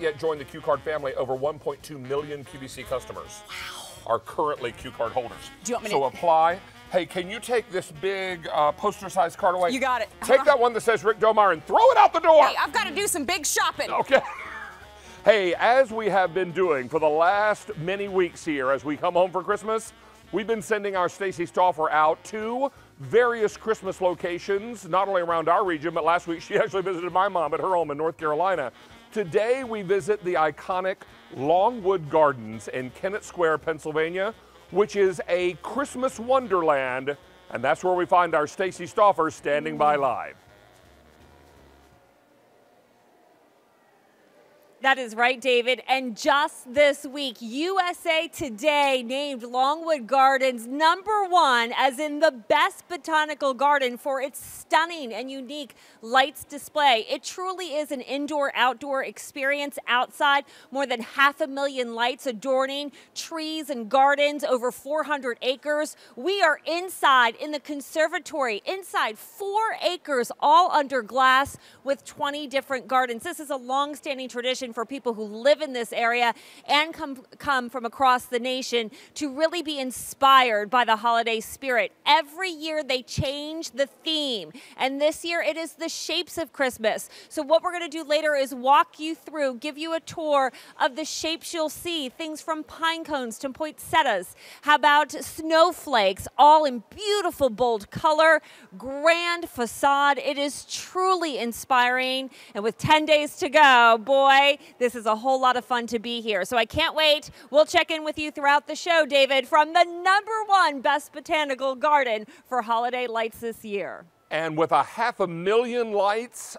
yet joined the Q-Card family, over 1.2 million QVC customers are currently Q-Card holders. Do you want me to apply? Hey, can you take this big poster-sized card away? You got it. Take that one that says Rick Domar and throw it out the door. Hey, I've got to do some big shopping. Okay. Hey, as we have been doing for the last many weeks here as we come home for Christmas, we've been sending our Stacey Stauffer out to various Christmas locations, not only around our region, but last week she actually visited my mom at her home in North Carolina. Today we visit the iconic Longwood Gardens in Kennett Square, Pennsylvania, which is a Christmas wonderland, and that's where we find our Stacey Stauffer standing by live. That is right, David. And just this week, USA Today named Longwood Gardens #1 as in the best botanical garden for its stunning and unique lights display. It truly is an indoor-outdoor experience outside. More than 500,000 lights adorning trees and gardens, over 400 acres. We are inside in the conservatory, inside 4 acres, all under glass with 20 different gardens. This is a long-standing tradition for people who live in this area and come from across the nation to really be inspired by the holiday spirit. Every year they change the theme, and this year it is the shapes of Christmas. So what we're going to do later is walk you through, give you a tour of the shapes you'll see, things from pine cones to poinsettias. How about snowflakes, all in beautiful, bold color, grand facade. It is truly inspiring, and with 10 days to go, boy, this is a whole lot of fun to be here. So I can't wait. We'll check in with you throughout the show, David, from the #1 best botanical garden for holiday lights this year. And with 500,000 lights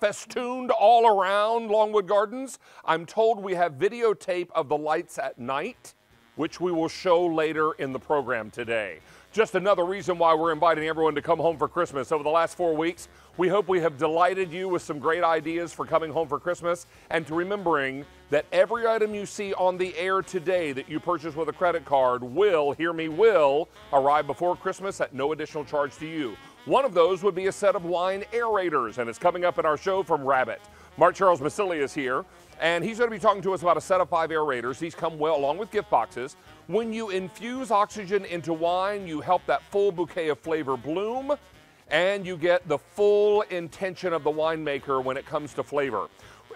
festooned all around Longwood Gardens, I'm told we have videotape of the lights at night, which we will show later in the program today. Just another reason why we're inviting everyone to come home for Christmas. Over the last 4 weeks, we hope we have delighted you with some great ideas for coming home for Christmas, and to remembering that every item you see on the air today that you purchase with a credit card will, hear me, will arrive before Christmas at no additional charge to you. One of those would be a set of wine aerators, and it's coming up in our show from Rabbit. Mark Charles Masili is here, and he's going to be talking to us about a set of 5 aerators. These come well along with gift boxes. When you infuse oxygen into wine, you help that full bouquet of flavor bloom, and you get the full intention of the winemaker when it comes to flavor.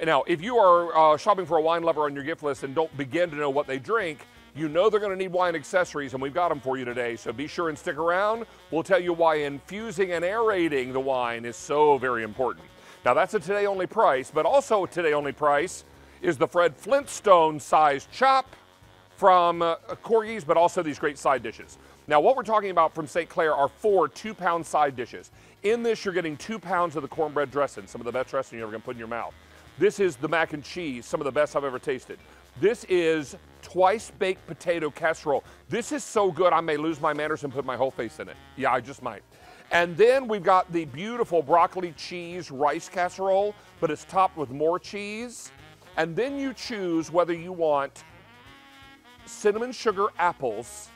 Now, if you are shopping for a wine lover on your gift list and don't begin to know what they drink, you know they're going to need wine accessories, and we've got them for you today, so be sure and stick around. We'll tell you why infusing and aerating the wine is so very important. Now, that's a today-only price, but also a today-only price is the Fred Flintstone-sized chop from Corgis, but also these great side dishes. Now, what we're talking about from St. Clair are 4 2-pound side dishes. In this, you're getting 2 pounds of the cornbread dressing, some of the best dressing you're ever going to put in your mouth. This is the mac and cheese, some of the best I've ever tasted. This is twice-baked potato casserole. This is so good, I may lose my manners and put my whole face in it. Yeah, I just might. And then we've got the beautiful broccoli cheese rice casserole, but it's topped with more cheese. And then you choose whether you want cinnamon sugar apples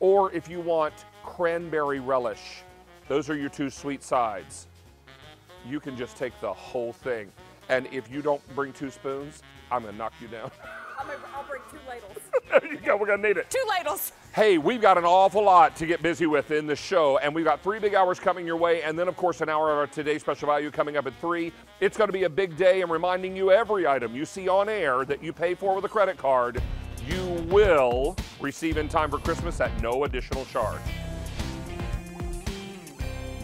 or if you want cranberry relish. Those are your 2 sweet sides. You can just take the whole thing. And if you don't bring 2 spoons, I'm gonna knock you down. I'll bring 2 ladles. There you go, we're gonna need it. 2 ladles. Hey, we've got an awful lot to get busy with in the show, and we've got 3 big hours coming your way, and then of course an hour of our Today's Special Value coming up at 3. It's gonna be a big day, and reminding you every item you see on air that you pay for with a credit card, you will receive in time for Christmas at no additional charge.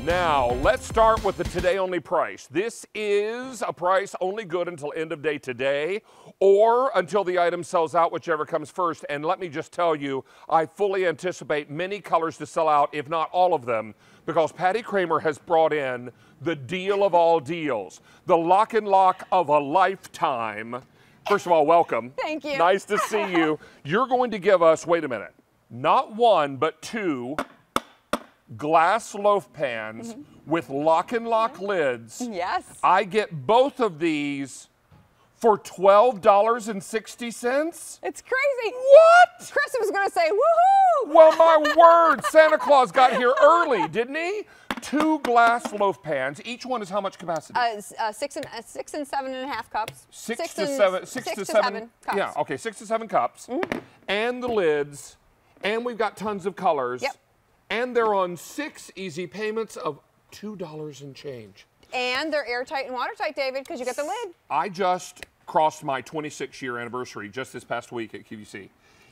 Now, let's start with the today-only price. This is a price only good until end of day today or until the item sells out, whichever comes first. And let me just tell you, I fully anticipate many colors to sell out, if not all of them, because Patty Kramer has brought in the deal of all deals, the lock and lock of a lifetime. First of all, welcome. Thank you. Nice to see you. You're going to give us, wait a minute, not 1, but 2 glass loaf pans with lock and lock lids. Yes. I get both of these for $12.60. It's crazy. What? Chris was going to say, woohoo. Well, my word, Santa Claus got here early, didn't he? two glass loaf pans. Each one is how much capacity? 6 and 7.5 cups. Six to seven cups. Yeah, okay, 6 to 7 cups. Mm-hmm. And the lids, and we've got tons of colors. Yep. And they're on 6 easy payments of $2 and change. And they're airtight and watertight, David, because you got the lid. I just crossed my 26-year anniversary just this past week at QVC.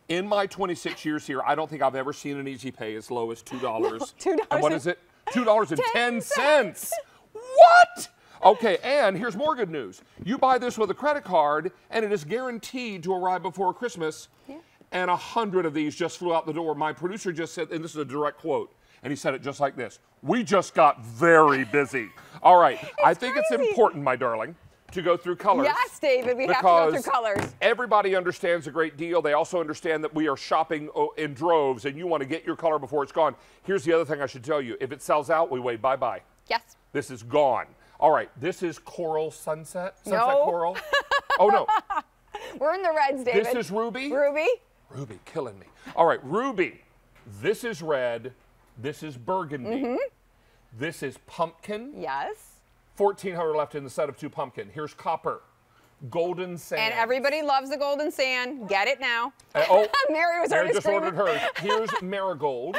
In my 26 years here, I don't think I've ever seen an easy pay as low as $2. No, $2. And what is it? $2.10. What? Okay, and here's more good news. You buy this with a credit card, and it is guaranteed to arrive before Christmas. Yeah. And 100 of these just flew out the door. My producer just said, and this is a direct quote, and he said it just like this: we just got very busy. All right, I think it's important, my darling, to go through colors. Yes, David, we have to go through colors. Everybody understands a great deal. They also understand that we are shopping in droves, and you want to get your color before it's gone. Here's the other thing I should tell you. If it sells out, we wave bye-bye. Yes. This is gone. All right, this is coral sunset. Sunset coral. Oh, no. We're in the reds, David. This is ruby. Ruby. Ruby, killing me. All right, ruby. This is red. This is burgundy. Mm-hmm. This is pumpkin. Yes. 1,400 left in the set of 2 pumpkin. Here's copper, golden sand. And everybody loves the golden sand. Get it now. Oh, Mary just ordered hers. Here's marigold,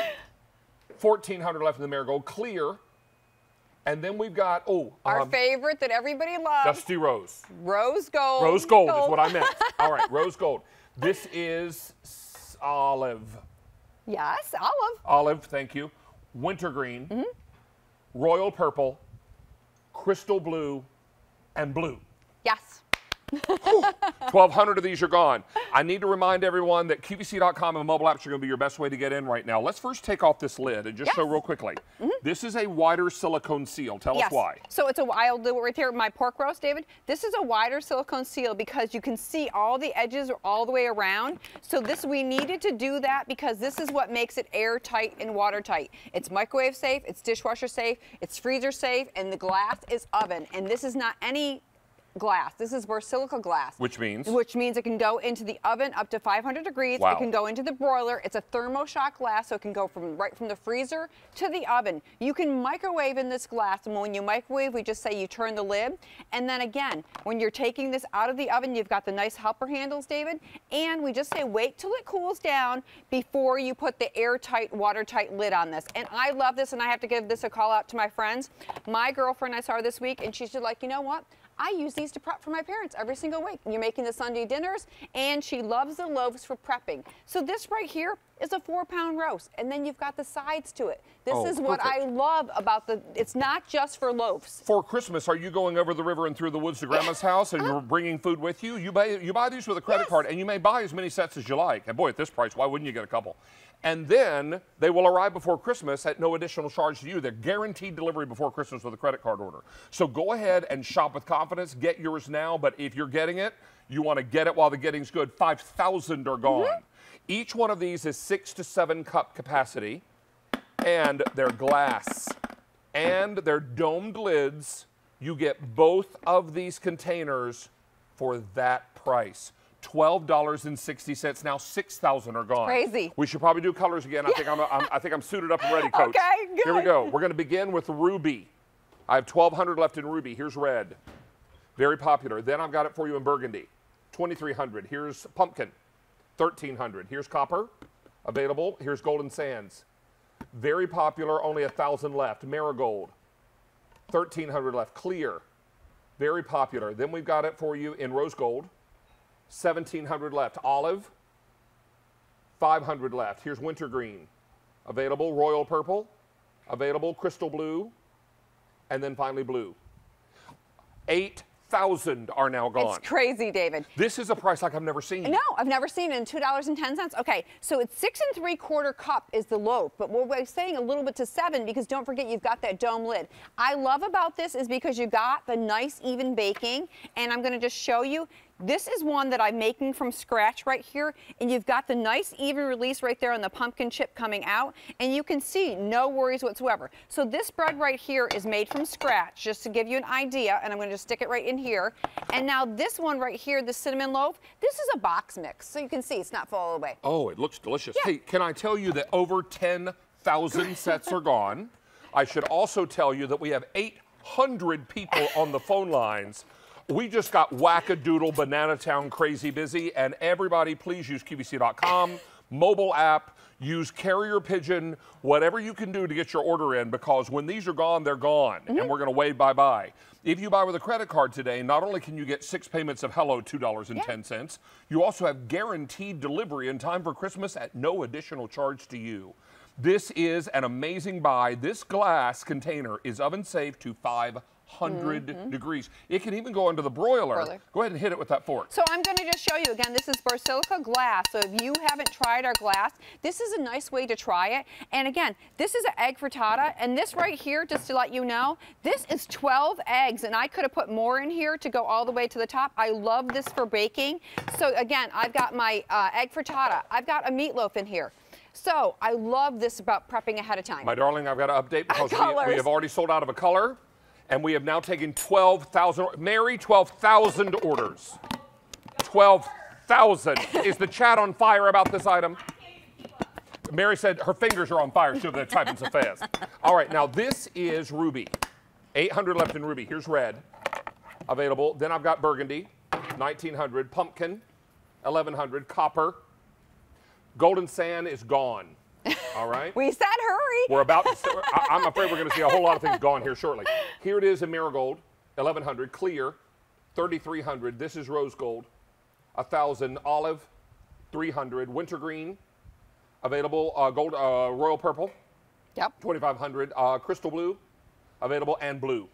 1,400 left in the marigold, clear. And then we've got, our favorite that everybody loves. Dusty rose. Rose gold. Rose gold is what I meant. All right, rose gold. This is olive. Yes, olive. Olive, thank you. Wintergreen, mm-hmm. royal purple, crystal blue, and blue. Yes. 1,200 of these are gone. I need to remind everyone that QVC.com and mobile apps are going to be your best way to get in right now. Let's first take off this lid and just show real quickly. Mm-hmm. This is a wider silicone seal. Tell us why. So it's a, I'll do it right here, my pork roast, David. This is a wider silicone seal because you can see all the edges are all the way around. So this, we needed to do that because this is what makes it airtight and watertight. It's microwave safe, it's dishwasher safe, it's freezer safe, and the glass is oven. And this is not any glass. This is borsilicate glass. Which means it can go into the oven up to 500 degrees. Wow. It can go into the broiler. It's a thermoshock glass, so it can go from right from the freezer to the oven. You can microwave in this glass, and when you microwave, we just say you turn the lid. And then again, when you're taking this out of the oven, you've got the nice helper handles, David, and we just say wait till it cools down before you put the airtight, watertight lid on this. And I love this, and I have to give this a call out to my friends. My girlfriend, I saw her this week, and she's just like, you know what? I use these to prep for my parents every single week. You're making the Sunday dinners, and she loves the loaves for prepping. So this right here is a 4-pound roast, and then you've got the sides to it. This is what I love about the, it's not just for loaves. For Christmas, are you going over the river and through the woods to Grandma's house, and you're bringing food with you? You buy these with a credit card, and you may buy as many sets as you like. And boy, at this price, why wouldn't you get a couple? And then they will arrive before Christmas at no additional charge to you. They're guaranteed delivery before Christmas with a credit card order. So go ahead and shop with confidence. Get yours now, but if you're getting it, you want to get it while the getting's good. 5,000 are gone. Mm-hmm. Each one of these is 6 to 7 cup capacity, and they're glass, and they're domed lids. You get both of these containers for that price. $12.60. Now 6,000 are gone. Crazy. We should probably do colors again. I think I'm suited up and ready, Coach. Okay, good. Here we go. We're going to begin with ruby. I have 1,200 left in ruby. Here's red, very popular. Then I've got it for you in burgundy, 2,300. Here's pumpkin, 1,300. Here's copper, available. Here's golden sands, very popular. Only 1,000 left. Marigold, 1,300 left. Clear, very popular. Then we've got it for you in rose gold. 1,700 left. Olive, 500 left. Here's wintergreen, available. Royal purple, available. Crystal blue, and then finally blue. 8,000 are now gone. It's crazy, David. This is a price like I've never seen. No, I've never seen it. $2.10. Okay, so it's 6 3/4 cup is the loaf, but we're saying a little bit to 7 because don't forget you've got that dome lid. I love about this is because you got the nice even baking, and I'm gonna just show you. This is one that I'm making from scratch right here, and you've got the nice even release right there on the pumpkin chip coming out, and you can see no worries whatsoever. So this bread right here is made from scratch, just to give you an idea, and I'm going to just stick it right in here. And now this one right here, the cinnamon loaf, this is a box mix, so you can see it's not full all the way. Oh, it looks delicious. Yeah. Hey, can I tell you that over 10,000 sets are gone? I should also tell you that we have 800 people on the phone lines. We just got whack-a-doodle, Banana Town, crazy busy, and everybody, please use QVC.com, mobile app, use Carrier Pigeon, whatever you can do to get your order in, because when these are gone, they're gone, and we're going to wave bye-bye. If you buy with a credit card today, not only can you get 6 payments of hello, $2.10, you also have guaranteed delivery in time for Christmas at no additional charge to you. This is an amazing buy. This glass container is oven safe to 500 degrees. It can even go under the broiler. Go ahead and hit it with that fork. So I'm going to just show you again, this is Borsica glass. So if you haven't tried our glass, this is a nice way to try it. And again, this is an egg frittata, and this right here, just to let you know, this is 12 eggs, and I could have put more in here to go all the way to the top. I love this for baking. So again, I've got my egg frittata. I've got a meatloaf in here. So I love this about prepping ahead of time. My darling, I've got to update because we have already sold out of a color. And we have now taken 12,000, Mary, 12,000 orders. 12,000. Is the chat on fire about this item? Mary said her fingers are on fire, so they're typing so fast. All right, now this is ruby. 800 left in ruby. Here's red, available. Then I've got burgundy, 1,900. Pumpkin, 1,100. Copper. Golden sand is gone. All right. We said hurry. We're about to, I'm afraid we're going to see a whole lot of things gone here shortly. Here it is in marigold, 1,100. Clear, 3,300. This is rose gold, 1,000. Olive, 300. Wintergreen, available. Gold, royal purple, yep, 2,500. Crystal blue, available, and blue.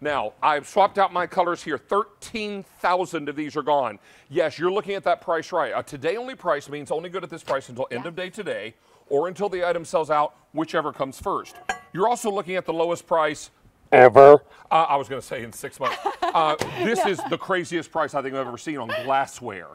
Now, I've swapped out my colors here. 13,000 of these are gone. Yes, you're looking at that price right. A today only price means only good at this price until end of day today or until the item sells out, whichever comes first. You're also looking at the lowest price ever. I was going to say in 6 months. This is the craziest price I think I've ever seen on glassware.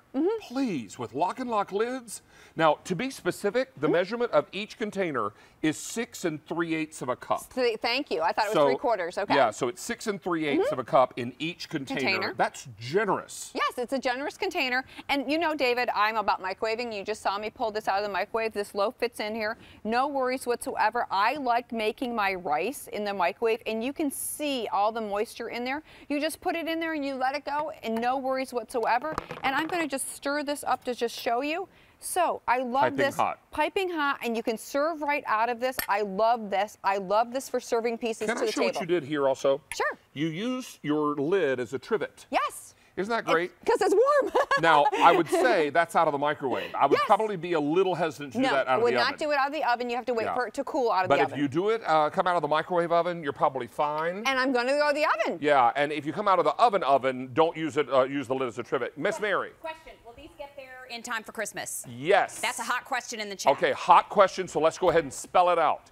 Please, with lock and lock lids. Now, to be specific, the measurement of each container is 6 3/8 of a cup. Thank you. I thought it was 3/4. Okay. Yeah, so it's 6 3/8 of a cup in each container. That's generous. Yes, it's a generous container. And you know, David, I'm about microwaving. You just saw me pull this out of the microwave. This loaf fits in here. No worries whatsoever. I like making my rice in the microwave, and you can see all the moisture in there. You just put it in there and you let it go, and no worries whatsoever. And I'm going to just stir this up to just show you. So I love this, piping hot, and you can serve right out of this. I love this. I love this for serving pieces to the table. Can I show what you did here also? Sure. You used your lid as a trivet. Yes. Isn't that great? Because it's warm. Now, I would say that's out of the microwave. I would probably be a little hesitant to do that out of the oven. No, would not do it out of the oven. You have to wait for it to cool out of the oven. But if you do it, come out of the microwave oven, you're probably fine. And I'm going to go to the oven. Yeah, and if you come out of the oven, don't use it. Use the lid as a trivet. Miss Mary. Question, will these get there in time for Christmas? Yes. That's a hot question in the chat. Okay, hot question, so let's go ahead and spell it out.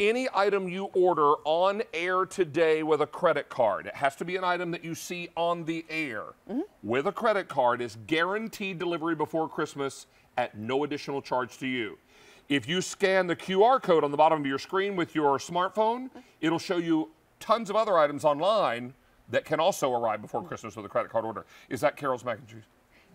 Any item you order on air today with a credit card, it has to be an item that you see on the air, with a credit card is guaranteed delivery before Christmas at no additional charge to you. If you scan the QR code on the bottom of your screen with your smartphone, it'll show you tons of other items online that can also arrive before Christmas with a credit card order. Is that Carol's mac and cheese?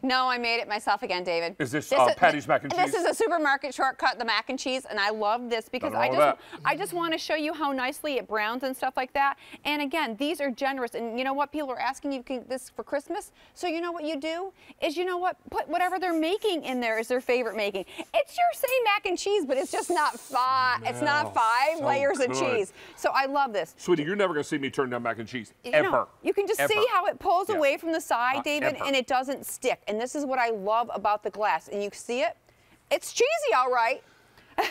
No, I made it myself again, David. Is this, Patty's mac and cheese? This is a supermarket shortcut, the mac and cheese, and I love this because I just want to show you how nicely it browns and stuff like that. And again, these are generous, and you know what? People are asking you this for Christmas, so you know what you do is, you know what? Put whatever they're making in there is their favorite making. It's your same mac and cheese, but it's just not five. It's not five layers of cheese. So I love this. Sweetie, you're never going to see me turn down mac and cheese ever. No, you can just see how it pulls away from the side, David, and it doesn't stick. And this is what I love about the glass. And you see it? It's cheesy, all right.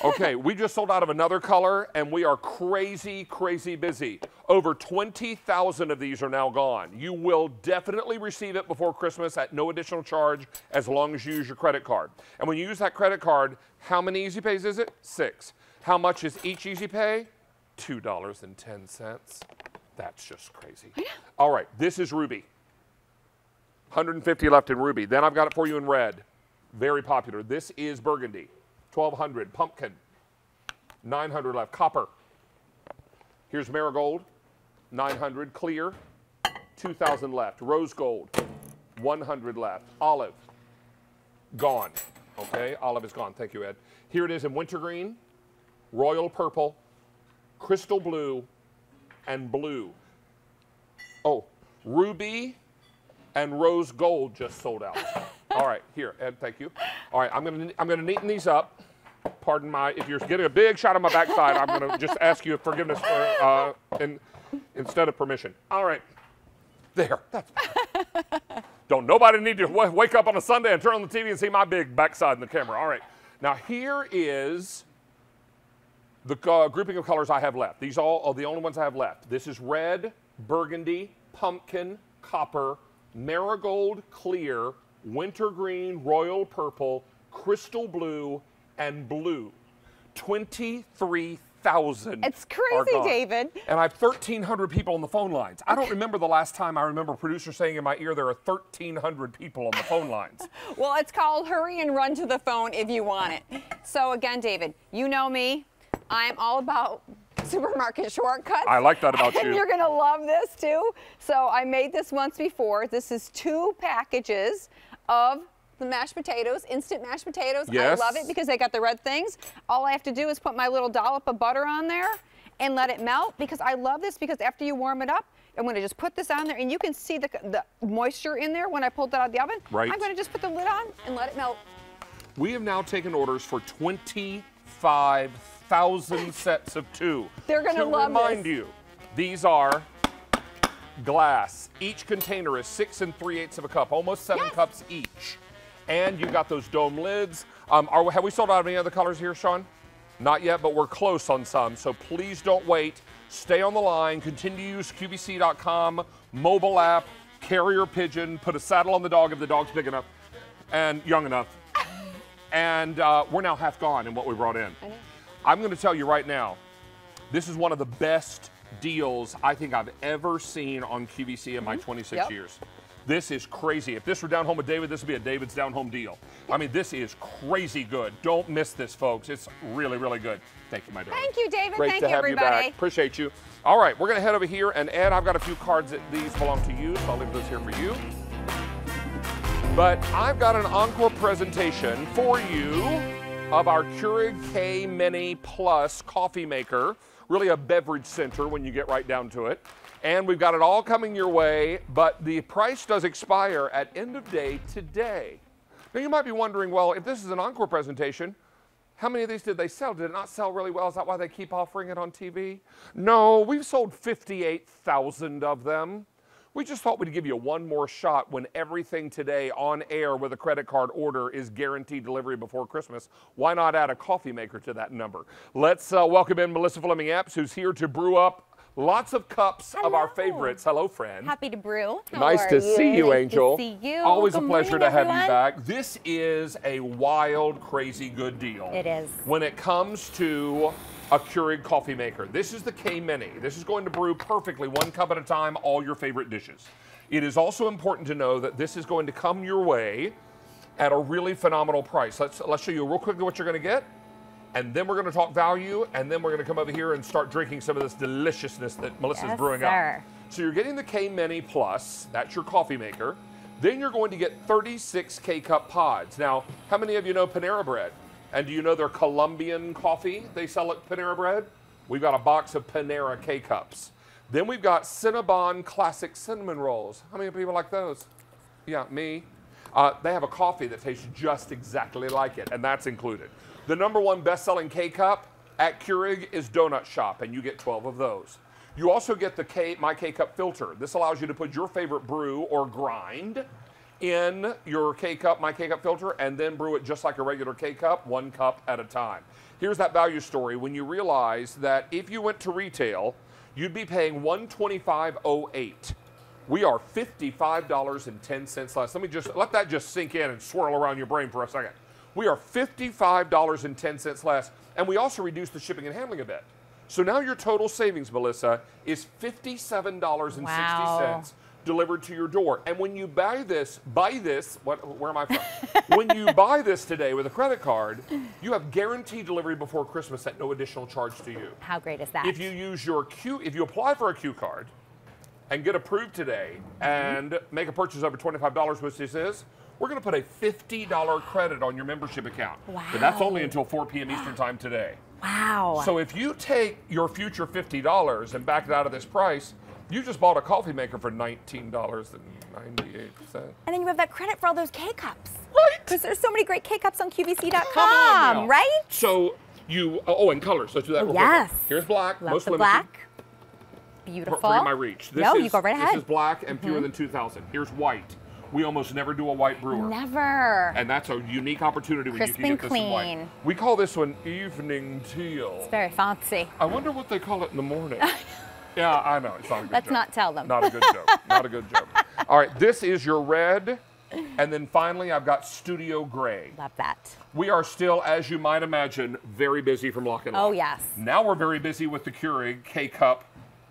Okay, we just sold out of another color, and we are crazy, crazy busy. Over 20,000 of these are now gone. You will definitely receive it before Christmas at no additional charge as long as you use your credit card. And when you use that credit card, how many Easy Pays is it? 6. How much is each Easy Pay? $2.10. That's just crazy. All right, this is ruby. 150 left in ruby. Then I've got it for you in red. Very popular. This is burgundy. 1,200. Pumpkin. 900 left. Copper. Here's marigold. 900. Clear. 2,000 left. Rose gold. 100 left. Olive. Gone. Okay. Olive is gone. Thank you, Ed. Here it is in wintergreen. Royal purple. crystal blue, and blue. Oh, ruby and rose gold just sold out. All right, here, Ed, thank you. All right, I'm gonna neaten these up. Pardon my, if you're getting a big shot on my backside, I'm gonna just ask you forgiveness for, instead of permission. All right, there. That's fine. Don't nobody need to wake up on a Sunday and turn on the TV and see my big backside in the camera. All right, now here is the grouping of colors I have left. These all are the only ones I have left. This is red, burgundy, pumpkin, copper, marigold, clear, wintergreen, royal purple, crystal blue, and blue. 23,000. It's crazy, David. And I have 1,300 people on the phone lines. I don't remember the last time I remember a producer saying in my ear there are 1,300 people on the phone lines. Well, it's called hurry and run to the phone if you want it. So again, David, you know me. I'm all about supermarket shortcuts. I like that about you. You're going to love this too. So I made this once before. This is 2 packages of the mashed potatoes, instant mashed potatoes. Yes. I love it because they got the red things. All I have to do is put my little dollop of butter on there and let it melt, because I love this because after you warm it up, I'm going to just put this on there, and you can see the moisture in there when I pulled that out of the oven. Right. I'm going to just put the lid on and let it melt. We have now taken orders for 25,000 sets of 2. They're going to love this. To remind you, these are glass. Each container is 6 3/8 of a cup, almost 7 cups each. And you got those dome lids. Have we sold out of any other colors here, Sean? Not yet, but we're close on some, so please don't wait. Stay on the line, continue to use QVC.com, mobile app, carrier pigeon, put a saddle on the dog if the dog's big enough and young enough. And we're now half gone in what we brought in. I'm gonna tell you right now, this is one of the best deals I think I've ever seen on QVC in my 26 years. This is crazy. If this were Down Home with David, this would be a David's Down Home deal. I mean, this is crazy good. Don't miss this, folks. It's really, really good. Thank you, my dear. Thank you, David. Great to have everybody. You back. Appreciate you. All right, we're gonna head over here, and Ed, I've got a few cards that these belong to you, so I'll leave those here for you. But I've got an encore presentation for you of our Keurig K Mini Plus coffee maker, really a beverage center when you get right down to it. And we've got it all coming your way, but the price does expire at end of day today. Now you might be wondering, well, if this is an encore presentation, how many of these did they sell? Did it not sell really well? Is that why they keep offering it on TV? No, we've sold 58,000 of them. We just thought we'd give you one more shot when everything today on air with a credit card order is guaranteed delivery before Christmas. Why not add a coffee maker to that number? Let's welcome in Marissa Fleming-Apps, who's here to brew up lots of cups of our favorites. Hello, friend. Happy to brew. Nice to see you, Angel. Nice to see you. Always a pleasure to have you back. This is a wild, crazy good deal. It is. When it comes to a Keurig coffee maker. This is the K Mini. This is going to brew perfectly, 1 cup at a time, all your favorite dishes. It is also important to know that this is going to come your way at a really phenomenal price. Let's show you real quickly what you're gonna get, and then we're gonna talk value, and then we're gonna come over here and start drinking some of this deliciousness that Melissa's brewing up. So you're getting the K Mini Plus, that's your coffee maker. Then you're going to get 36 K-Cup pods. Now, how many of you know Panera Bread? And do you know their Colombian coffee they sell at Panera Bread? We've got a box of Panera K-Cups. Then we've got Cinnabon Classic Cinnamon Rolls. How many people like those? Yeah, me. They have a coffee that tastes just exactly like it, and that's included. The #1 best-selling K-Cup at Keurig is Donut Shop, and you get 12 of those. You also get the My K-Cup filter. This allows you to put your favorite brew or grind in your K-Cup, My K-Cup filter, and then brew it just like a regular K-Cup, 1 cup at a time. Here's that value story when you realize that if you went to retail, you'd be paying $125.08. We are $55.10 less. Let me just, let that just sink in and swirl around your brain for a second. We are $55.10 less, and we also reduced the shipping and handling a bit. So now your total savings, Melissa, is $57.60. Wow. Delivered to your door. And when you buy this, where am I from? When you buy this today with a credit card, you have guaranteed delivery before Christmas at no additional charge to you. How great is that? If you use your if you apply for a Q card and get approved today and make a purchase over $25, which this is, we're gonna put a $50 credit on your membership account. Wow. But that's only until 4 p.m. Eastern time today. Wow. So if you take your future $50 and back it out of this price, you just bought a coffee maker for $19.98. And then you have that credit for all those K-Cups. Right. Because there's so many great K-Cups on QVC.com, right? So you, oh, and colors. Let's do that real quick. Here's black. Love the black. Beautiful. Bring my reach. This is, you go right ahead. This is black and fewer than 2,000. Here's white. We almost never do a white brewer. Never. And that's a unique opportunity when you can get this in white. We call this one evening teal. It's very fancy. I wonder what they call it in the morning. Yeah, I know. It's not a good joke. Let's not tell them. Not a good joke. Not a good joke. All right, this is your red. And then finally, I've got studio gray. Love that. We are still, as you might imagine, very busy from Lock & Lock. Oh, yes. Now we're very busy with the Keurig K-Cup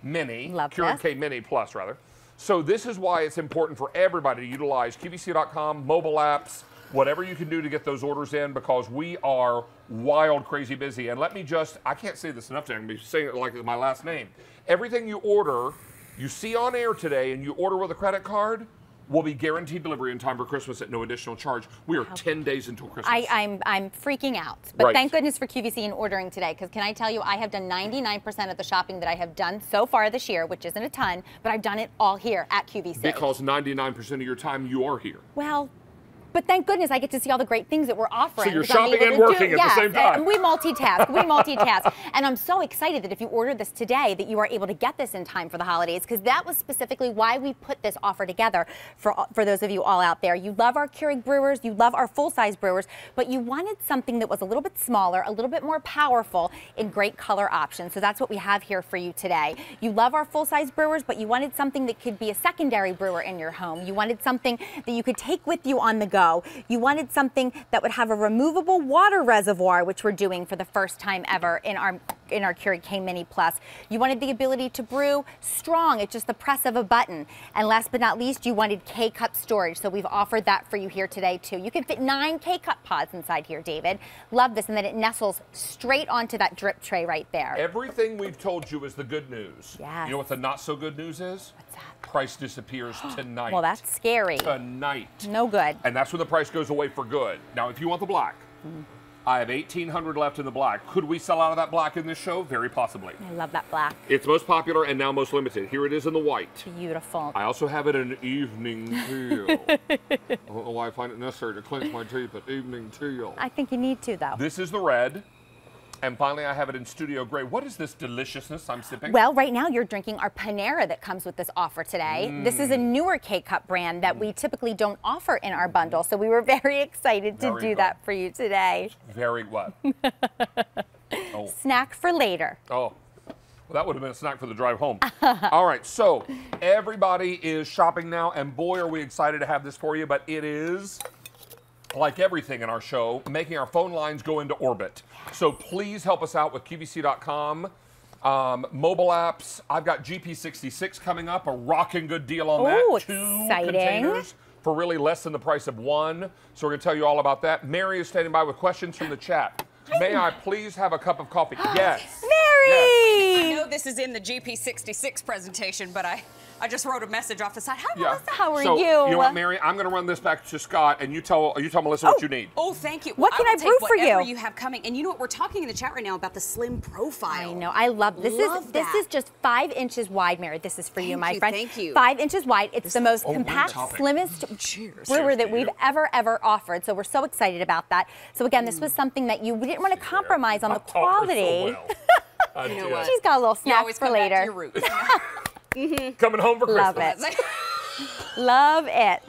Mini. Love that. Keurig K Mini Plus, rather. So this is why it's important for everybody to utilize QVC.com, mobile apps, whatever you can do to get those orders in, because we are wild, crazy busy. And let me just, I can't say this enough today, I'm going to be saying it like it's my last name. Everything you order, you see on air today, and you order with a credit card, will be guaranteed delivery in time for Christmas at no additional charge. We are 10 days until Christmas. I'm freaking out. But thank goodness for QVC and ordering today, because can I tell you, I have done 99% of the shopping that I have done so far this year, which isn't a ton, but I've done it all here at QVC. Because 99% of your time you are here. Well, but thank goodness I get to see all the great things that we're offering. So you're shopping and working at the same time. We multitask. We multitask. And I'm so excited that if you order this today that you are able to get this in time for the holidays, because that was specifically why we put this offer together for those of you all out there. You love our Keurig brewers. You love our full-size brewers. But you wanted something that was a little bit smaller, a little bit more powerful in great color options. So that's what we have here for you today. You love our full-size brewers, but you wanted something that could be a secondary brewer in your home. You wanted something that you could take with you on the go. You wanted something that would have a removable water reservoir, which we're doing for the first time ever in our Keurig K Mini Plus. You wanted the ability to brew strong at just the press of a button. And last but not least, you wanted K-Cup storage. So we've offered that for you here today, too. You can fit 9 K-Cup pods inside here, David. Love this. And then it nestles straight onto that drip tray right there. Everything we've told you is the good news. Yes. You know what the not so good news is? What's that? Price disappears tonight. Well, that's scary. Tonight. No good. And that's when the price goes away for good. Now, if you want the black, I have 1,800 left in the black. Could we sell out of that black in this show? Very possibly. I love that black. It's most popular and now most limited. Here it is in the white. Beautiful. I also have it in evening teal. I don't know why I find it necessary to clench my teeth, but evening teal. I think you need to, though. This is the red. And finally, I have it in studio gray. What is this deliciousness I'm sipping? Well, right now you're drinking our Panera that comes with this offer today. This is a newer K-Cup brand that we typically don't offer in our bundle, so we were very excited to do that for you today. Very what? Snack for later. Oh. Well, that would have been a snack for the drive home. All right, so everybody is shopping now, and boy, are we excited to have this for you, but it is... like everything in our show, making our phone lines go into orbit. So please help us out with QVC.com, mobile apps. I've got GP66 coming up, a rocking good deal on that. 2 containers for really less than the price of 1. So we're going to tell you all about that. Mary is standing by with questions from the chat. May I please have a cup of coffee? Yes. Mary! I know this is in the GP66 presentation, but I just wrote a message off the side. Hi, Melissa, how are you? You know what, Mary? I'm going to run this back to Scott, and you tell Melissa what you need. Oh, thank you. What can I brew for you? Whatever you have coming. And you know what? We're talking in the chat right now about the slim profile. I know. I love this. This is just 5 inches wide, Mary. This is for you, my friend. Thank you. 5 inches wide. It's the most compact, slimmest brewer that we've ever offered. So we're so excited about that. So again, this was something that we didn't want to compromise on the quality. She's got a little snack for later. Coming home for Christmas. Love it.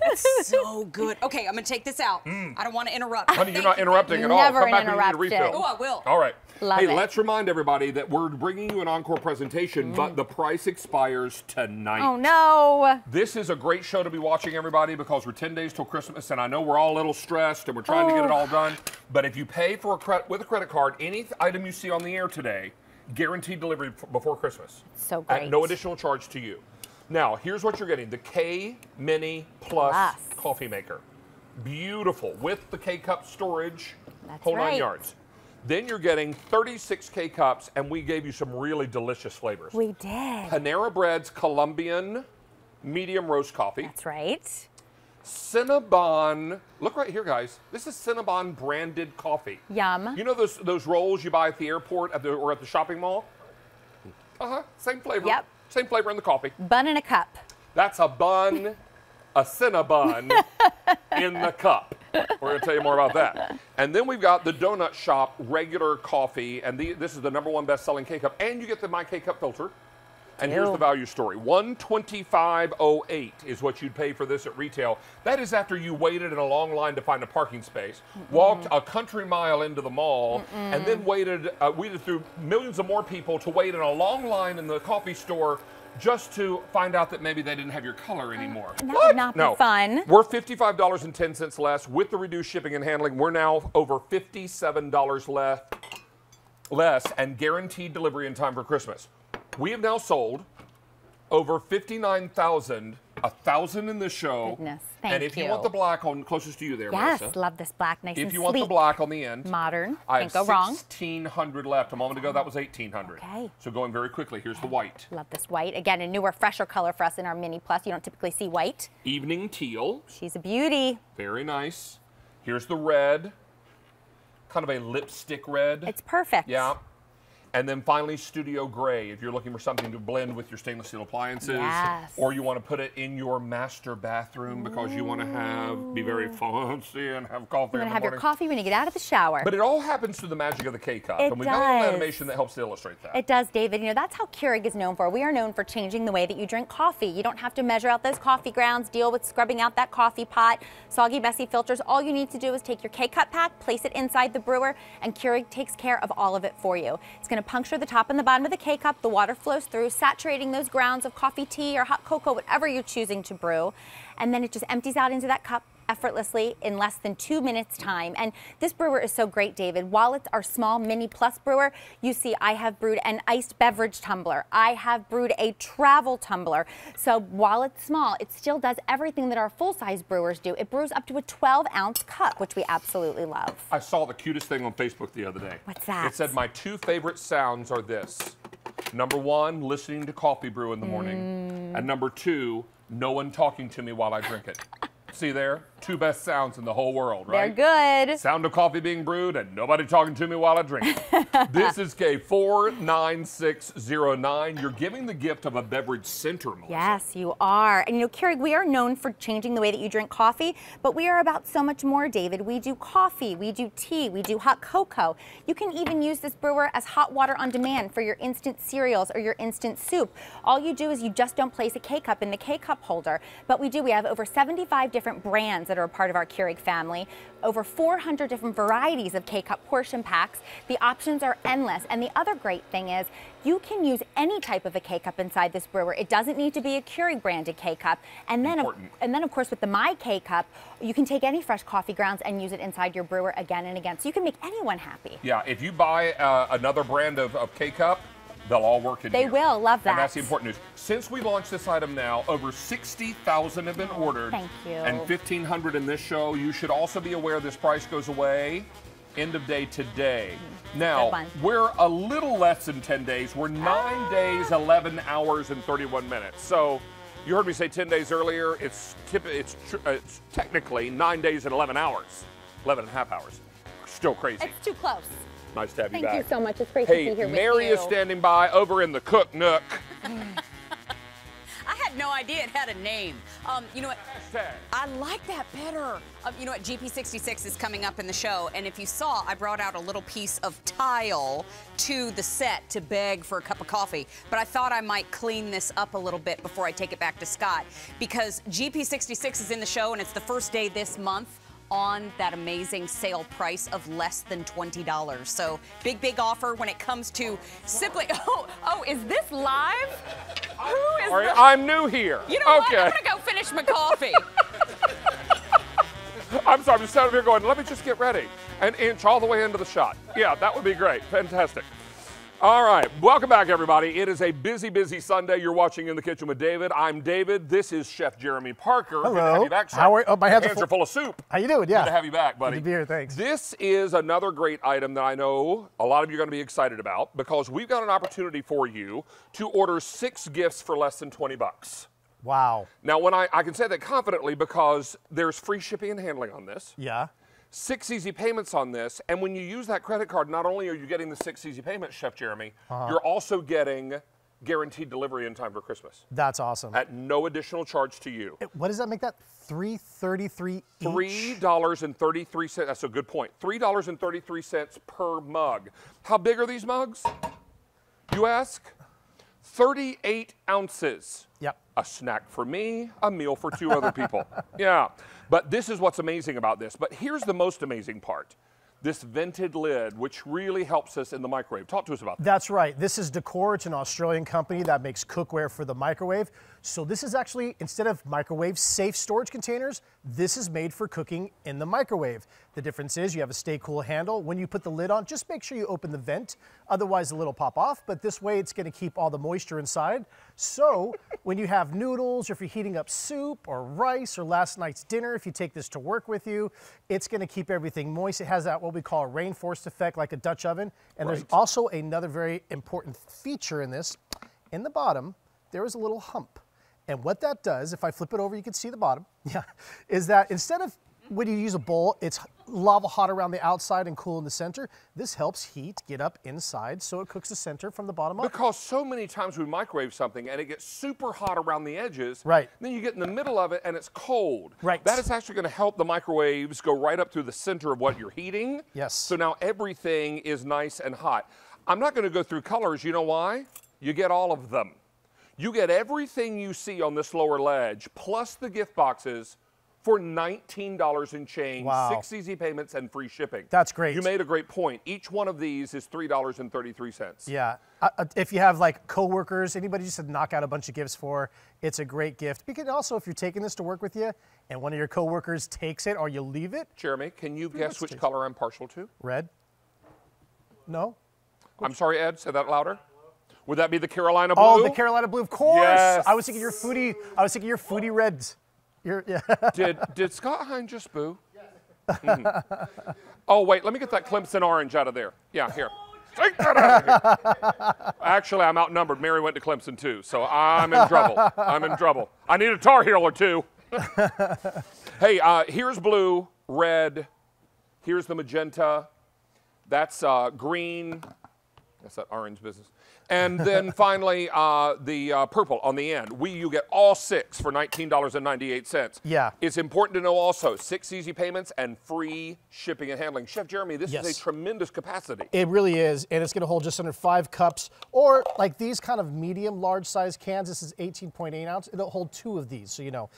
That's so good. Okay, I'm going to take this out. I don't want to interrupt. Honey, you're not interrupting at all. Never come back and you need a refill. Oh, I will. All right. Love it. Let's remind everybody that we're bringing you an encore presentation, but the price expires tonight. Oh, no. This is a great show to be watching, everybody, because we're 10 days till Christmas, and I know we're all a little stressed, and we're trying to get it all done. But if you pay for with a credit card, any item you see on the air today, guaranteed delivery before Christmas. So great. At no additional charge to you. Now, here's what you're getting. The K Mini Plus coffee maker. Beautiful. With the K-Cup storage. That's whole 9 yards. Then you're getting 36 K-Cups, and we gave you some really delicious flavors. We did. Panera Bread's Colombian medium roast coffee. That's right. Cinnabon. Look right here, guys. This is Cinnabon branded coffee. Yum. You know those rolls you buy at the airport or at the shopping mall? Uh-huh. Same flavor. Yep. Same flavor in the coffee. Bun in a cup. That's a bun, a Cinnabon in the cup. We're going to tell you more about that. And then we've got the Donut Shop regular coffee, and this is the #1 best-selling K-Cup. And you get the My K-Cup filter. And here's the value story. $125.08 is what you'd pay for this at retail. That is after you waited in a long line to find a parking space, walked a country mile into the mall, and then waited through millions of more people to wait in a long line in the coffee store just to find out that maybe they didn't have your color anymore. That would not be fun. We're $55.10 less with the reduced shipping and handling. We're now over $57 less and guaranteed delivery in time for Christmas. We have now sold over 59,000, 1,000 in this show. Goodness, thank you. And if you want the black on closest to you there, Marissa. Yes, love this black, nice and sleek. If you want the black on the end. Modern, can't go wrong. I have 1,600 left. A moment ago, that was 1,800. Okay. So going very quickly, here's the white. Love this white. Again, a newer, fresher color for us in our Mini Plus. You don't typically see white. Evening teal. She's a beauty. Very nice. Here's the red. Kind of a lipstick red. It's perfect. Yeah. And then finally, Studio Gray, if you're looking for something to blend with your stainless steel appliances, or you want to put it in your master bathroom because you want to be very fancy and have coffee in the morning. You want to have your coffee when you get out of the shower. But it all happens through the magic of the K-Cup. And we've got a little animation that helps to illustrate that. It does, David. You know, that's how Keurig is known for. We are known for changing the way that you drink coffee. You don't have to measure out those coffee grounds, deal with scrubbing out that coffee pot, soggy, messy filters. All you need to do is take your K-Cup pack, place it inside the brewer, and Keurig takes care of all of it for you. It's going to puncture the top and the bottom of the K-Cup. The water flows through, saturating those grounds of coffee, tea, or hot cocoa, whatever you're choosing to brew. And then it just empties out into that cup effortlessly in less than 2 minutes time. And this brewer is so great, David. While it's our small Mini Plus brewer, you see I have brewed an iced beverage tumbler. I have brewed a travel tumbler. So while it's small, it still does everything that our full-size brewers do. It brews up to a 12-ounce cup, which we absolutely love. I saw the cutest thing on Facebook the other day. What's that? It said, my two favorite sounds are this. #1, listening to coffee brew in the morning. And #2, no one talking to me while I drink it. See there? Two best sounds in the whole world, right? They're good. Sound of coffee being brewed and nobody talking to me while I drink it. This is K49609. You're giving the gift of a beverage center, Melissa. Yes, you are. And you know, Keurig, we are known for changing the way that you drink coffee, but we are about so much more, David. We do coffee, we do tea, we do hot cocoa. You can even use this brewer as hot water on demand for your instant cereals or your instant soup. All you do is you just don't place a K-Cup in the K-Cup holder, but we do. We have over 75 different brands that are a part of our Keurig family, over 400 different varieties of K-Cup portion packs. The options are endless, and the other great thing is you can use any type of a K-Cup inside this brewer. It doesn't need to be a Keurig branded K-Cup. And then, of course, with the My K-Cup, you can take any fresh coffee grounds and use it inside your brewer again and again. So you can make anyone happy. Yeah, if you buy another brand of K-Cup, they'll all work in here. They will, love that. And that's the important news. Since we launched this item now, over 60,000 have been ordered. Thank you. And 1,500 in this show. You should also be aware this price goes away end of day today. Now, we're a little less than 10 days. We're 9 days, 11 hours, and 31 minutes. So you heard me say 10 days earlier. It's technically 9 days and 11 hours. 11 and a half hours. Still crazy. It's too close. Nice to have you back. Thank you so much. It's great to be here with you. Hey, Mary is standing by over in the cook nook. I had no idea it had a name. You know what? Hashtag. I like that better. You know what? GP66 is coming up in the show, and if you saw, I brought out a little piece of tile to the set to beg for a cup of coffee. But I thought I might clean this up a little bit before I take it back to Scott, because GP66 is in the show, and it's the first day this month on that amazing sale price of less than $20. So big offer when it comes to simply. Oh, is this live? Who is? I'm new here. You know what? I'm gonna go finish my coffee. I'm sorry. I'm just out of here going. Let me just get ready and inch all the way into the shot. Yeah, that would be great. Fantastic. All right, welcome back, everybody. It is a busy, busy Sunday. You're watching In the Kitchen with David. I'm David. This is Chef Jeremy Parker. Hello. Good to have you back, sir. How are you? Oh, my hands are full of soup. How you doing? Yeah. Good to have you back, buddy. Good to be here. Thanks. This is another great item that I know a lot of you are going to be excited about, because we've got an opportunity for you to order 6 gifts for less than $20. Wow. Now, when I can say that confidently because there's free shipping and handling on this. Yeah. 6 easy payments on this, and when you use that credit card, not only are you getting the 6 easy payments, Chef Jeremy, you're also getting guaranteed delivery in time for Christmas. That's awesome. At no additional charge to you. What does that make that? $3.33 each? $3.33. That's a good point. $3.33 per mug. How big are these mugs? You ask? 38 ounces. Yep. A snack for me, a meal for 2 other people. Yeah. But this is what's amazing about this. But here's the most amazing part. This vented lid, which really helps us in the microwave. Talk to us about that. That's right. This is Decor. It's an Australian company that makes cookware for the microwave. So this is actually, instead of microwave safe storage containers, this is made for cooking in the microwave. The difference is you have a stay cool handle. When you put the lid on, just make sure you open the vent. Otherwise, the lid will pop off. But this way, it's going to keep all the moisture inside. So when you have noodles, or if you're heating up soup or rice or last night's dinner, if you take this to work with you, it's going to keep everything moist. It has that what we call a rainforest effect, like a Dutch oven. And there's also another very important feature in this. In the bottom, there is a little hump. And what that does, if I flip it over, you can see the bottom, is that instead of when you use a bowl, it's lava hot around the outside and cool in the center. This helps heat get up inside, so it cooks the center from the bottom up. Because so many times we microwave something and it gets super hot around the edges. Right. Then you get in the middle of it and it's cold. Right. That is actually going to help the microwaves go right up through the center of what you're heating. Yes. So now everything is nice and hot. I'm not going to go through colors. You know why? You get all of them. You get everything you see on this lower ledge, plus the gift boxes, for $19 and change, 6 easy payments and free shipping. That's great. You made a great point. Each one of these is $3.33. Yeah. If you have like coworkers, anybody just to knock out a bunch of gifts for, it's a great gift. You can also, if you're taking this to work with you and one of your coworkers takes it or you leave it. Jeremy, can you guess which color I'm partial to? Red. No. I'm sorry, Ed, say that louder. Would that be the Carolina blue? Oh, the Carolina blue, of course. Yes. I was thinking your foodie. I was thinking your foodie reds. Yeah. Did Scott Hind just boo? Yes. Mm. Oh, wait, let me get that Clemson orange out of there. Yeah, here. Take that out of here. Actually, I'm outnumbered. Mary went to Clemson, too, so I'm in trouble. I'm in trouble. I need a Tar Heel or 2. Hey, here's blue, red. Here's the magenta. That's green. That's that orange business. And then finally, the purple on the end. You get all 6 for $19.98. Yeah. It's important to know also, 6 easy payments and free shipping and handling. Chef Jeremy, this is a tremendous capacity. It really is, and it's going to hold just under 5 cups, or like these kind of medium, large-sized cans. This is 18.8 ounce. It'll hold 2 of these, so you know.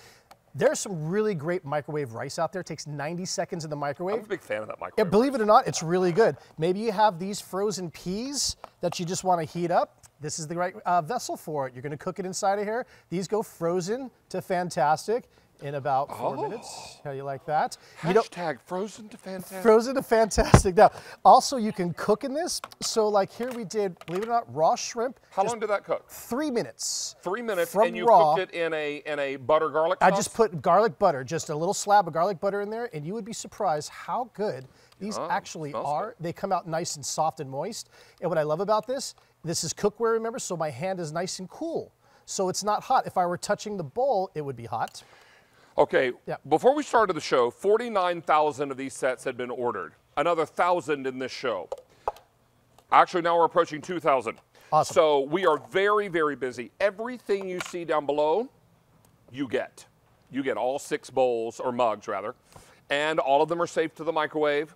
There's some really great microwave rice out there. It takes 90 seconds in the microwave. I'm a big fan of that microwave. Yeah, believe it or not, it's really good. Maybe you have these frozen peas that you just want to heat up. This is the right vessel for it. You're going to cook it inside of here. These go frozen to fantastic in about 4 minutes. How do you like that? Hashtag frozen to fantastic. Frozen to fantastic. Now, also you can cook in this. So like here we did, believe it or not, raw shrimp. How long did that cook? 3 minutes. 3 minutes from and you raw. Cooked it in a butter garlic sauce? I just put garlic butter, just a little slab of garlic butter in there, and you would be surprised how good these actually are. Good. They come out nice and soft and moist. And what I love about this is cookware, remember, so my hand is nice and cool. So it's not hot. If I were touching the bowl, it would be hot. Okay, before we started the show, 49,000 of these sets had been ordered. Another 1,000 in this show. Actually, now we're approaching 2,000. Awesome. So we are very, very busy. Everything you see down below, you get. You get all 6 bowls, or mugs rather, and all of them are safe to the microwave.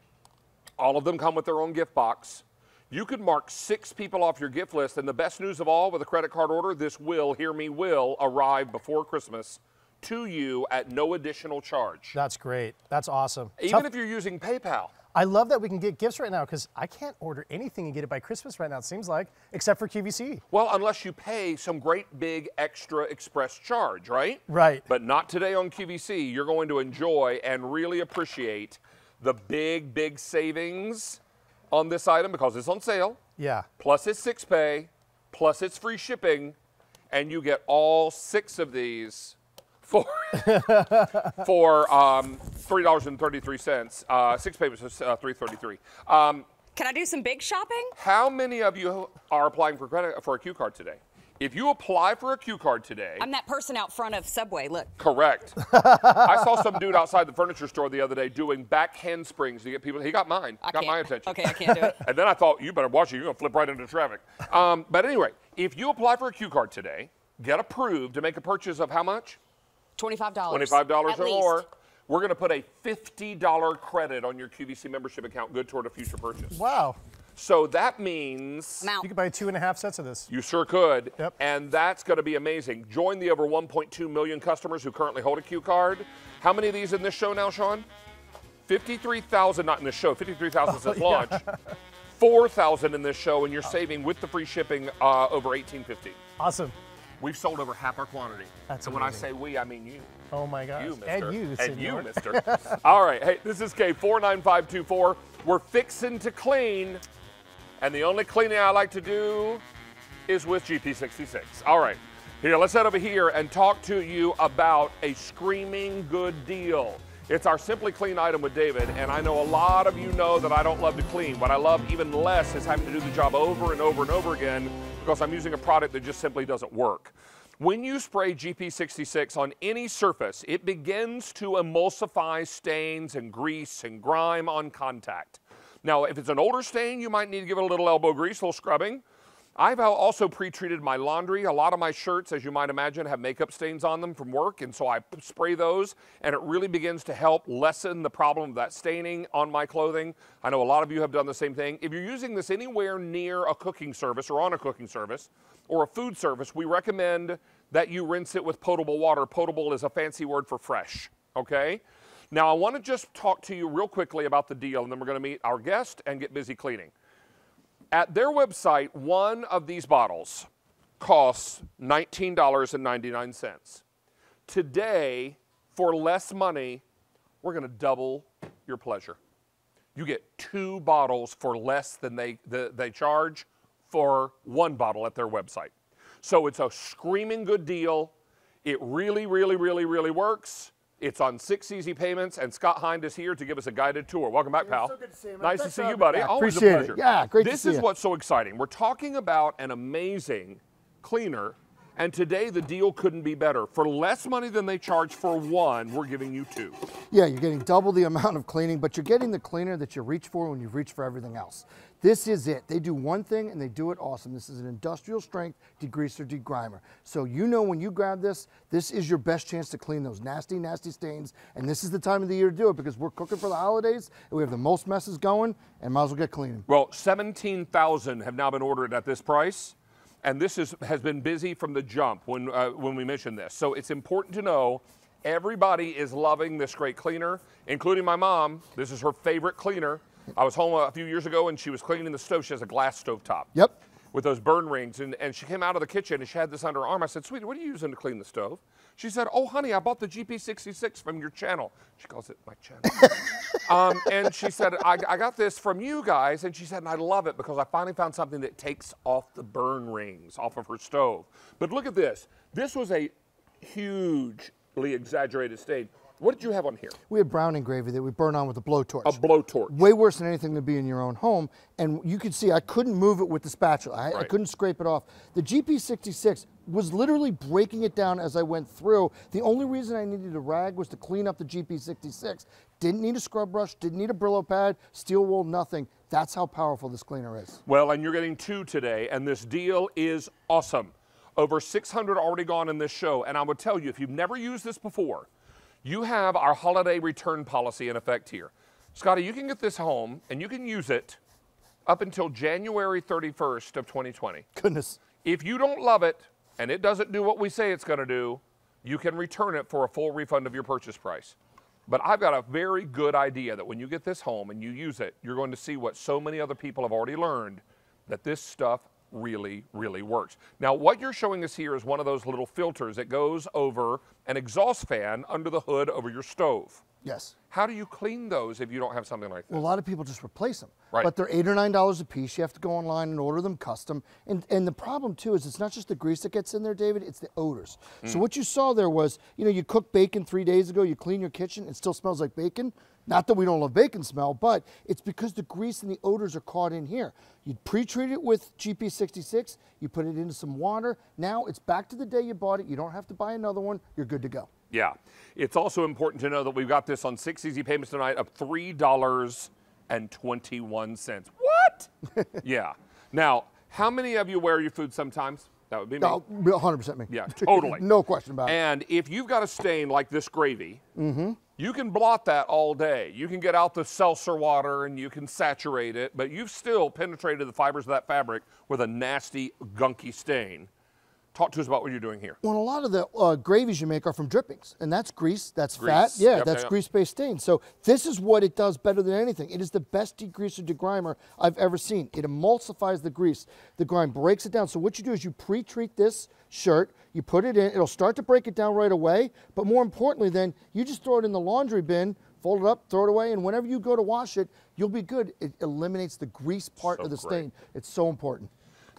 All of them come with their own gift box. You could mark 6 people off your gift list, and the best news of all, with a credit card order, this will, hear me, will arrive before Christmas to you at no additional charge. That's great. That's awesome. Even if you're using PayPal. I love that we can get gifts right now because I can't order anything and get it by Christmas right now, it seems like, except for QVC. Well, unless you pay some great big extra express charge, right? Right. But not today on QVC. You're going to enjoy and really appreciate the big, big savings on this item because it's on sale. Yeah. Plus it's 6 pay, plus it's free shipping, and you get all 6 of these for $3.33, 6 payments is $3.33. Can I do some big shopping? How many of you are applying for a Q card today? If you apply for a Q card today. I'm that person out front of Subway, look. Correct. I saw some dude outside the furniture store the other day doing back handsprings to get people. He got mine. Got my attention. Okay, I can't do it. And then I thought, you better watch it. You're going to flip right into traffic. But anyway, if you apply for a Q card today, get approved to make a purchase of how much? $25. $25 or more. We're going to put a $50 credit on your QVC membership account, good toward a future purchase. Wow. So that means you could buy 2.5 sets of this. You sure could. Yep. And that's going to be amazing. Join the over 1.2 million customers who currently hold a Q card. How many of these in this show now, Sean? 53,000, not in this show, 53,000 since launch. 4,000 in this show, and you're saving with the free shipping over $18.50. Awesome. We've sold over half our quantity. That's amazing. And when I say we, I mean you. Oh my gosh. You, mister. And you, mister. All right. Hey, this is K49524. We're fixing to clean. And the only cleaning I like to do is with GP66. All right, here, let's head over here and talk to you about a screaming good deal. It's our Simply Clean item with David, and I know a lot of you know that I don't love to clean. What I love even less is having to do the job over and over and over again because I'm using a product that just simply doesn't work. When you spray GP66 on any surface, it begins to emulsify stains and grease and grime on contact. Now, if it's an older stain, you might need to give it a little elbow grease, a little scrubbing. I've also pre-treated my laundry. A lot of my shirts, as you might imagine, have makeup stains on them from work, and so I spray those, and it really begins to help lessen the problem of that staining on my clothing. I know a lot of you have done the same thing. If you're using this anywhere near a cooking service or on a cooking service or a food service, we recommend that you rinse it with potable water. Potable is a fancy word for fresh, okay? Now, I want to just talk to you real quickly about the deal, and then we're going to meet our guest and get busy cleaning. At their website, one of these bottles costs $19.99. Today, for less money, we're going to double your pleasure. You get 2 bottles for less than they charge for 1 bottle at their website. So it's a screaming good deal. It really, really, really, really works. It's on 6 easy payments, and Scott Hind is here to give us a guided tour. Welcome back, pal. So good to see you, man. Nice to see you, buddy. Always a pleasure. Yeah, great to see you. This is what's so exciting. We're talking about an amazing cleaner, and today the deal couldn't be better. For less money than they charge for 1, we're giving you 2. Yeah, you're getting double the amount of cleaning, but you're getting the cleaner that you reach for when you've reached for everything else. This is it. They do one thing and they do it awesome. This is an industrial strength degreaser, degrimer. So you know when you grab this, this is your best chance to clean those nasty, nasty stains. And this is the time of the year to do it because we're cooking for the holidays and we have the most messes going and might as well get cleaning. Well, 17,000 have now been ordered at this price. And this has been busy from the jump when we mentioned this. So it's important to know everybody is loving this great cleaner, including my mom. This is her favorite cleaner. I was home a few years ago, and she was cleaning the stove. She has a glass stove top. Yep. With those burn rings, and she came out of the kitchen, and she had this under her arm. I said, sweetie, what are you using to clean the stove? She said, oh, honey, I bought the GP66 from your channel. She calls it my channel. And she said, I got this from you guys, and she said, and I love it because I finally found something that takes off the burn rings off of her stove. But look at this. This was a hugely exaggerated stain. What did you have on here? We had browning gravy that we burn on with a blowtorch. A blowtorch. Way worse than anything to be in your own home. And you could see I couldn't move it with the spatula. I couldn't scrape it off. The GP66 was literally breaking it down as I went through. The only reason I needed a rag was to clean up the GP66. Didn't need a scrub brush, didn't need a Brillo pad, steel wool, nothing. That's how powerful this cleaner is. Well, and you're getting 2 today, and this deal is awesome. Over 600 already gone in this show. And I would tell you, if you've never used this before, you have our holiday return policy in effect here. Scotty, you can get this home and you can use it up until January 31st of 2020. Goodness. If you don't love it and it doesn't do what we say it's gonna do, you can return it for a full refund of your purchase price. But I've got a very good idea that when you get this home and you use it, you're going to see what so many other people have already learned, that this stuff really, really works. Now, what you're showing us here is one of those little filters that goes over an exhaust fan under the hood over your stove. Yes. How do you clean those if you don't have something like this? Well, a lot of people just replace them. Right. But they're $8 or $9 a piece. You have to go online and order them custom. And the problem, too, is it's not just the grease that gets in there, David, it's the odors. Mm. So what you saw there was, you know, you cooked bacon 3 days ago, you clean your kitchen, it still smells like bacon. Not that we don't love bacon smell, but it's because the grease and the odors are caught in here. You pre-treat it with GP66, you put it into some water. Now it's back to the day you bought it. You don't have to buy another one. You're good to go. Yeah. It's also important to know that we've got this on 6 easy payments tonight of $3.21. What? Yeah. Now, how many of you wear your food sometimes? That would be me. 100% me. Yeah, totally. No question about it. And if you've got a stain like this gravy, you can blot that all day. You can get out the seltzer water and you can saturate it, but you've still penetrated the fibers of that fabric with a nasty, gunky stain. Talk to us about what you're doing here. Well, a lot of the gravies you make are from drippings, and that's grease, that's fat, yeah, yep, that's grease-based stain. So this is what it does better than anything. It is the best degreaser, degrimer I've ever seen. It emulsifies the grease. The grime breaks it down. So what you do is you pre-treat this shirt, you put it in, it'll start to break it down right away, but more importantly then, you just throw it in the laundry bin, fold it up, throw it away, and whenever you go to wash it, you'll be good. It eliminates the grease part of the stain. It's so important.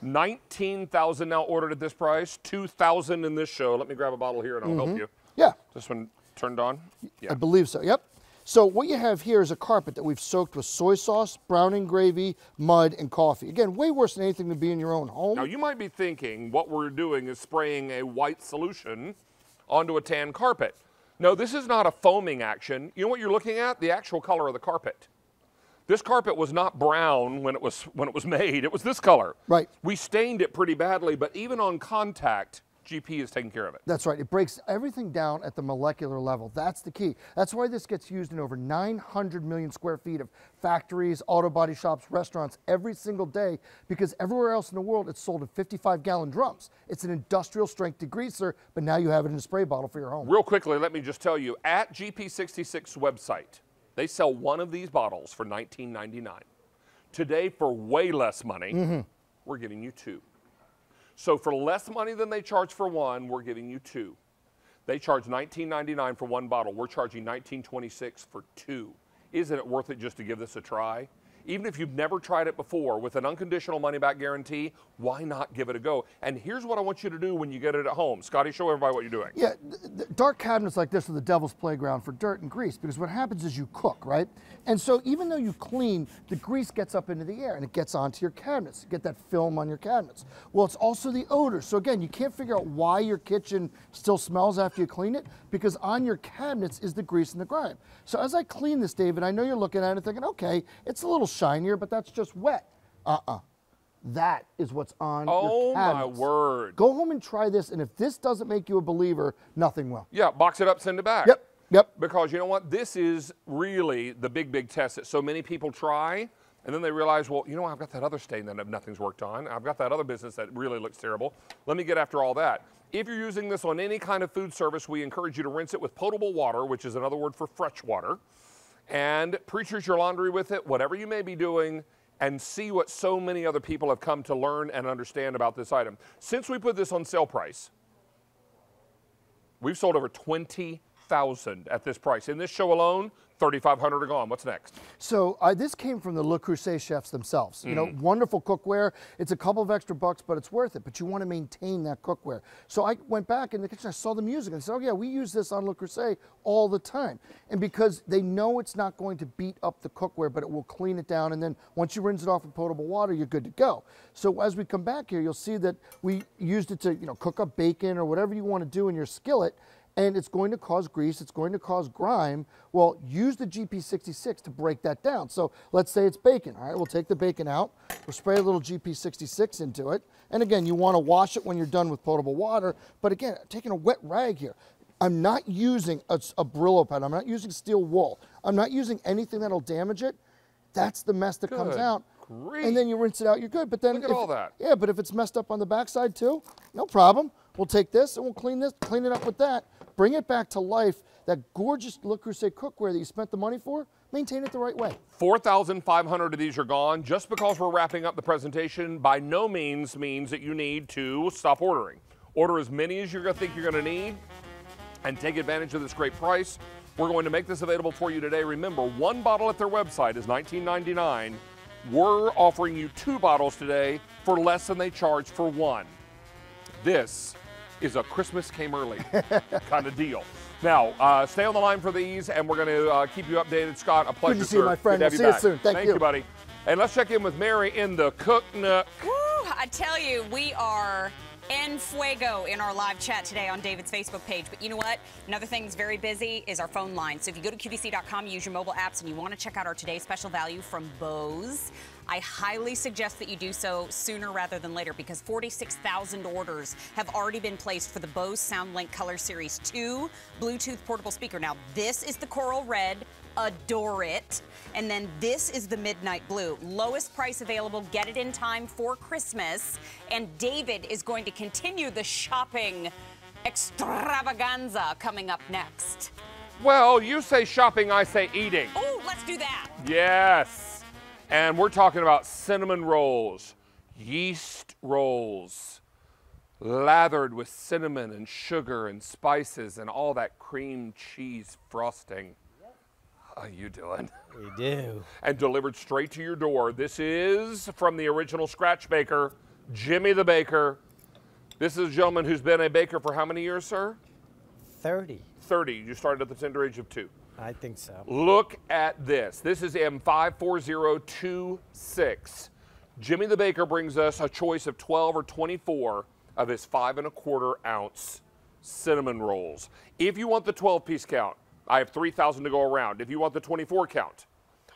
19,000 now ordered at this price, 2,000 in this show. Let me grab a bottle here and I'll help you. Yeah. This one turned on? Yeah. I believe so, yep. So what you have here is a carpet that we've soaked with soy sauce, browning gravy, mud, and coffee. Again, way worse than anything to be in your own home. Now you might be thinking what we're doing is spraying a white solution onto a tan carpet. No, this is not a foaming action. You know what you're looking at? The actual color of the carpet. This carpet was not brown when it was made. It was this color. Right. We stained it pretty badly, but even on contact, GP is taking care of it. That's right. It breaks everything down at the molecular level. That's the key. That's why this gets used in over 900 million square feet of factories, auto body shops, restaurants every single day, because everywhere else in the world it's sold in 55-gallon drums. It's an industrial strength degreaser, but now you have it in a spray bottle for your home. Real quickly, let me just tell you, at GP66 website, they sell one of these bottles for $19.99. Today, for way less money, we're giving you two. So for less money than they charge for one, we're giving you two. They charge $19.99 for one bottle. We're charging $19.26 for two. Isn't it worth it just to give this a try? Even if you've never tried it before, with an unconditional money-back guarantee, why not give it a go? And here's what I want you to do when you get it at home. Scotty, show everybody what you're doing. Yeah, dark cabinets like this are the devil's playground for dirt and grease, because what happens is you cook, right? And so even though you clean, the grease gets up into the air and it gets onto your cabinets. You get that film on your cabinets. Well, it's also the odor. So again, you can't figure out why your kitchen still smells after you clean it, because on your cabinets is the grease and the grime. So as I clean this, David, I know you're looking at it thinking, okay, it's a little shinier, but that's just wet. That is what's on your cabinets. Oh my word. Go home and try this, and if this doesn't make you a believer, nothing will. Yeah, box it up, send it back. Yep, yep. Because you know what? This is really the big, big test that so many people try, and then they realize, well, you know, I've got that other stain that nothing's worked on. I've got that other business that really looks terrible. Let me get after all that. If you're using this on any kind of food service, we encourage you to rinse it with potable water, which is another word for fresh water, and pre-treat your laundry with it, whatever you may be doing, and see what so many other people have come to learn and understand about this item. Since we put this on sale price, we've sold over 20,000 at this price. In this show alone, 3,500 are gone. What's next? So this came from the Le Creuset chefs themselves. You know, wonderful cookware. It's a couple of extra bucks, but it's worth it. But you want to maintain that cookware. So I went back in the kitchen, I saw the music, and I said, oh yeah, we use this on Le Creuset all the time. And because they know it's not going to beat up the cookware, but it will clean it down. And then once you rinse it off with potable water, you're good to go. So as we come back here, you'll see that we used it to, you know, cook up bacon or whatever you want to do in your skillet. And it's going to cause grease, it's going to cause grime. Well, use the GP66 to break that down. So let's say it's bacon, all right? We'll take the bacon out, we'll spray a little GP66 into it. And again, you wanna wash it when you're done with potable water, but again, taking a wet rag here. I'm not using a Brillo pad, I'm not using steel wool. I'm not using anything that'll damage it. That's the mess that comes out. Great. And then you rinse it out, you're good. But then look at all that. Yeah, but if it's messed up on the backside too, no problem. We'll take this and we'll clean it up with that. Bring it back to life. That gorgeous Le Creuset cookware that you spent the money for, maintain it the right way. 4,500 of these are gone. Just because we're wrapping up the presentation by no means means that you need to stop ordering. Order as many as you think you're gonna need and take advantage of this great price. We're going to make this available for you today. Remember, one bottle at their website is $19.99. We're offering you 2 bottles today for less than they charge for 1. This is a Christmas came early kind of deal. Now, stay on the line for these, and we're going to keep you updated. Scott, a pleasure, sir. Good to see you, my friend. We'll see you soon. Thank you. Thank you, buddy. And let's check in with Mary in the Cook Nook. Woo, I tell you, we are en fuego in our live chat today on David's Facebook page. But you know what? Another thing that's very busy is our phone line. So if you go to QVC.com, use your mobile apps, and you want to check out our today's special value from Bose, I highly suggest that you do so sooner rather than later, because 46,000 orders have already been placed for the Bose SoundLink COLOR SERIES 2 Bluetooth portable speaker. Now, this is the coral red. Adore it. And then this is the midnight blue. Lowest price available. Get it in time for Christmas. And David is going to continue the shopping extravaganza coming up next. Well, you say shopping, I say eating. Oh, let's do that. Yes. And we're talking about cinnamon rolls, yeast rolls, lathered with cinnamon and sugar and spices and all that cream cheese frosting. How are you doing? We do. And delivered straight to your door. This is from the original scratch baker, Jimmy the Baker. This is a gentleman who's been a baker for how many years, sir? 30. 30. You started at the tender age of 2. I think so. Look at this. This is M54026. Jimmy the Baker brings us a choice of 12 or 24 of his 5 1/4 ounce cinnamon rolls. If you want the 12-piece count, I have 3,000 to go around. If you want the 24 count,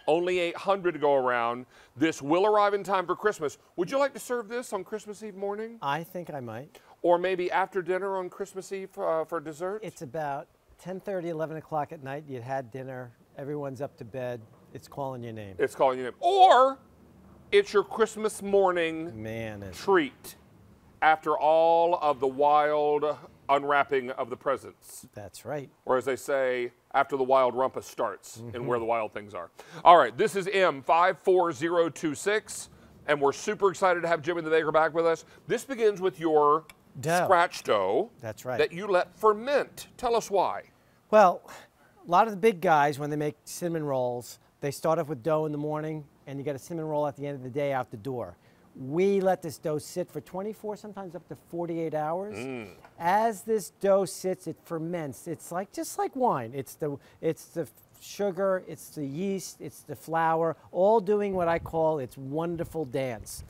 only 800 to go around. This will arrive in time for Christmas. Would you like to serve this on Christmas Eve morning? I think I might. Or maybe after dinner on Christmas Eve for dessert? It's about 10:30, 11 o'clock at night, you had dinner, everyone's up to bed, it's calling your name. It's calling your name. Or it's your Christmas morning treat after all of the wild unwrapping of the presents. That's right. Or as they say, after the wild rumpus starts and where the wild things are. All right, this is M54026, and we're super excited to have Jimmy the Baker back with us. This begins with your scratch dough. That's right. That you let ferment. Tell us why. Well, a lot of the big guys, when they make cinnamon rolls, they start off with dough in the morning, and you get a cinnamon roll at the end of the day out the door. We let this dough sit for 24, sometimes up to 48 hours. As this dough sits, it ferments. It's like just like wine. It's the sugar, it's the yeast, it's the flour, all doing what I call its wonderful dance.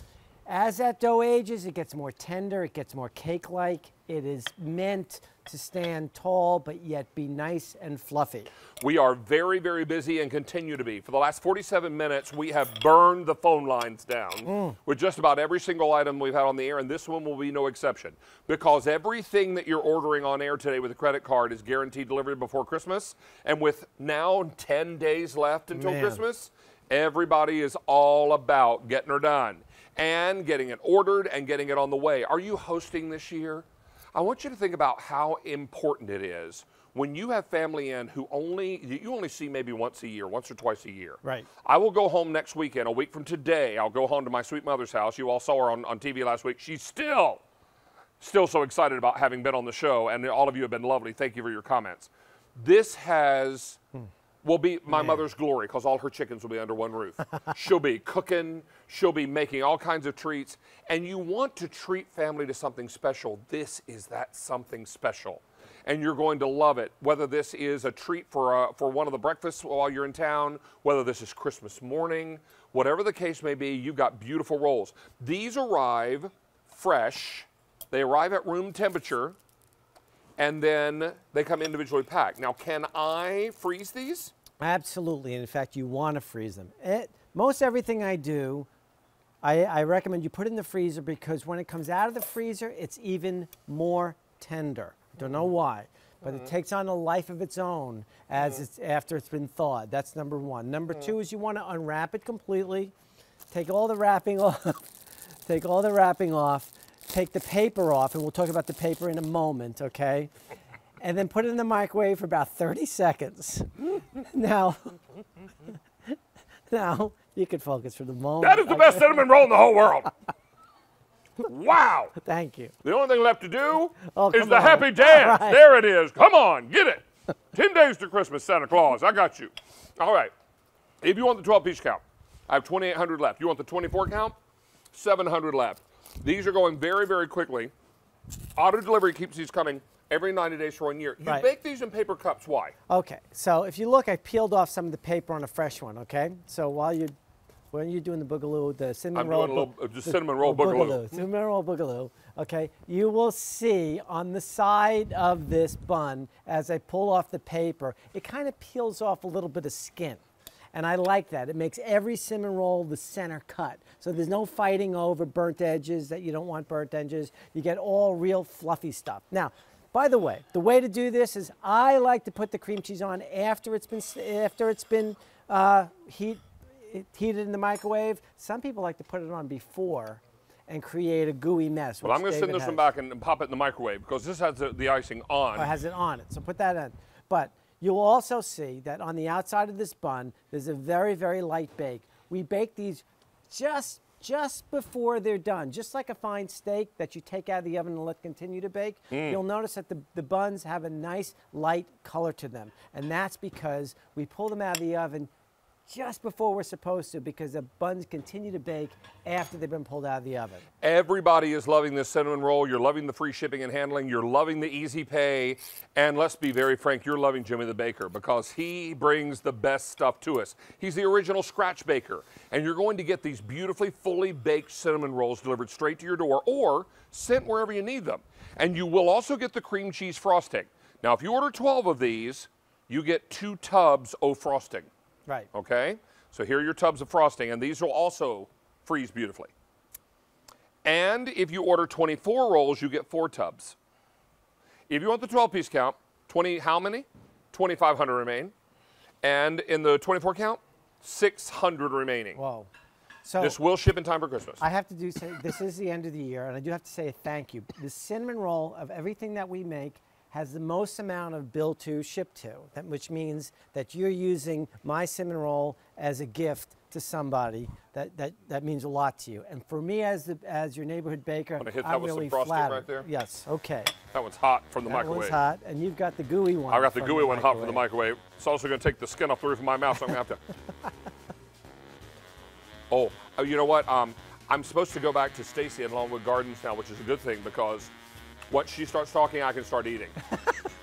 As that dough ages, it gets more tender, it gets more cake-like. It is meant to stand tall, but yet be nice and fluffy. We are very, very busy and continue to be. For the last 47 minutes, we have burned the phone lines down with just about every single item we've had on the air, and this one will be no exception. Because everything that you're ordering on air today with a credit card is guaranteed delivery before Christmas, and with now 10 days left until Christmas, everybody is all about getting her done. And getting it ordered and getting it on the way. Are you hosting this year? I want you to think about how important it is when you have family in who you only see maybe once a year, once or twice a year. Right. I will go home next weekend, a week from today, I'll go home to my sweet mother's house. You all saw her on TV last week. She's still so excited about having been on the show, and all of you have been lovely. Thank you for your comments. This has... will be my mother's glory, because all her chickens will be under one roof. She'll be cooking, she'll be making all kinds of treats, and you want to treat family to something special. This is that something special, and you're going to love it, whether this is a treat for one of the breakfasts while you're in town, whether this is Christmas morning, whatever the case may be, you've got beautiful rolls. These arrive fresh. They arrive at room temperature. And then they come individually packed. Now, can I freeze these? Absolutely, and in fact, you want to freeze them. Most everything I do, I recommend you put in the freezer, because when it comes out of the freezer, it's even more tender. Don't know why, but it takes on a life of its own as after it's been thawed. That's number one. Number two is you want to unwrap it completely. Take all the wrapping off. Take all the wrapping off. Take the paper off, and we'll talk about the paper in a moment, okay? And then put it in the microwave for about 30 seconds. Now you can focus for the moment. That is the best cinnamon roll in the whole world. Wow. Thank you. The only thing left to do is the happy dance. Right. There it is. Come on, get it. 10 days to Christmas, Santa Claus. I got you. All right. If you want the 12-piece count, I have 2,800 left. You want the 24 count? 700 left. These are going very, very quickly. Auto delivery keeps these coming every 90 days for 1 year. You bake these in paper cups. Why? Okay. So if you look, I peeled off some of the paper on a fresh one, okay? So while you... when you're doing the boogaloo, the cinnamon roll, cinnamon roll boogaloo. Okay, you will see on the side of this bun, as I pull off the paper, it kind of peels off a little bit of skin. And I like that. It makes every cinnamon roll the center cut. So there's no fighting over burnt edges that you don't want burnt edges. You get all real fluffy stuff. Now, by the way to do this is I like to put the cream cheese on after it's been heated in the microwave. Some people like to put it on before and create a gooey mess. Well, I'm going to send this one back and pop it in the microwave because this has the icing on. Or has it on it, so put that in. But you'll also see that on the outside of this bun, there's a very, very light bake. We bake these just before they're done, just like a fine steak that you take out of the oven and let continue to bake. You'll notice that the buns have a nice light color to them, and that's because we pull them out of the oven just before we're supposed to, because the buns continue to bake after they've been pulled out of the oven. Everybody is loving this cinnamon roll. You're loving the free shipping and handling. You're loving the easy pay. And let's be very frank, you're loving Jimmy the Baker because he brings the best stuff to us. He's the original scratch baker. And you're going to get these beautifully fully baked cinnamon rolls delivered straight to your door or sent wherever you need them. And you will also get the cream cheese frosting. Now, if you order 12 of these, you get 2 tubs of frosting. Right. Okay, so here are your tubs of frosting, and these will also freeze beautifully. And if you order 24 rolls, you get 4 tubs. If you want the 12-piece count, 2,500 remain. And in the 24 count, 600 remaining. Whoa. So this will ship in time for Christmas. I have to say, this is the end of the year, and I do have to say thank you. The cinnamon roll of everything that we make has the most amount of bill to ship to, which means that you're using my cinnamon roll as a gift to somebody. That means a lot to you. And for me, as your neighborhood baker, I'm really flattered. That was some frosting right there? Yes, okay. That one's hot from the microwave. That one's hot, and you've got the gooey one. I've got the gooey one hot from the microwave. It's also gonna take the skin off the roof of my mouth, so I'm gonna have to. Oh, you know what? I'm supposed to go back to Stacey at Longwood Gardens now, which is a good thing because once she starts talking, I can start eating.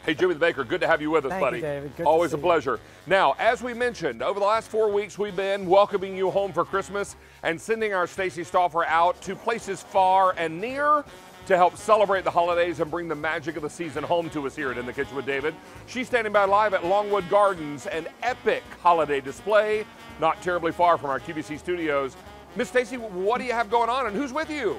Hey, Jimmy the Baker, good to have you with us, buddy. Thank you, David. Good Always a pleasure. You. Now, as we mentioned, over the last 4 weeks, we've been welcoming you home for Christmas and sending our Stacey Stauffer out to places far and near to help celebrate the holidays and bring the magic of the season home to us here at In the Kitchen with David. She's standing by live at Longwood Gardens, an epic holiday display, not terribly far from our QVC studios. Miss Stacey, what do you have going on and who's with you?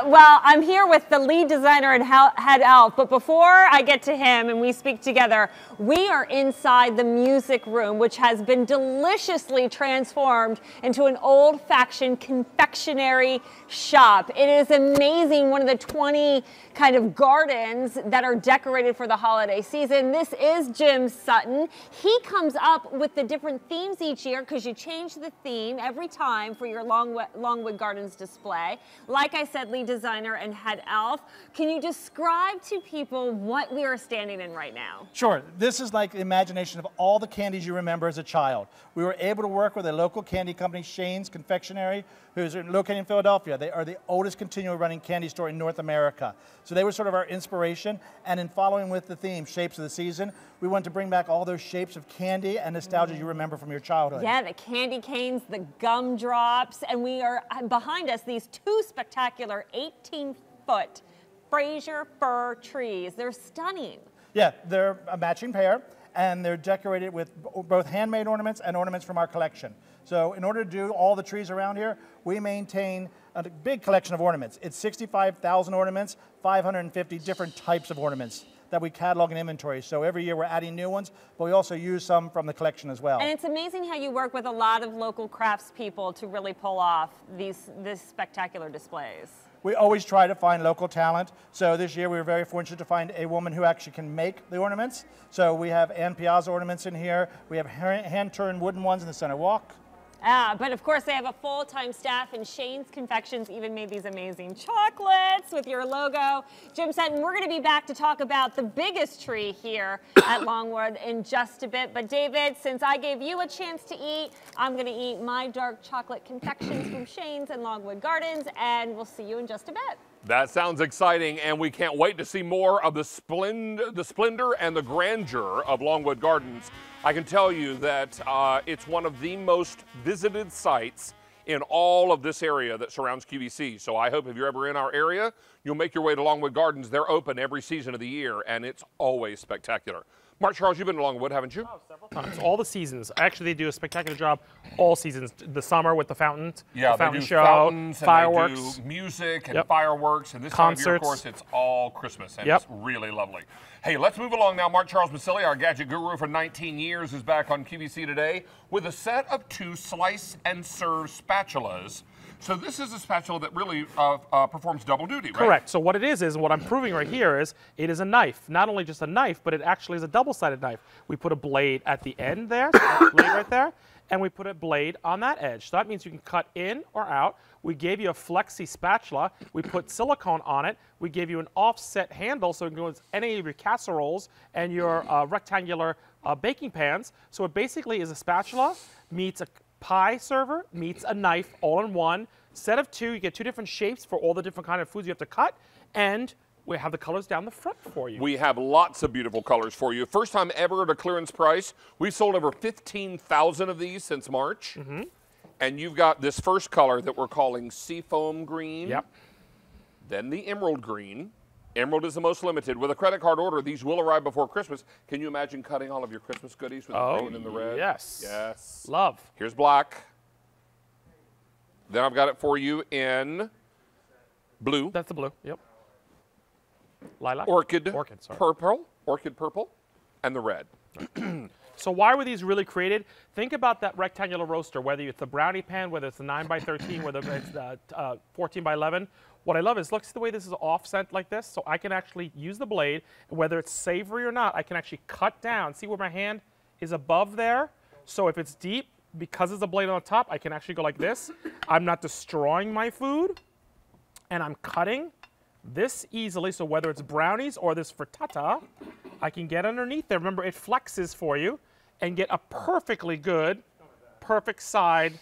Well, I'm here with the lead designer and head elf, but before I get to him and we speak together, we are inside the music room, which has been deliciously transformed into an old-fashioned confectionery shop. It is amazing, one of the 20 kind of gardens that are decorated for the holiday season. This is Jim Sutton. He comes up with the different themes each year because you change the theme every time for your Longwood Gardens display. Like I said, lead designer and head elf. Can you describe to people what we are standing in right now? Sure. This is like the imagination of all the candies you remember as a child. We were able to work with a local candy company, Shane's Confectionery, who's located in Philadelphia. They are the oldest continual running candy store in North America. So they were sort of our inspiration. And in following with the theme, Shapes of the Season, we wanted to bring back all those shapes of candy and nostalgia you remember from your childhood. Yeah, the candy canes, the gumdrops, and we are behind us, these two spectacular 18-foot Fraser fir trees. They're stunning. Yeah, they're a matching pair, and they're decorated with both handmade ornaments and ornaments from our collection. So in order to do all the trees around here, we maintain a big collection of ornaments. It's 65,000 ornaments, 550 different types of ornaments that we catalog and inventory. So every year we're adding new ones, but we also use some from the collection as well. And it's amazing how you work with a lot of local craftspeople to really pull off these spectacular displays. We always try to find local talent. So this year we were very fortunate to find a woman who actually can make the ornaments. So we have Ann Piazza ornaments in here. We have hand-turned wooden ones in the center walk. But of course they have a full-time staff, and Shane's Confections even made these amazing chocolates with your logo. Jim Sutton, we're going to be back to talk about the biggest tree here at Longwood in just a bit. But David, since I gave you a chance to eat, I'm going to eat my dark chocolate confections from Shane's and Longwood Gardens, and we'll see you in just a bit. That sounds exciting, and we can't wait to see more of the splendor and the grandeur of Longwood Gardens. I can tell you that it's one of the most visited sites in all of this area that surrounds QVC. So I hope if you're ever in our area, you'll make your way to Longwood Gardens. They're open every season of the year, and it's always spectacular. Mark Charles, you've been to Longwood, haven't you? Oh, several times. All the seasons. Actually, they do a spectacular job all seasons. The summer with the fountains, yeah, the fountain show, fireworks, and they do music and yep. fireworks, and this concerts. Time of year, of course, it's all Christmas, and yep. it's really lovely. Hey, let's move along now. Mark Charles Masili, our gadget guru for 19 years, is back on QVC Today with a set of 2 slice and serve spatulas. So this is a spatula that really performs double duty, right? Correct. So what it is what I'm proving right here is it is a knife. Not only just a knife, but it actually is a double-sided knife. We put a blade at the end there, so that blade right there, and we put a blade on that edge. So that means you can cut in or out. We gave you a flexi spatula. We put silicone on it. We gave you an offset handle so it can go with any of your casseroles and your rectangular baking pans. So it basically is a spatula meets a pie server meets a knife all in one. Set of 2, you get 2 different shapes for all the different kind of foods you have to cut, and we have the colors down the front for you. We have lots of beautiful colors for you. First time ever at a clearance price. We've sold over 15,000 of these since March. Mm-hmm. And you've got this first color that we're calling seafoam green. Yep. Then the emerald green. Emerald is the most limited. With a credit card order, these will arrive before Christmas. Can you imagine cutting all of your Christmas goodies with the green and the red? Yes. Yes. Love. Here's black. Then I've got it for you in blue. That's the blue. Yep. Lilac. Orchid. Orchid, sorry. Purple. Orchid purple. And the red. So why were these really created? Think about that rectangular roaster, whether it's the brownie pan, whether it's the 9x13, whether it's the 14x11. What I love is look at the way this is offset like this, so I can actually use the blade, whether it's savory or not, I can actually cut down. See where my hand is above there? So if it's deep, because it's a blade on the top, I can actually go like this. I'm not destroying my food, and I'm cutting this easily, so whether it's brownies or this frittata, I can get underneath there. Remember, it flexes for you and get a perfectly good, perfect side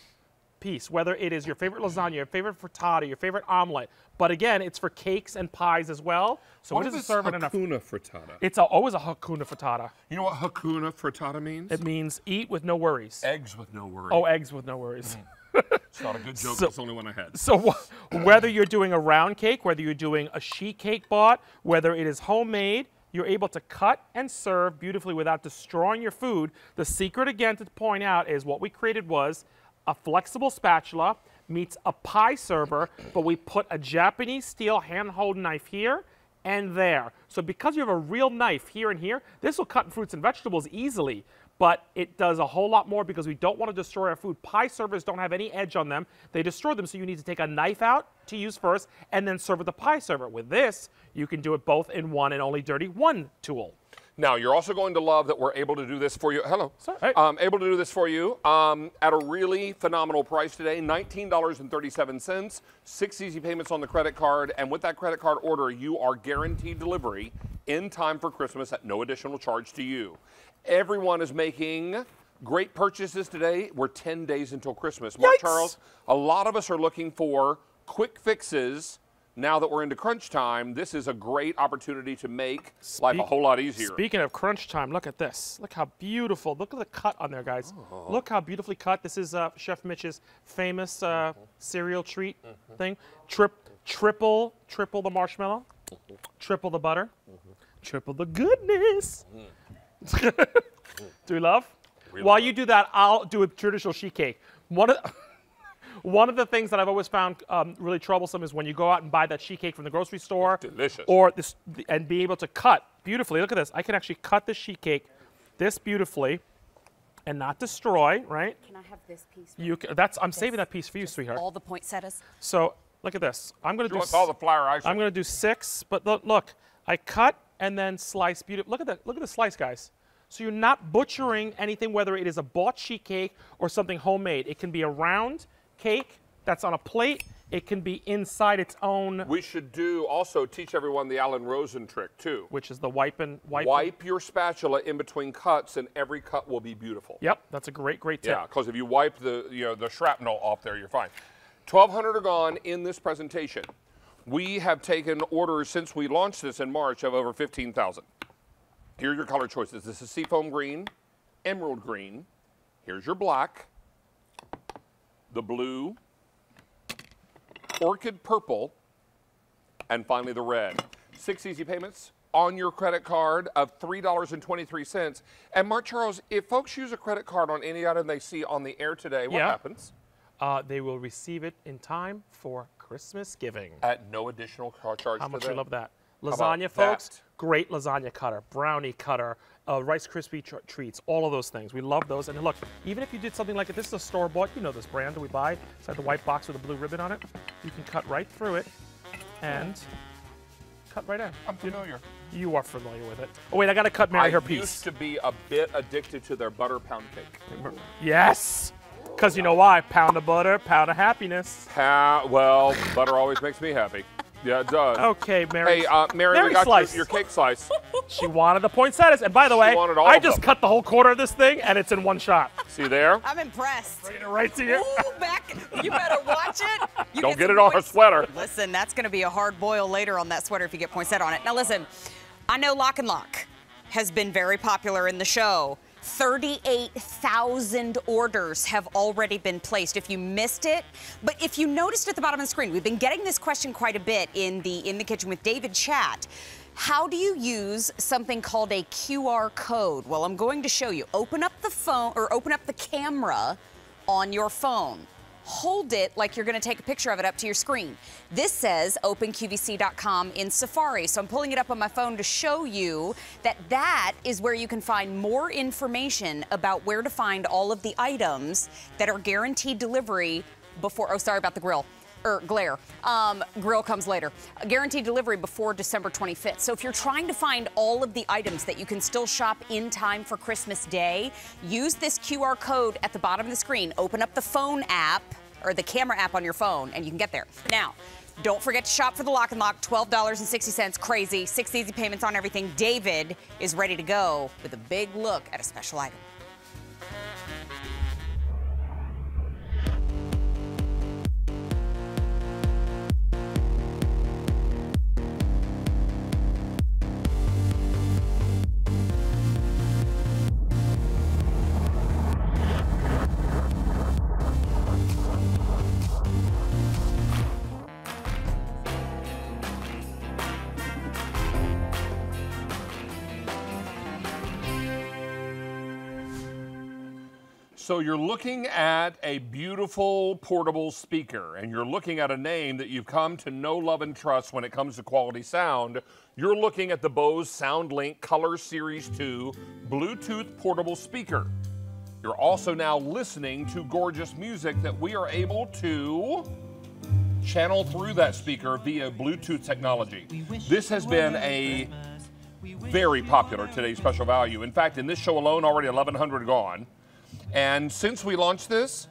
piece, whether it is your favorite lasagna, your favorite frittata, your favorite omelet. But again, it's for cakes and pies as well. So what is it serving in a Hakuna frittata? It's always a Hakuna frittata. You know what Hakuna frittata means? It means eat with no worries. Eggs with no worries. Oh, eggs with no worries. It's not a good joke, it's the only one I had. So whether you're doing a round cake, whether you're doing a sheet cake bought, whether it is homemade, you're able to cut and serve beautifully without destroying your food. The secret, again, to point out is what we created was a flexible spatula meets a pie server, but we put a Japanese steel handhold knife here and there. So because you have a real knife here and here, this will cut fruits and vegetables easily, but it does a whole lot more because we don't want to destroy our food. Pie servers don't have any edge on them. They destroy them, so you need to take a knife out to use first and then serve with the pie server. With this, you can do it both in one and only dirty one tool. Now, you're also going to love that we're able to do this for you. Hello. Sorry. Hey. Able to do this for you at a really phenomenal price today, $19.37, 6 easy payments on the credit card. And with that credit card order, you are guaranteed delivery in time for Christmas at no additional charge to you. Everyone is making great purchases today. We're 10 days until Christmas. Mark Charles, a lot of us are looking for quick fixes. Now that we're into crunch time, this is a great opportunity to make life a whole lot easier. Speaking of crunch time, look at this. Look how beautiful. Look at the cut on there, guys. Oh. Look how beautifully cut. This is Chef Mitch's famous cereal treat thing. Triple the marshmallow, triple the butter, triple the goodness. Do we love? Really While you do that, I'll do a traditional sheet cake. One of the things that I've always found really troublesome is when you go out and buy that sheet cake from the grocery store. Delicious. Or this, and be able to cut beautifully. Look at this. I can actually cut the sheet cake this beautifully and not destroy, right? Can I have this piece? You can, that's, I'm saving that piece for you, sweetheart. All the poinsettias. So look at this. I'm going to do all the flour ice. I'm going to do 6, but look, I cut and then slice beautifully. Look at that. Look at the slice, guys. so you're not butchering anything, whether it is a bought sheet cake or something homemade. It can be a round cake that's on a plate. It can be inside its own. We should do also teach everyone the Alan Rosen trick too, which is the wipe. Wipe your spatula in between cuts, and every cut will be beautiful. Yep, that's a great tip. Yeah, because if you wipe the the shrapnel off there, you're fine. 1,200 are gone in this presentation. We have taken orders since we launched this in March of over 15,000. Here are your color choices. This is seafoam green, emerald green. Here's your black, the blue, orchid purple, and finally the red. 6 easy payments on your credit card of $3.23. And Mark Charles, if folks use a credit card on any item they see on the air today, what happens? They will receive it in time for Christmas giving. At no additional charge to them. How much you love that. Lasagna, folks, great lasagna cutter, brownie cutter, Rice Krispie treats, all of those things. We love those. And look, even if you did something like it, this is a store-bought, you know this brand that we buy. It's like the white box with a blue ribbon on it. You can cut right through it and cut right in. I'm familiar. You are familiar with it. Oh, wait, I got to cut Mary her piece. I used to be a bit addicted to their butter pound cake. Yes! Because you know why? Pound of butter, pound of happiness. Well, butter always makes me happy. Yeah, it does. Okay, Mary. Hey, Mary we got your cake slice. She wanted the poinsettias. And by the way, I just cut the whole quarter of this thing, and it's in one shot. See there? I'm impressed. Bringing it right to you. Ooh, back. You better watch it. You don't get it on her sweater. Listen, that's going to be a hard boil later on that sweater if you get poinsettia on it. Now, listen, I know Lock and Lock has been very popular in the show. 38,000 orders have already been placed if you missed it. But if you noticed at the bottom of the screen, we've been getting this question quite a bit in the Kitchen with David chat. How do you use something called a QR code? Well, I'm going to show you. Open up the phone or open up the camera on your phone. Hold it like you're going to take a picture of it up to your screen. This says openqvc.com in Safari. So I'm pulling it up on my phone to show you that that is where you can find more information about where to find all of the items that are guaranteed delivery before, oh, sorry about the grill. Glare. Grill comes later. Guaranteed delivery before December 25th. So if you're trying to find all of the items that you can still shop in time for Christmas Day, use this QR code at the bottom of the screen. Open up the phone app or the camera app on your phone and you can get there. Now, don't forget to shop for the Lock and Lock, $12.60, crazy, 6 easy payments on everything. David is ready to go with a big look at a special item. So you're looking at a beautiful portable speaker, and you're looking at a name that you've come to know, love, and trust when it comes to quality sound. You're looking at the Bose SoundLink COLOR SERIES 2 Bluetooth portable speaker. You're also now listening to gorgeous music that we are able to channel through that speaker via Bluetooth technology. This has been a very popular today's special value. In fact, in this show alone, already 1,100 gone. And since we launched this,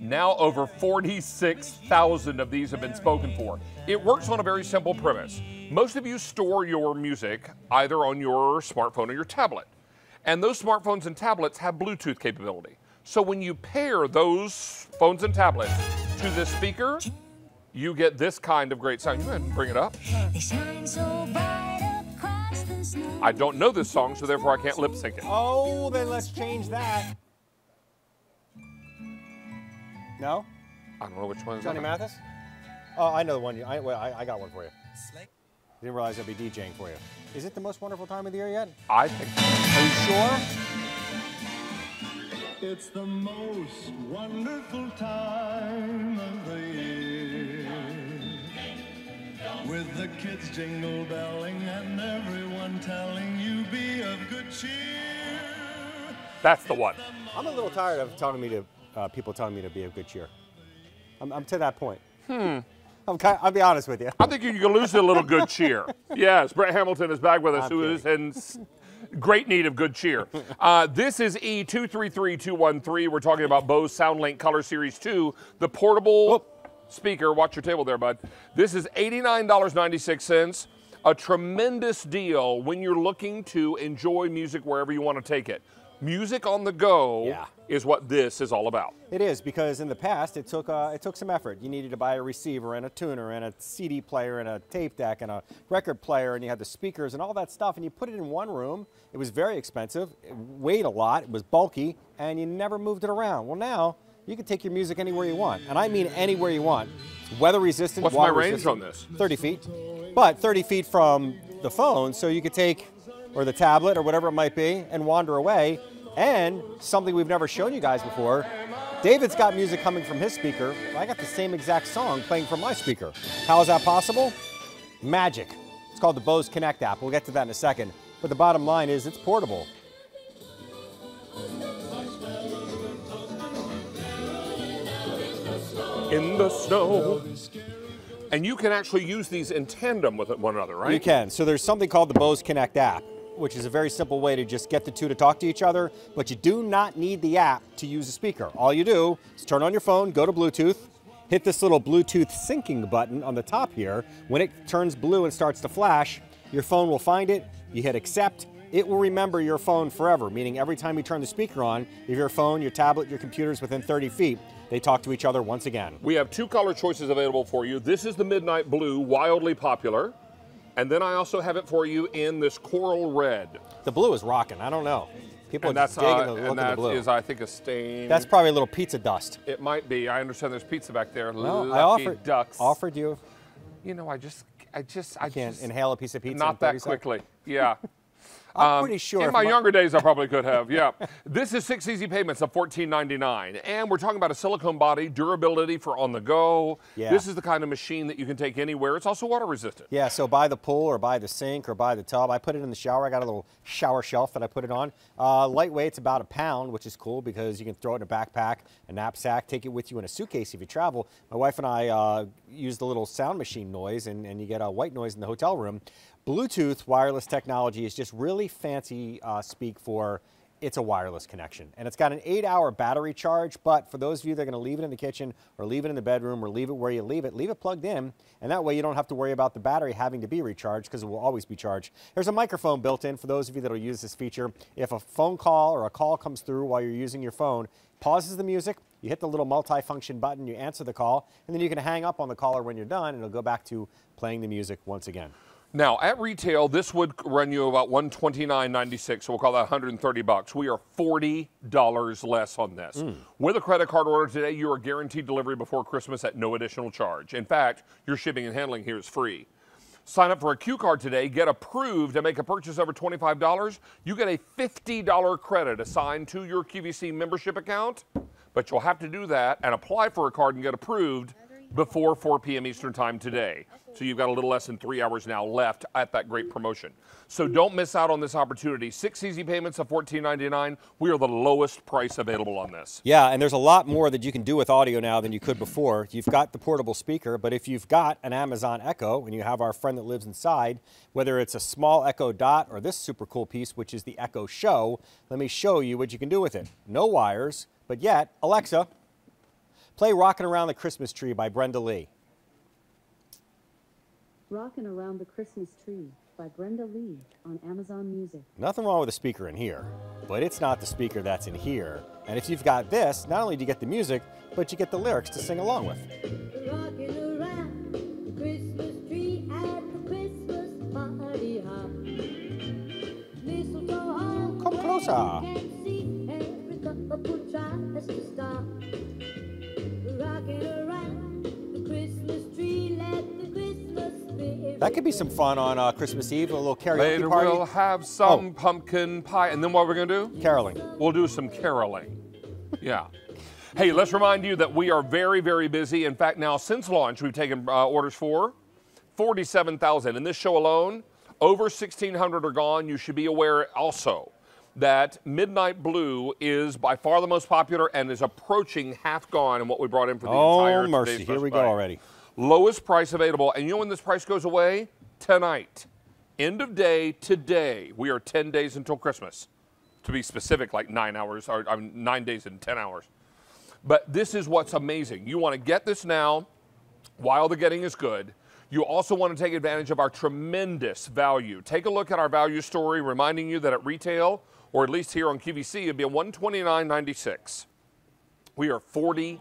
now over 46,000 of these have been spoken for. It works on a very simple premise. Most of you store your music either on your smartphone or your tablet. And those smartphones and tablets have Bluetooth capability. So when you pair those phones and tablets to this speaker, you get this kind of great sound. You go ahead and bring it up. They shine so bright. I don't know this song, so therefore I can't lip sync it. Oh, then let's change that. No? I don't know which one. Johnny Mathis? Oh, I know the one. I got one for you. Didn't realize I'd be DJing for you. Is it the most wonderful time of the year yet? I think so. Are you sure? It's the most wonderful time of the year. With the kids jingle belling and everyone telling you be of good cheer. That's the one. I'm a little tired of telling me to people telling me to be of good cheer. I'm to that point. I'll be honest with you. I think you're gonna lose a little good cheer. Yes, Brett Hamilton is back with us, who is in Great need of good cheer. This is E233213. We're talking about Bose SoundLink COLOR SERIES 2, the portable speaker. Watch your table there, bud. This is $89.96. A tremendous deal when you're looking to enjoy music wherever you want to take it. Music on the go is what this is all about. It is, because in the past it took some effort. You needed to buy a receiver and a tuner and a CD player and a tape deck and a record player, and you had the speakers and all that stuff, and you put it in one room. It was very expensive, it weighed a lot, it was bulky, and you never moved it around. Well, now you can take your music anywhere you want, and I mean anywhere you want. Weather resistant, water resistant. What's my range on this? 30 feet, but 30 feet from the phone, so you could take, or the tablet, or whatever it might be, and wander away. And something we've never shown you guys before, David's got music coming from his speaker. I got the same exact song playing from my speaker. How is that possible? Magic. It's called the Bose Connect app. We'll get to that in a second. But the bottom line is it's portable. In the snow. And you can actually use these in tandem with one another, right? You can. So there's something called the Bose Connect app, which is a very simple way to just get the two to talk to each other, but you do not need the app to use a speaker. All you do is turn on your phone, go to Bluetooth, hit this little Bluetooth syncing button on the top here. When it turns blue and starts to flash, your phone will find it, you hit accept, it will remember your phone forever, meaning every time you turn the speaker on, if your phone, your tablet, your computer is within 30 feet, they talk to each other once again. We have two color choices available for you. This is the midnight blue, wildly popular. And then I also have it for you in this coral red. The blue is rocking. I don't know. People are just digging the look of the blue. And that is, I think, a stain. That's probably a little pizza dust. It might be. I understand there's pizza back there. No, I offered you. You know, I can't inhale a piece of pizza. Not that quickly. Yeah. I'm pretty sure. In my younger days, I probably could have, yeah. This is 6 easy payments of $14.99. And we're talking about a silicone body, durability for on the go. Yeah. This is the kind of machine that you can take anywhere. It's also water resistant. Yeah, so by the pool or by the sink or by the tub. I put it in the shower. I got a little shower shelf that I put it on. Lightweight, it's about a pound, which is cool because you can throw it in a backpack, a knapsack, take it with you in a suitcase if you travel. My wife and I use the little sound machine noise, and you get a white noise in the hotel room. Bluetooth wireless technology is just really fancy speak for it's a wireless connection. And it's got an 8-hour battery charge, but for those of you that are going to leave it in the kitchen or leave it in the bedroom or leave it where you leave it plugged in. And that way you don't have to worry about the battery having to be recharged because it will always be charged. There's a microphone built in for those of you that will use this feature. If a phone call or a call comes through while you're using your phone, pauses the music. You hit the little multi-function button, you answer the call, and then you can hang up on the caller when you're done and it'll go back to playing the music once again. Now, at retail, this would run you about $129.96, so we'll call that $130. We are $40 less on this. With a credit card order today, you are guaranteed delivery before Christmas at no additional charge. In fact, your shipping and handling here is free. Sign up for a Q card today, get approved, and make a purchase over $25. You get a $50 credit assigned to your QVC membership account, but you'll have to do that and apply for a card and get approved before 4 p.m. Eastern time today. So you've got a little less than 3 hours now left at that great promotion. So don't miss out on this opportunity. 6 easy payments of $14.99. We are the lowest price available on this. Yeah, and there's a lot more that you can do with audio now than you could before. You've got the portable speaker, but if you've got an Amazon Echo and you have our friend that lives inside, whether it's a small Echo Dot or this super cool piece, which is the Echo Show, let me show you what you can do with it. No wires, but yet, Alexa, play Rockin' Around the Christmas Tree by Brenda Lee. Rockin' Around the Christmas Tree by Brenda Lee on Amazon Music. Nothing wrong with a speaker in here, but it's not the speaker that's in here. And if you've got this, not only do you get the music, but you get the lyrics to sing along with. Rockin' around the Christmas tree at the Christmas party hop. Mistletoe hall. Come closer. You can't see every couple tries to stop. That could be some fun on Christmas Eve, a little karaoke later party. We'll have some pumpkin pie, and then what we're going to do? Caroling. We'll do some caroling. Yeah. Hey, let's remind you that we are very, very busy. In fact, now since launch, we've taken orders for 47,000. In this show alone, over 1,600 are gone. You should be aware also that Midnight Blue is by far the most popular and is approaching half gone in what we brought in for the entire today's mercy. Here we go already. Lowest price available. And you know when this price goes away? Tonight. End of day today. We are 10 days until Christmas. To be specific, like 9 hours, or 9 days and 10 hours. But this is what's amazing. You want to get this now while the getting is good. You also want to take advantage of our tremendous value. Take a look at our value story, reminding you that at retail, or at least here on QVC, it'd be $129.96. We are $40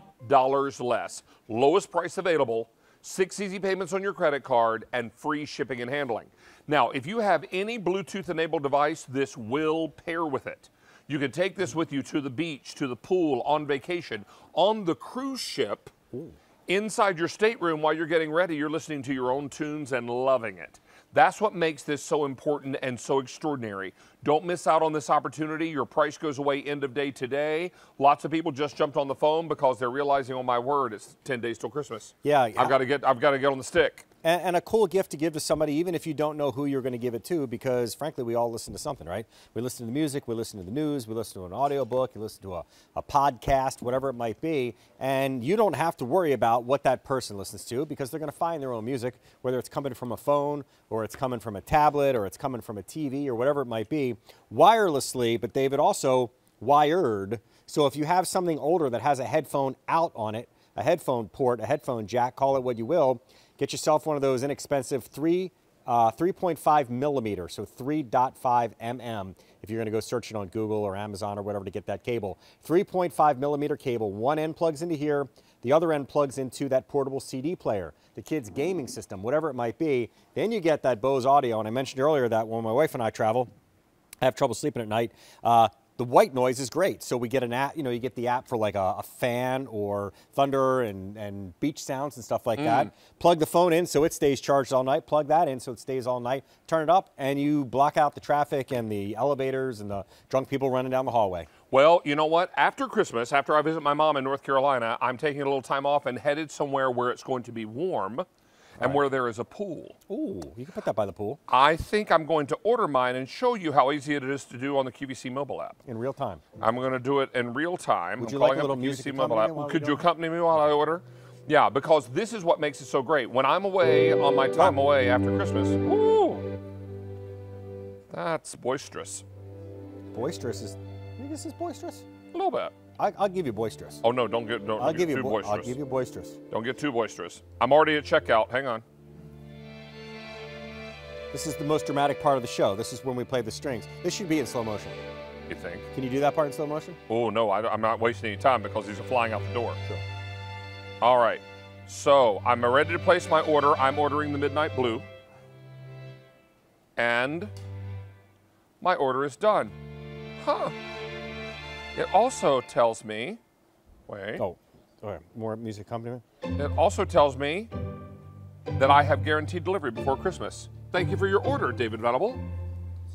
less. Lowest price available, 6 easy payments on your credit card, and free shipping and handling. Now, if you have any Bluetooth-enabled device, this will pair with it. You can take this with you to the beach, to the pool, on vacation, on the cruise ship. Ooh. Inside your stateroom while you're getting ready, you're listening to your own tunes and loving it. That's what makes this so important and so extraordinary. Don't miss out on this opportunity. Your price goes away end of day today. Lots of people just jumped on the phone because they're realizing, oh my word, it's 10 days till Christmas. Yeah, I've got to get on the stick. And a cool gift to give to somebody, even if you don't know who you're going to give it to, because frankly, we all listen to something, right? We listen to music, we listen to the news, we listen to an audiobook, you listen to a podcast, whatever it might be, and you don't have to worry about what that person listens to, because they're going to find their own music, whether it's coming from a phone, or it's coming from a tablet, or it's coming from a TV, or whatever it might be, wirelessly, but David, also wired. So if you have something older that has a headphone out on it, a headphone port, a headphone jack, call it what you will, get yourself one of those inexpensive 3.5 millimeter, so 3.5 mm, if you're going to go searching on Google or Amazon or whatever to get that cable. 3.5 millimeter cable, one end plugs into here, the other end plugs into that portable CD player, the kids' gaming system, whatever it might be. Then you get that Bose audio, and I mentioned earlier that when my wife and I travel, I have trouble sleeping at night. The white noise is great, so we get an app, you know, you get the app for like a fan or thunder and beach sounds and stuff like that. Plug the phone in so it stays charged all night, plug that in so it stays all night, turn it up, and you block out the traffic and the elevators and the drunk people running down the hallway. Well, you know what? After Christmas, after I visit my mom in North Carolina, I'm taking a little time off and headed somewhere where it's going to be warm. And where there is a pool. Ooh, you can put that by the pool. I think I'm going to order mine and show you how easy it is to do on the QVC mobile app. In real time. I'm going to do it in real time. Would you like a little music mobile app? Could you accompany me while I order? Yeah, because this is what makes it so great. When I'm away on my time away after Christmas, woo! That's boisterous. Boisterous is, you think this is boisterous? A little bit. I'll give you boisterous. Oh no, don't get too boisterous. I'll give you boisterous. Don't get too boisterous. I'm already at checkout. Hang on. This is the most dramatic part of the show. This is when we play the strings. This should be in slow motion. You think? Can you do that part in slow motion? Oh no, I'm not wasting any time because these are flying out the door. Sure. All right. So I'm ready to place my order. I'm ordering the Midnight Blue. And my order is done. Huh. It also tells me, wait. Oh, okay. More music accompaniment. It also tells me that I have guaranteed delivery before Christmas. Thank you for your order, David Venable.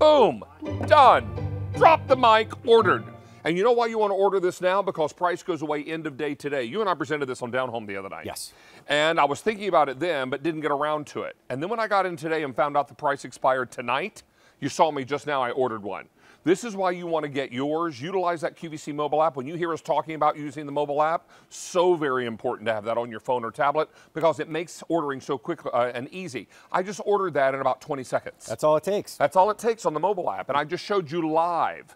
Boom, done, drop the mic, ordered. And you know why you want to order this now? Because price goes away end of day today. You and I presented this on Down Home the other night. Yes. And I was thinking about it then, but didn't get around to it. And then when I got in today and found out the price expired tonight, you saw me just now, I ordered one. This is why you want to get yours. Utilize that QVC mobile app. When you hear us talking about using the mobile app, so very important to have that on your phone or tablet because it makes ordering so quick and easy. I just ordered that in about 20 seconds. That's all it takes. That's all it takes on the mobile app. And I just showed you live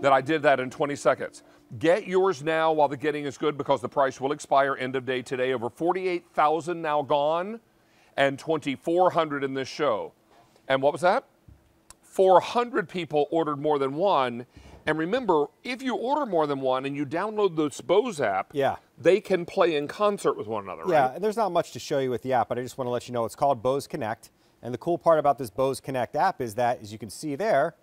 that I did that in 20 seconds. Get yours now while the getting is good because the price will expire end of day today. Over 48,000 now gone and 2,400 in this show. And what was that? 400 people ordered more than one. And remember, if you order more than one and you download this Bose app, yeah, they can play in concert with one another, right? Yeah, and there's not much to show you with the app, but I just want to let you know it's called Bose Connect. And the cool part about this Bose Connect app is that, as you can see there,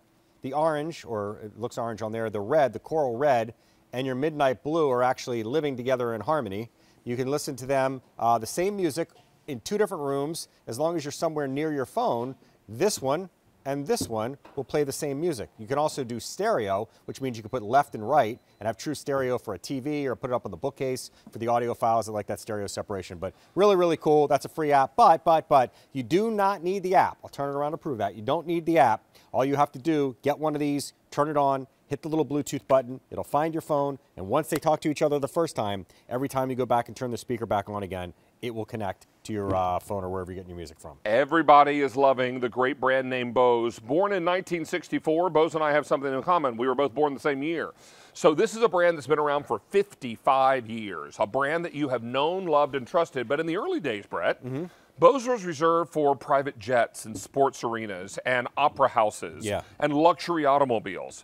the orange, or it looks orange on there, the red, the coral red, and your midnight blue are actually living together in harmony. You can listen to them, the same music, in two different rooms, as long as you're somewhere near your phone. This one and this one will play the same music. You can also do stereo, which means you can put left and right and have true stereo for a TV or put it up on the bookcase for the audio files that like that stereo separation. But really, really cool. That's a free app. But you do not need the app. I'll turn it around to prove that. You don't need the app. All you have to do, get one of these, turn it on, hit the little Bluetooth button, it'll find your phone, and once they talk to each other the first time, every time you go back and turn the speaker back on again, it will connect to your phone or wherever you're getting your music from. Everybody is loving the great brand name Bose. Born in 1964, Bose and I have something in common. We were both born the same year. So this is a brand that's been around for 55 years, a brand that you have known, loved, and trusted. But in the early days, Brett, Bose was reserved for private jets and sports arenas and opera houses and luxury automobiles.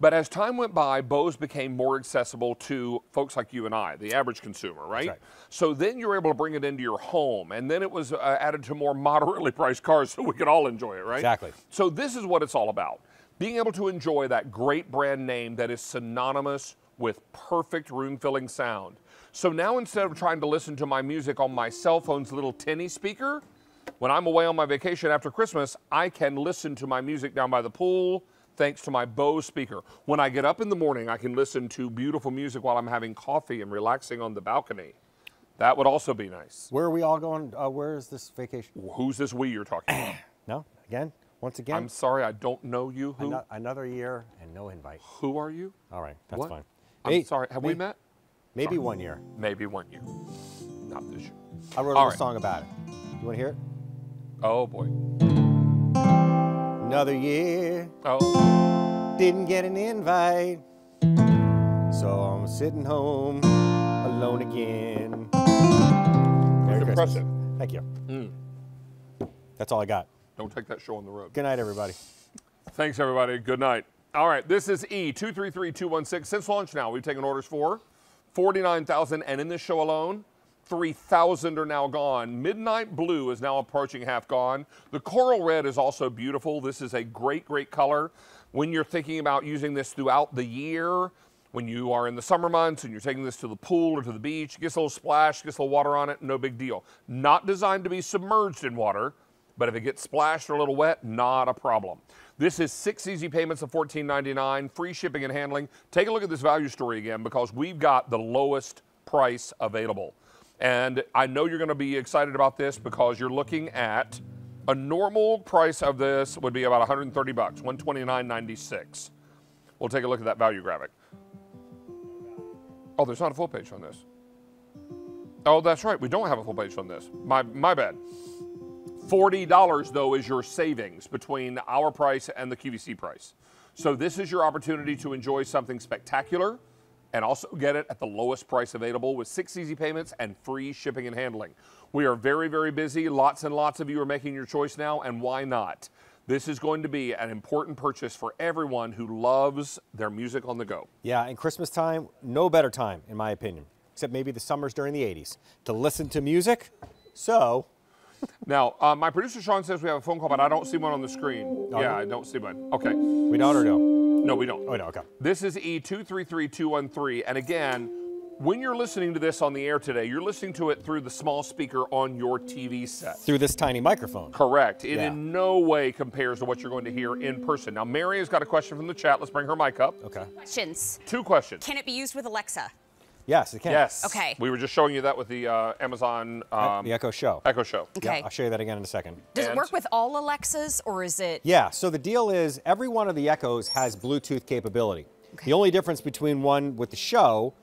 But as time went by, Bose became more accessible to folks like you and I, the average consumer, right? That's right. So then you were able to bring it into your home, and then it was added to more moderately priced cars so we could all enjoy it, right? Exactly. So this is what it's all about, being able to enjoy that great brand name that is synonymous with perfect room-filling sound. So now instead of trying to listen to my music on my cell phone's little tinny speaker, when I'm away on my vacation after Christmas, I can listen to my music down by the pool, thanks to my Bose speaker. When I get up in the morning, I can listen to beautiful music while I'm having coffee and relaxing on the balcony. That would also be nice. Where are we all going? Where is this vacation? Who's this we you're talking about? No, again, once again. I'm sorry, I don't know you. Who? Another year and no invite. Who are you? All right, that's fine. I'm sorry, have we met? Maybe 1 year. Maybe 1 year. Not this year. I wrote a little song about it. You want to hear it? Oh, boy. Another year, didn't get an invite, so I'm sitting home alone again. That's impressive. Christmas. Thank you. That's all I got. Don't take that show on the road. Good night, everybody. Thanks, everybody. Good night. All right, this is E233216. Since launch now, we've taken orders for 49,000, and in this show alone, 3,000 are now gone. Midnight blue is now approaching half gone. The coral red is also beautiful. This is a great, great color. When you're thinking about using this throughout the year, when you are in the summer months and you're taking this to the pool or to the beach, gets a little splash, gets a little water on it, no big deal. Not designed to be submerged in water, but if it gets splashed or a little wet, not a problem. This is 6 easy payments of $14.99, free shipping and handling. Take a look at this value story again, because we've got the lowest price available. And I know you're going to be excited about this, because you're looking at a normal price of this would be about 130 bucks, $129.96. We'll take a look at that value graphic. Oh, there's not a full page on this. Oh, that's right. We don't have a full page on this. My bad. $40, though, is your savings between our price and the QVC price. So this is your opportunity to enjoy something spectacular, and also get it at the lowest price available with 6 easy payments and free shipping and handling. We are very, very busy. Lots and lots of you are making your choice now, and why not? This is going to be an important purchase for everyone who loves their music on the go. Yeah, and Christmas time, no better time, in my opinion, except maybe the summers during the 80s, to listen to music, so. Now, my producer Sean says we have a phone call, but I don't see one on the screen. No, yeah, I don't see one. Okay. We don't or no? No, we don't. Oh, no, okay. This is E233213, and again, when you're listening to this on the air today, you're listening to it through the small speaker on your TV set. Through this tiny microphone. Correct. It in no way compares to what you're going to hear in person. Now, Mary has got a question from the chat. Let's bring her mic up. Okay. Questions. Two questions. Can it be used with Alexa? Yes, it can. Yes. Okay. We were just showing you that with the Amazon... the Echo Show. Echo Show. Okay. Yeah, I'll show you that again in a second. Does it work with all Alexas, or is it... Yeah, so the deal is every one of the Echos has Bluetooth capability. Okay. The only difference between one with the show,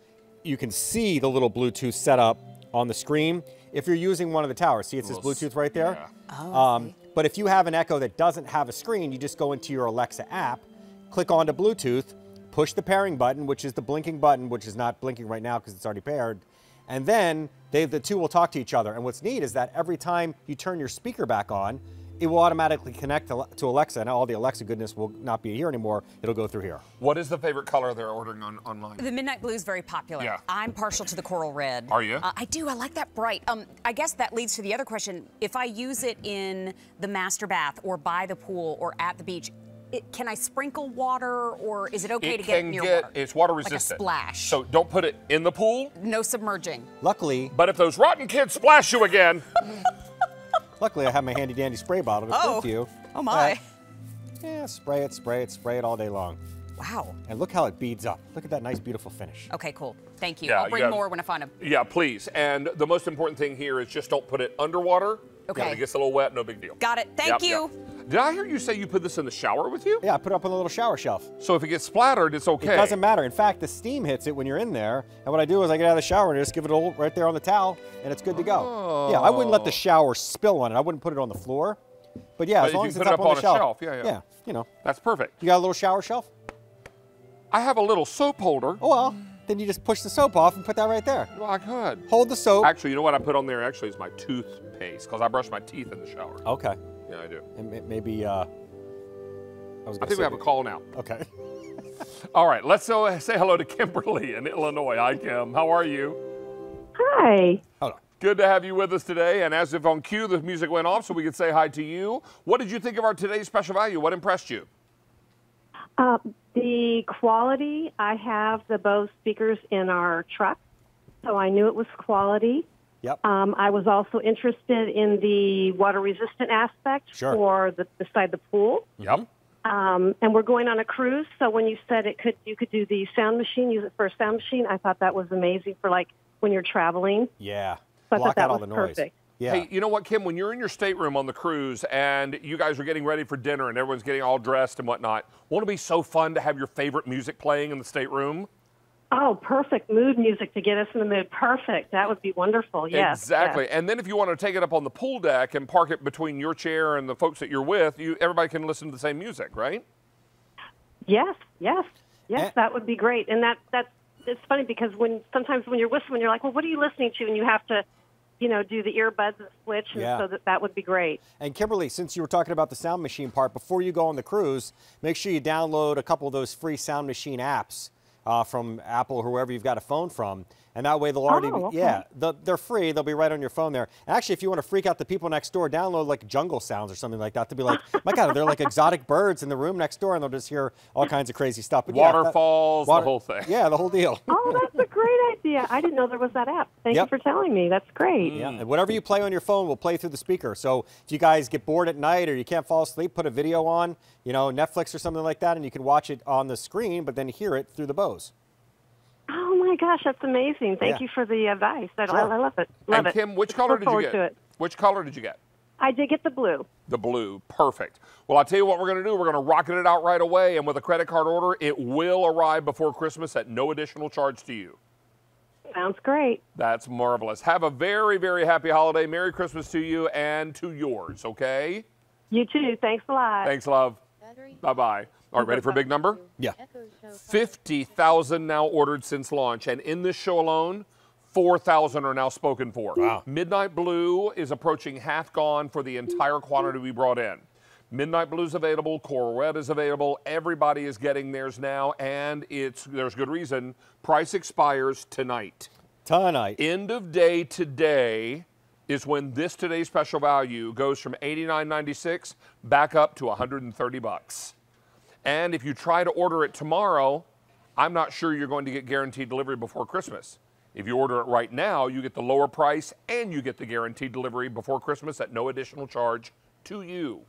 you can see the little Bluetooth setup on the screen if you're using one of the towers. See, it says Bluetooth right there? Yeah. Oh, but if you have an Echo that doesn't have a screen, you just go into your Alexa app, click onto Bluetooth, push the pairing button, which is the blinking button, which is not blinking right now because it's already paired, and then the two will talk to each other. And what's neat is that every time you turn your speaker back on, it will automatically connect to Alexa, and all the Alexa goodness will not be here anymore. It'll go through here. What is the favorite color they're ordering online? The midnight blue is very popular. Yeah. I'm partial to the coral red. Are you? I do. I like that bright. I guess that leads to the other question. If I use it in the master bath or by the pool or at the beach, can I sprinkle water, or is it okay to get near water? It's water resistant. Like a splash. So don't put it in the pool. No submerging. Luckily. But if those rotten kids splash you again. Luckily, I have my handy dandy spray bottle to put to you. Oh my. Yeah, spray it all day long. Wow. And look how it beads up. Look at that nice, beautiful finish. Okay, cool. Thank you. Yeah, I'll bring more when I find them. Yeah, please. And the most important thing here is just don't put it underwater. Okay. It gets a little wet, no big deal. Got it. Thank you. Yep. Did I hear you say you put this in the shower with you? Yeah, I put it up on the little shower shelf. So if it gets splattered, it's okay? It doesn't matter. In fact, the steam hits it when you're in there. And what I do is I get out of the shower and I just give it a little right there on the towel, and it's good to go. Oh. Yeah, I wouldn't let the shower spill on it. I wouldn't put it on the floor. But yeah, as long as it's up on the shelf. Yeah, you know. That's perfect. You got a little shower shelf? I have a little soap holder. Oh, well. Then you just push the soap off and put that right there. Well, I could. Hold the soap. Actually, you know what I put on there actually is my toothpaste, because I brush my teeth in the shower. Okay. Yeah, I do. And maybe, I think we have a call now. Okay. All right, let's say hello to Kimberly in Illinois. Hi, Kim. How are you? Hi. Hold on. Good to have you with us today. And as if on cue, the music went off so we could say hi to you. What did you think of our today's special value? What impressed you? The quality. I have the Bose speakers in our truck, so I knew it was quality. Yep. I was also interested in the water-resistant aspect for beside the pool. Yep. And we're going on a cruise, so when you said you could do the sound machine, use it for a sound machine, I thought that was amazing for like when you're traveling. Yeah. So block out all the noise. Perfect. Yeah. Hey, you know what, Kim? When you're in your stateroom on the cruise and you guys are getting ready for dinner and everyone's getting all dressed and whatnot, won't it be so fun to have your favorite music playing in the stateroom? Oh, perfect mood music to get us in the mood. Perfect. That would be wonderful. Yes. Exactly. Yes. And then if you want to take it up on the pool deck and park it between your chair and the folks that you're with, everybody can listen to the same music, right? Yes. Yes. Yes. That would be great. And it's funny because sometimes when you're whistling, you're like, well, what are you listening to? And you have to, you know, do the earbuds and switch, and so that would be great. And Kimberly, since you were talking about the sound machine part, before you go on the cruise, make sure you download a couple of those free sound machine apps from Apple or whoever you've got a phone from, and that way they'll already, they're free. They'll be right on your phone there. And actually, if you want to freak out the people next door, download like jungle sounds or something like that to be like, my God, they're like exotic birds in the room next door, and they'll just hear all kinds of crazy stuff. But waterfalls, the whole thing. Yeah, the whole deal. Oh, that's a great idea. I didn't know there was that app. Thank you for telling me. That's great. Yeah, and whatever you play on your phone will play through the speaker. So if you guys get bored at night or you can't fall asleep, put a video on, you know, Netflix or something like that, and you can watch it on the screen, but then hear it through the Bose. Oh my gosh, that's amazing! Thank you for the advice. I love it. And Kim, which color did you get? Which color did you get? I did get the blue. The blue, perfect. Well, I'll tell you what we're going to do. We're going to rocket it out right away, and with a credit card order, it will arrive before Christmas at no additional charge to you. Sounds great. That's marvelous. Have a very, very happy holiday. Merry Christmas to you and to yours. Okay. You too. Thanks a lot. Thanks, love. Bye bye. All right, ready for a big number? Yeah. 50,000 now ordered since launch, and in this show alone, 4,000 are now spoken for. Wow. Midnight Blue is approaching half gone for the entire quantity we brought in. Midnight Blue's available, Corvette is available, everybody is getting theirs now, and there's good reason. Price expires tonight. Tonight. End of day today is when this today's special value goes from $89.96 back up to $130. And if you try to order it tomorrow, I'm not sure you're going to get guaranteed delivery before Christmas. If you order it right now, you get the lower price and you get the guaranteed delivery before Christmas at no additional charge to you.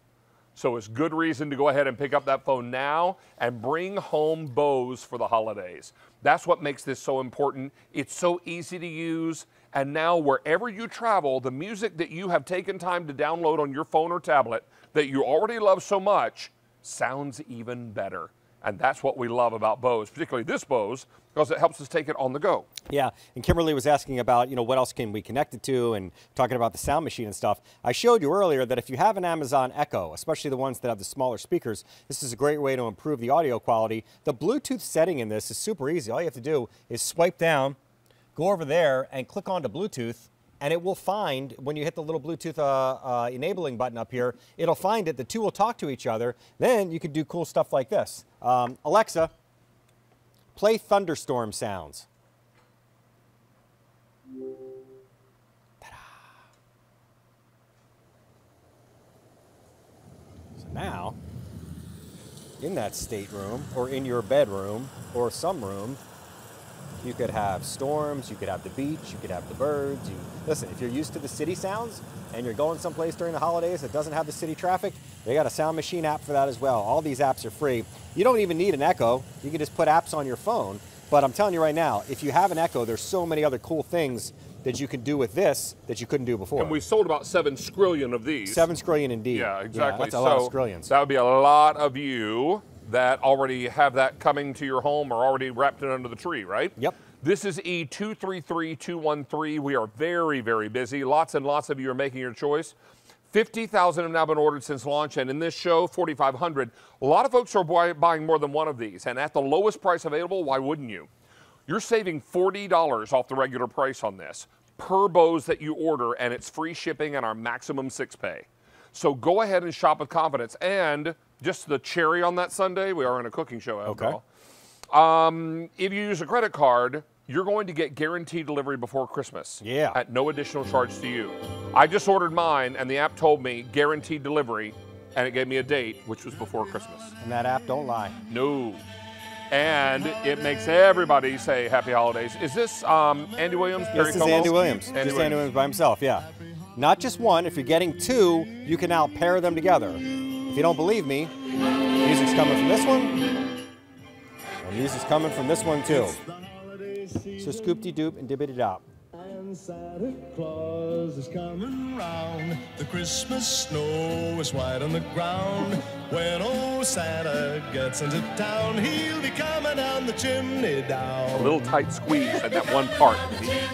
So it's good reason to go ahead and pick up that phone now and bring home Bose for the holidays. That's what makes this so important. It's so easy to use. And now wherever you travel, the music that you have taken time to download on your phone or tablet that you already love so much sounds even better. And that's what we love about Bose, particularly this Bose, because it helps us take it on the go. Yeah, and Kimberly was asking about, you know, what else can we connect it to, and talking about the sound machine and stuff. I showed you earlier that if you have an Amazon Echo, especially the ones that have the smaller speakers, this is a great way to improve the audio quality. The Bluetooth setting in this is super easy. All you have to do is swipe down, go over there, and click onto Bluetooth, and it will find, when you hit the little Bluetooth enabling button up here, it'll find it. The two will talk to each other. Then you can do cool stuff like this. Alexa, play thunderstorm sounds. So now, in that stateroom, or in your bedroom, or some room, you could have storms, you could have the beach, you could have the birds. Listen, if you're used to the city sounds and you're going someplace during the holidays that doesn't have the city traffic, they got a sound machine app for that as well. All these apps are free. You don't even need an Echo. You can just put apps on your phone. But I'm telling you right now, if you have an Echo, there's so many other cool things that you can do with this that you couldn't do before. And we sold about 7 scrillion of these. 7 scrillion indeed. Yeah, exactly. Yeah, that's a lot of scrillions. That would be a lot of you that already have that coming to your home or already wrapped it under the tree, right? Yep. This is E233213. We are very, very busy. Lots and lots of you are making your choice. 50,000 have now been ordered since launch, and in this show, 4,500. A lot of folks are buying more than one of these, and at the lowest price available, why wouldn't you? You're saving $40 off the regular price on this per Bose that you order, and it's free shipping and our maximum 6-pay. So go ahead and shop with confidence. And just the cherry on that Sunday, we are in a cooking show after all. If you use a credit card, you're going to get guaranteed delivery before Christmas. Yeah. At no additional charge to you. I just ordered mine, and the app told me guaranteed delivery, and it gave me a date, which was before Christmas. And that app don't lie. No. And it makes everybody say happy holidays. Is this Andy Williams? Yes, this is Andy Williams. Andy Williams by himself, yeah. Not just one. If you're getting two, you can now pair them together. If you don't believe me, music's coming from this one. And music's coming from this one, too. So scoop-de-doop and dibbity-dop. And Santa Claus is coming round. The Christmas snow is white on the ground. When old Santa gets into town, he'll be coming down the chimney down. A little tight squeeze at that one part.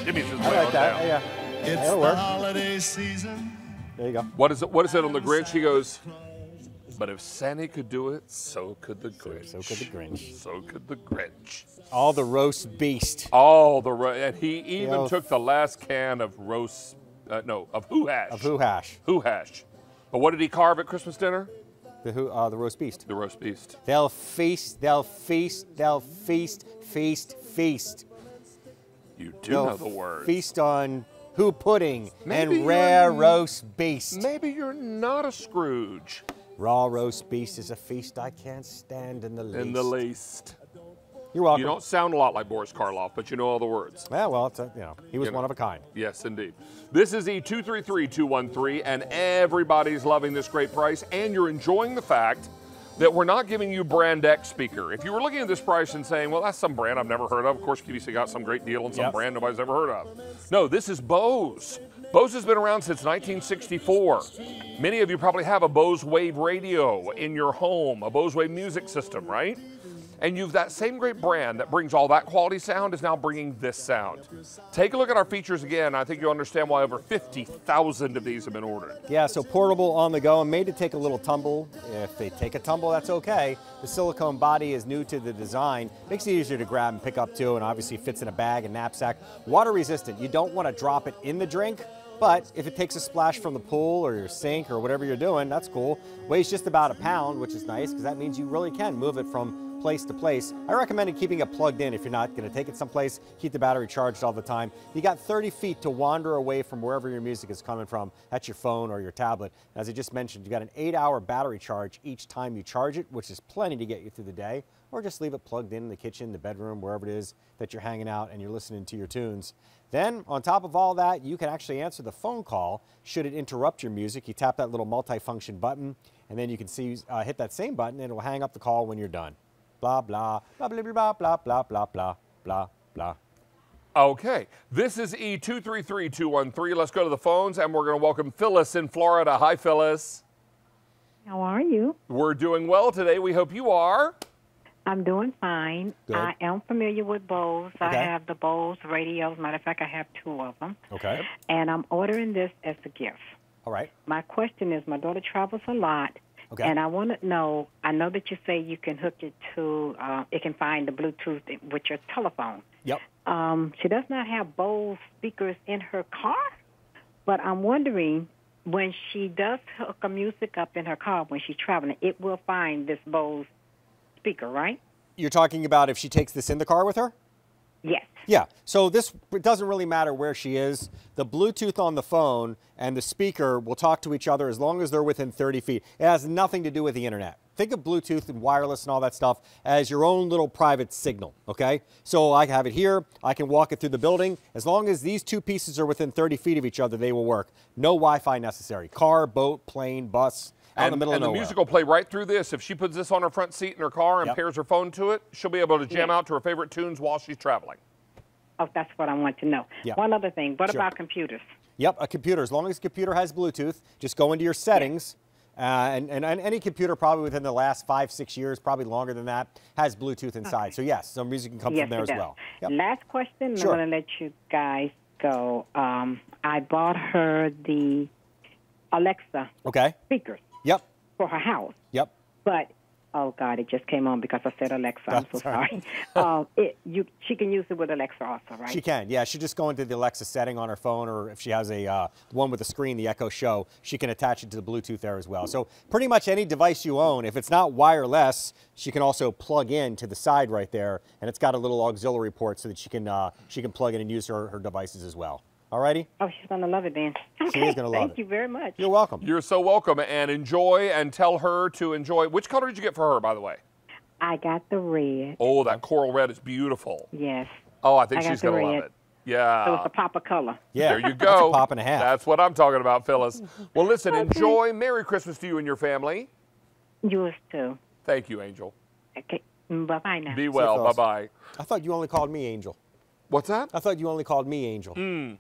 Jimmy's just way on down. Yeah. It's the holiday season. There you go. What is it on the Grinch? He goes, but if Santa could do it, so could the Grinch. So could the Grinch. So could the Grinch. All the roast beast. All the roast. And he even took the last can of roast, of who hash. Of who hash. Who hash. But what did he carve at Christmas dinner? The roast beast. The roast beast. They'll feast, they'll feast, they'll feast, feast, feast. You do know the word. Feast on who pudding and rare roast beast. Maybe you're not a Scrooge. Raw roast beast is a feast I can't stand in the least. In the least. You're welcome. You don't sound a lot like Boris Karloff, but you know all the words. Yeah, well, it's he was one of a kind. Yes, indeed. This is E233213, and everybody's loving this great price, and you're enjoying the fact that we're not giving you brand X speaker. If you were looking at this price and saying, well, that's some brand I've never heard of. Of course, QVC got some great deal on some brand nobody's ever heard of. No, this is Bose. Bose has been around since 1964. Many of you probably have a Bose Wave radio in your home, a Bose Wave music system, right? And you've that same great brand that brings all that quality sound is now bringing this sound. Take a look at our features again. I think you'll understand why over 50,000 of these have been ordered. Yeah, so portable, on the go, and made to take a little tumble. If they take a tumble, that's okay. The silicone body is new to the design. Makes it easier to grab and pick up too, and obviously fits in a bag and knapsack. Water resistant. You don't want to drop it in the drink. But if it takes a splash from the pool or your sink or whatever you're doing, that's cool. Weighs just about 1 pound, which is nice because that means you really can move it from place to place. I recommend keeping it plugged in if you're not going to take it someplace. Keep the battery charged all the time. You got 30 feet to wander away from wherever your music is coming from. That's your phone or your tablet. As I just mentioned, you got an 8-hour battery charge each time you charge it, which is plenty to get you through the day. Or just leave it plugged in the kitchen, the bedroom, wherever it is that you're hanging out and you're listening to your tunes. Then, on top of all that, you can actually answer the phone call should it interrupt your music. You tap that little multi-function button, and then you can see hit that same button, and it will hang up the call when you're done. Blah, blah, blah, blah, blah, blah, blah, blah, blah, blah, blah. Okay, this is E233213. Let's go to the phones, and we're going to welcome Phyllis in Florida. Hi, Phyllis. How are you? We're doing well today. We hope you are. I'm doing fine. Good. I am familiar with Bose. Okay. I have the Bose radios. Matter of fact, I have 2 of them. Okay. And I'm ordering this as a gift. All right. My question is, my daughter travels a lot, and I want to know, I know that you say you can hook it to, it can find the Bluetooth with your telephone. Yep. She does not have Bose speakers in her car, but I'm wondering, when she does hook a music up in her car when she's traveling, it will find this Bose speaker, right? You're talking about if she takes this in the car with her? Yes. Yeah. So this, it doesn't really matter where she is. The Bluetooth on the phone and the speaker will talk to each other as long as they're within 30 feet. It has nothing to do with the internet. Think of Bluetooth and wireless and all that stuff as your own little private signal, okay? So I have it here. I can walk it through the building. As long as these 2 pieces are within 30 feet of each other, they will work. No Wi-Fi necessary. Car, boat, plane, bus. And the music will play right through this. If she puts this on her front seat in her car and pairs her phone to it, she'll be able to jam out to her favorite tunes while she's traveling. Oh, that's what I want to know. Yeah. One other thing. What about computers? Yep, a computer. As long as the computer has Bluetooth, just go into your settings. And any computer probably within the last 5-6 years, probably longer than that, has Bluetooth inside. Okay. So yes, some music can come from there as well. Yep. Last question, I'm going to let you guys go. I bought her the Alexa speakers for her house. Yep. But, oh God, it just came on because I said Alexa. I'm so sorry. She can use it with Alexa also, right? She can, yeah. She just go into the Alexa setting on her phone, or if she has a one with a screen, the Echo Show, she can attach it to the Bluetooth there as well. So pretty much any device you own, if it's not wireless, she can also plug in to the side right there, and it's got a little auxiliary port so that she can plug in and use her devices as well. All righty? Oh, she's going to love it, Dan. Okay, she is going to love it. Thank you very much. You're welcome. You're so welcome, and enjoy, and tell her to enjoy. Which color did you get for her, by the way? I got the red. Oh, that coral red is beautiful. Yes. Oh, I think she's going to love it. Yeah. So it's a pop of color. Yeah. There you go. That's a pop and a half. That's what I'm talking about, Phyllis. Well, listen, enjoy. Merry Christmas to you and your family. Yours, too. Thank you, Angel. Okay. Bye-bye now. Be well. Bye-bye. I thought you only called me Angel. What's that? I thought you only called me Angel. Mm.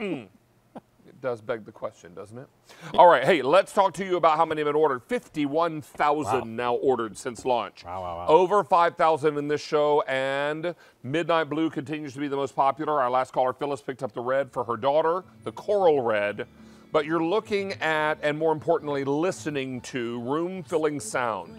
It does beg the question, doesn't it? All right, hey, let's talk to you about how many have been ordered. 51,000 now ordered since launch. Wow, wow, wow. Over 5,000 in this show, and Midnight Blue continues to be the most popular. Our last caller, Phyllis, picked up the red for her daughter, the coral red. But you're looking at, and more importantly, listening to room-filling sound,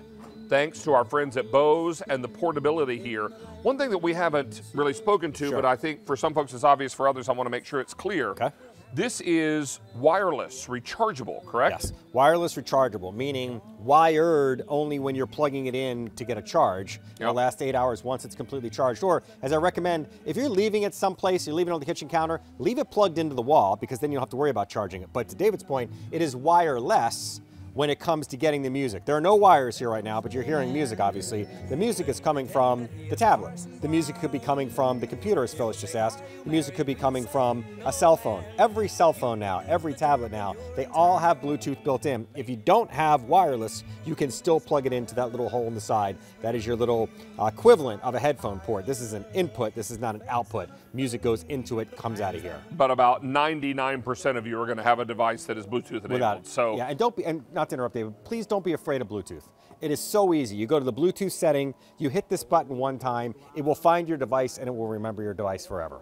thanks to our friends at Bose and the portability here. One thing that we haven't really spoken to, but I think for some folks it's obvious, for others I want to make sure it's clear. Okay. This is wireless rechargeable, correct? Yes, wireless rechargeable, meaning wired only when you're plugging it in to get a charge. It'll last 8 hours once it's completely charged. Or, as I recommend, if you're leaving it someplace, you're leaving it on the kitchen counter, leave it plugged into the wall, because then you don't have to worry about charging it. But to David's point, it is wireless when it comes to getting the music. There are no wires here right now, but you're hearing music, obviously. The music is coming from the tablet. The music could be coming from the computer, as Phyllis just asked. The music could be coming from a cell phone. Every cell phone now, every tablet now, they all have Bluetooth built in. If you don't have wireless, you can still plug it into that little hole in the side. That is your little equivalent of a headphone port. This is an input, this is not an output. Music goes into it, comes out of here. But about 99% of you are gonna have a device that is Bluetooth enabled. Yeah, and don't be, not to interrupt, David, please don't be afraid of Bluetooth. It is so easy. You go to the Bluetooth setting, you hit this button one time, it will find your device and it will remember your device forever.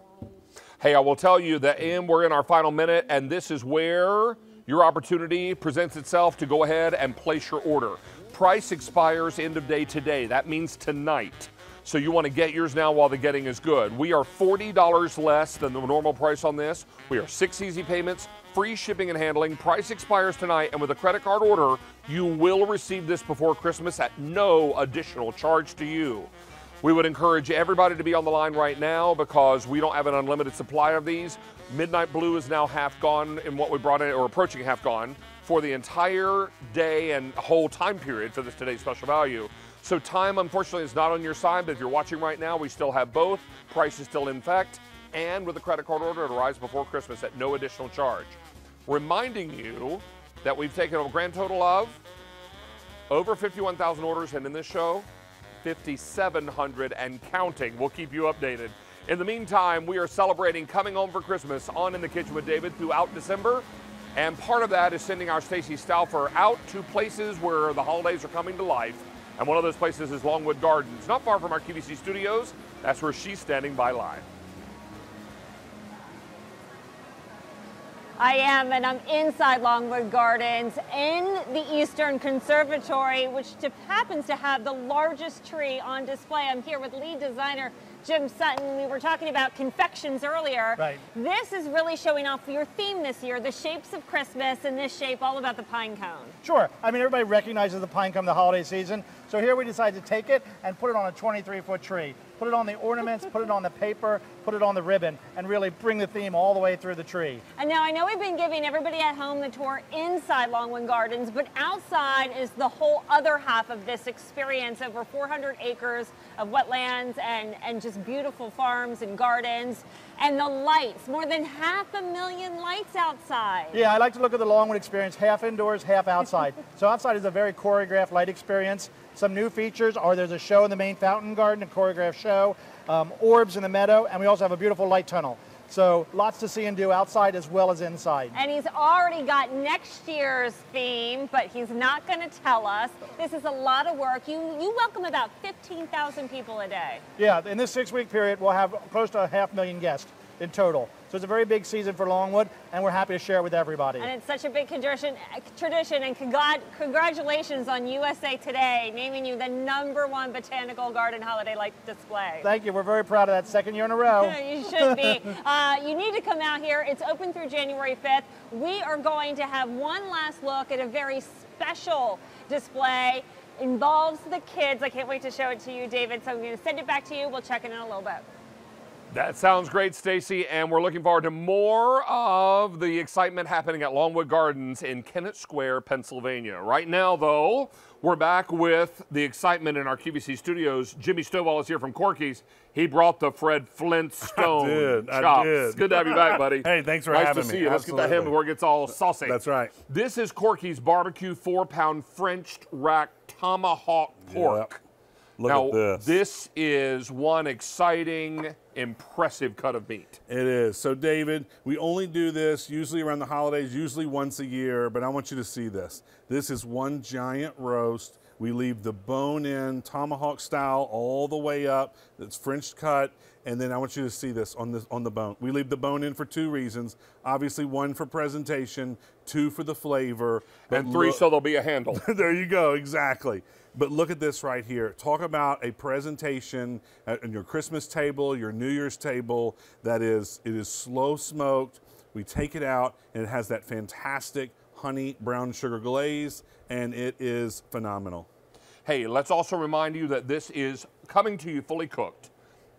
Hey, I will tell you that we're in our final minute, and this is where your opportunity presents itself to go ahead and place your order. Price expires end of day today. That means tonight. So you want to get yours now while the getting is good. We are $40 less than the normal price on this. We are 6 easy payments, free shipping and handling. Price expires tonight, and with a credit card order, you will receive this before Christmas at no additional charge to you. We would encourage everybody to be on the line right now, because we don't have an unlimited supply of these. Midnight Blue is now half gone in what we brought in, or approaching half gone, for the entire day and whole time period for this today's special value. So time, unfortunately, is not on your side, but if you're watching right now, we still have both. Price is still in effect, and with a credit card order, it arrives before Christmas at no additional charge. Reminding you that we've taken a grand total of over 51,000 orders, and in this show, 5,700 and counting. We'll keep you updated. In the meantime, we are celebrating coming home for Christmas on In the Kitchen with David throughout December, and part of that is sending our Stacey Stauffer out to places where the holidays are coming to life. And one of those places is Longwood Gardens, not far from our QVC studios. That's where she's standing by live. I am, and I'm inside Longwood Gardens in the Eastern Conservatory, which happens to have the largest tree on display. I'm here with lead designer Jim Sutton. We were talking about confections earlier. Right. This is really showing off your theme this year, the shapes of Christmas, and this shape all about the pine cone. Sure. I mean, everybody recognizes the pine cone the holiday season. So here we decided to take it and put it on a 23-foot tree. Put it on the ornaments, put it on the paper, put it on the ribbon, and really bring the theme all the way through the tree. And now I know we've been giving everybody at home the tour inside Longwood Gardens, but outside is the whole other half of this experience, over 400 acres of wetlands and just beautiful farms and gardens. And the lights, more than 500,000 lights outside. Yeah, I like to look at the Longwood experience, half indoors, half outside. So outside is a very choreographed light experience. Some new features are there's a show in the main fountain garden, a choreographed show, orbs in the meadow, and we also have a beautiful light tunnel. So lots to see and do outside as well as inside. And he's already got next year's theme, but he's not going to tell us. This is a lot of work. You welcome about 15,000 people a day. Yeah, in this 6-week period, we'll have close to 500,000 guests in total. So it's a very big season for Longwood, and we're happy to share it with everybody. And it's such a big tradition, and congratulations on USA Today naming you the #1 botanical garden holiday light display. Thank you. We're very proud of that, second year in a row. You should be. You need to come out here. It's open through January 5th. We are going to have one last look at a very special display. Involves the kids. I can't wait to show it to you, David, so I'm going to send it back to you. We'll check it in a little bit. That sounds great, Stacey, and we're looking forward to more of the excitement happening at Longwood Gardens in Kennett Square, Pennsylvania. Right now, though, we're back with the excitement in our QVC studios. Jimmy Stovall is here from Corky's. He brought the Fred Flintstone chops. It's good to have you back, buddy. Hey, thanks for having me. Nice to see you. Absolutely. Let's get that him where it gets all saucy. That's right. This is Corky's barbecue 4-pound French rack tomahawk pork. Yep. Look at this. This is one exciting, impressive cut of meat. It is. So, David, we only do this usually around the holidays, usually once a year, but I want you to see this. This is one giant roast. We leave the bone in, tomahawk style, all the way up. It's French cut. And then I want you to see this on the bone. We leave the bone in for 2 reasons. Obviously, 1 for presentation, 2 for the flavor. And 3, so there'll be a handle. There you go, exactly. But look at this right here. Talk about a presentation at your Christmas table, your New Year's table. That is, it is slow smoked. We take it out, and it has that fantastic honey brown sugar glaze, and it is phenomenal. Hey, let's also remind you that this is coming to you fully cooked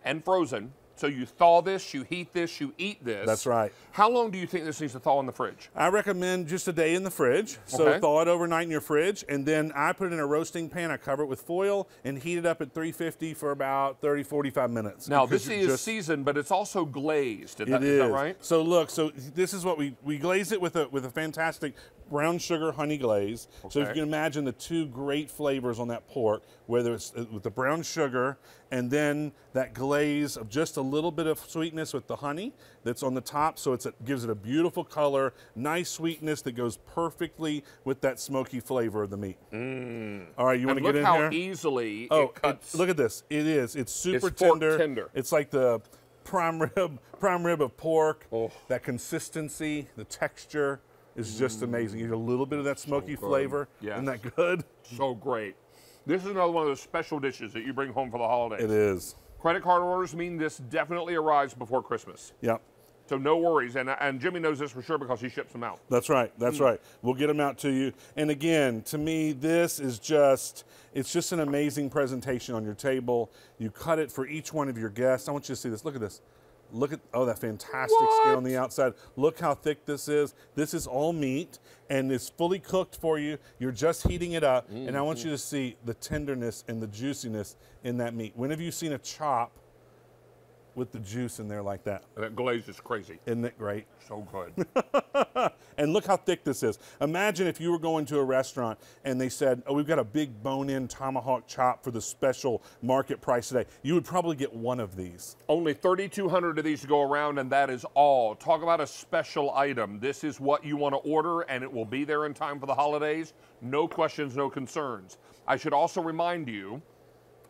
and frozen. So you thaw this, you heat this, you eat this. That's right. How long do you think this needs to thaw in the fridge? I recommend just a day in the fridge. So thaw it overnight in your fridge, and then I put it in a roasting pan. I cover it with foil and heat it up at 350 for about 30, 45 minutes. Now this is seasoned, but it's also glazed. Is that right? So look, so this is what we glaze it with a fantastic brown sugar honey glaze. Okay. So if you can imagine the 2 great flavors on that pork, whether it's with the brown sugar and then that glaze of just a little bit of sweetness with the honey that's on the top, so it gives it a beautiful color, nice sweetness that goes perfectly with that smoky flavor of the meat. Mm. All right, you want to get in here? Look how easily it cuts. Look at this. It's super tender. It's like the prime rib of pork. Oh. That consistency, the texture is just amazing. You get a little bit of that smoky flavor. Yes. Isn't that good? So great. This is another one of those special dishes that you bring home for the holidays. It is. Credit card orders mean this definitely arrives before Christmas. Yep. So no worries, and Jimmy knows this for sure because he ships them out. That's right, that's right. We'll get them out to you. And again, to me, this is just, it's just an amazing presentation on your table. You cut it for each one of your guests. I want you to see this, look at this. Look at, oh, that fantastic skin on the outside. Look how thick this is. This is all meat, and it's fully cooked for you. You're just heating it up, and I want you to see the tenderness and the juiciness in that meat. When have you seen a chop with the juice in there like that? That glaze is crazy. Isn't it great? So good. And look how thick this is. Imagine if you were going to a restaurant and they said, oh, we've got a big bone-in tomahawk chop for the special market price today. You would probably get one of these. Only 3,200 of these to go around, and that is all. Talk about a special item. This is what you want to order, and it will be there in time for the holidays. No questions, no concerns. I should also remind you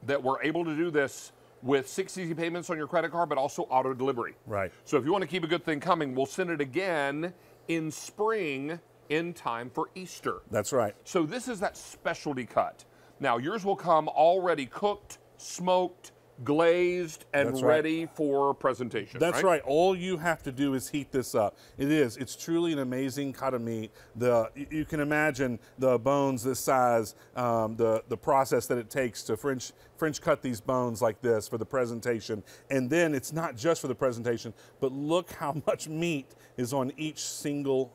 that we're able to do this with 6 easy payments on your credit card, but also auto delivery. Right. So if you want to keep a good thing coming, we'll send it again in spring in time for Easter. That's right. So this is that specialty cut. Now yours will come already cooked, smoked, glazed, and ready for presentation. That's right. All you have to do is heat this up. It's truly an amazing cut of meat. You can imagine the bones this size, the process that it takes to French cut these bones like this for the presentation. And then it's not just for the presentation, but look how much meat is on each single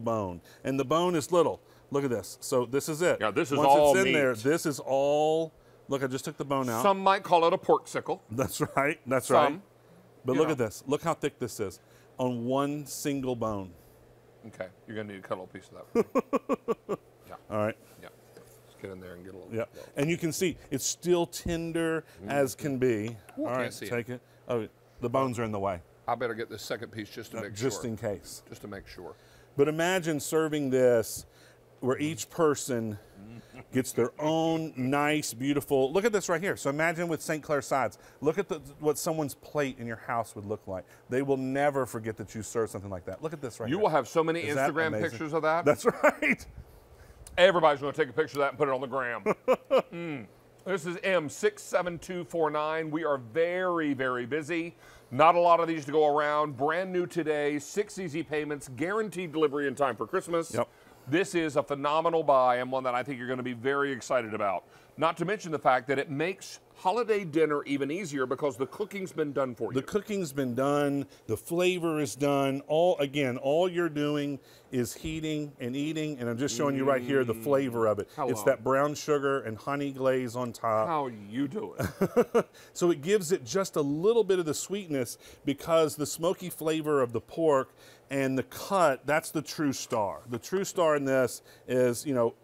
bone. And the bone is little. Look at this. So this is it. Yeah, this is all meat. Once it's in there, this is all. Look, I just took the bone out. Some might call it a porksicle. That's right. That's right. But look at this. Look how thick this is on one single bone. Okay. You're going to need to cut a little piece of that. Yeah. All right. Yeah. get in there and get a little bit. Yeah, and you can see it's still tender as can be. Ooh, all right, take it. Oh, the bones are in the way. I better get this second piece just to make sure. Just in case. Just to make sure. But imagine serving this where each person gets their own nice, beautiful, look at this right here. So imagine with St. Clair sides, look at what someone's plate in your house would look like. They will never forget that you served something like that. Look at this right here. You will have so many Instagram pictures of that. That's right. Everybody's gonna take a picture of that and put it on the gram. This is M67249. We are very, very busy. Not a lot of these to go around. Brand new today, 6 easy payments, guaranteed delivery in time for Christmas. Yep. This is a phenomenal buy and one that I think you're going to be very excited about. Not to mention the fact that it makes holiday dinner even easier because the cooking's been done for you. The cooking's been done, the flavor is done. All you're doing is heating and eating, and I'm just showing you right here the flavor of it. Hello. It's that brown sugar and honey glaze on top. How you do it. So it gives it just a little bit of the sweetness because the smoky flavor of the pork and the cut, that's the true star. The true star in this is, you know,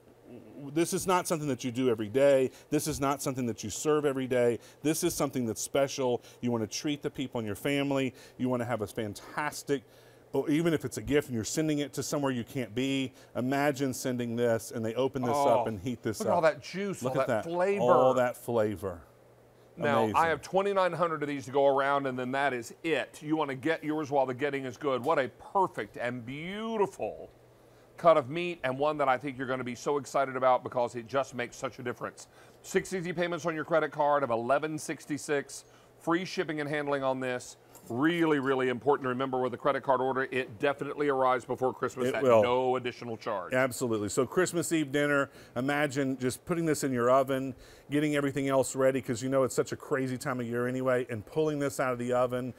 this is not something that you do every day. This is not something that you serve every day. This is something that's special. You want to treat the people in your family. You want to have a fantastic, or even if it's a gift and you're sending it to somewhere you can't be, imagine sending this and they open this up and heat this up. Look at all that juice, all that flavor. All that flavor. Now, amazing. I have 2,900 of these to go around, and then that is it. You want to get yours while the getting is good. What a perfect and beautiful cut of meat, and one that I think you're going to be so excited about because it just makes such a difference. 6 easy payments on your credit card of $11.66, free shipping and handling on this. Really, really important to remember with a credit card order, it definitely arrives before Christmas at no additional charge. Absolutely. So Christmas Eve dinner, imagine just putting this in your oven, getting everything else ready, because you know it's such a crazy time of year anyway, and pulling this out of the oven,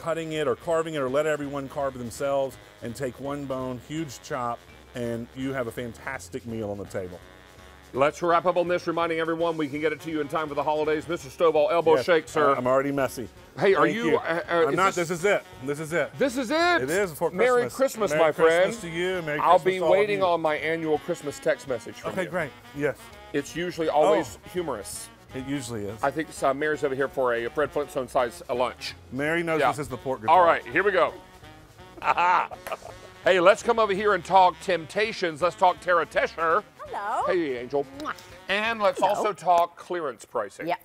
cutting it or carving it, or let everyone carve themselves and take one bone, huge chop, and you have a fantastic meal on the table. Let's wrap up on this, reminding everyone we can get it to you in time for the holidays. Mr. Stovall, elbow shake, sir. I'm already messy. Hey, are you? I'm not. This is it. This is it. It is for Christmas. Merry Christmas, my friend. Merry Christmas to you. Merry Christmas. I'll be waiting on my annual Christmas text message from you. Okay, great. Yes. It's usually always humorous. It usually is. I think Mary's over here for a Fred Flintstone size lunch. Mary knows this is the pork guitar. All right, here we go. Aha. Hey, let's come over here and talk Temptations. Let's talk Tara Tesher. Hello. Hey, Angel. And let's also talk clearance pricing. Yeah.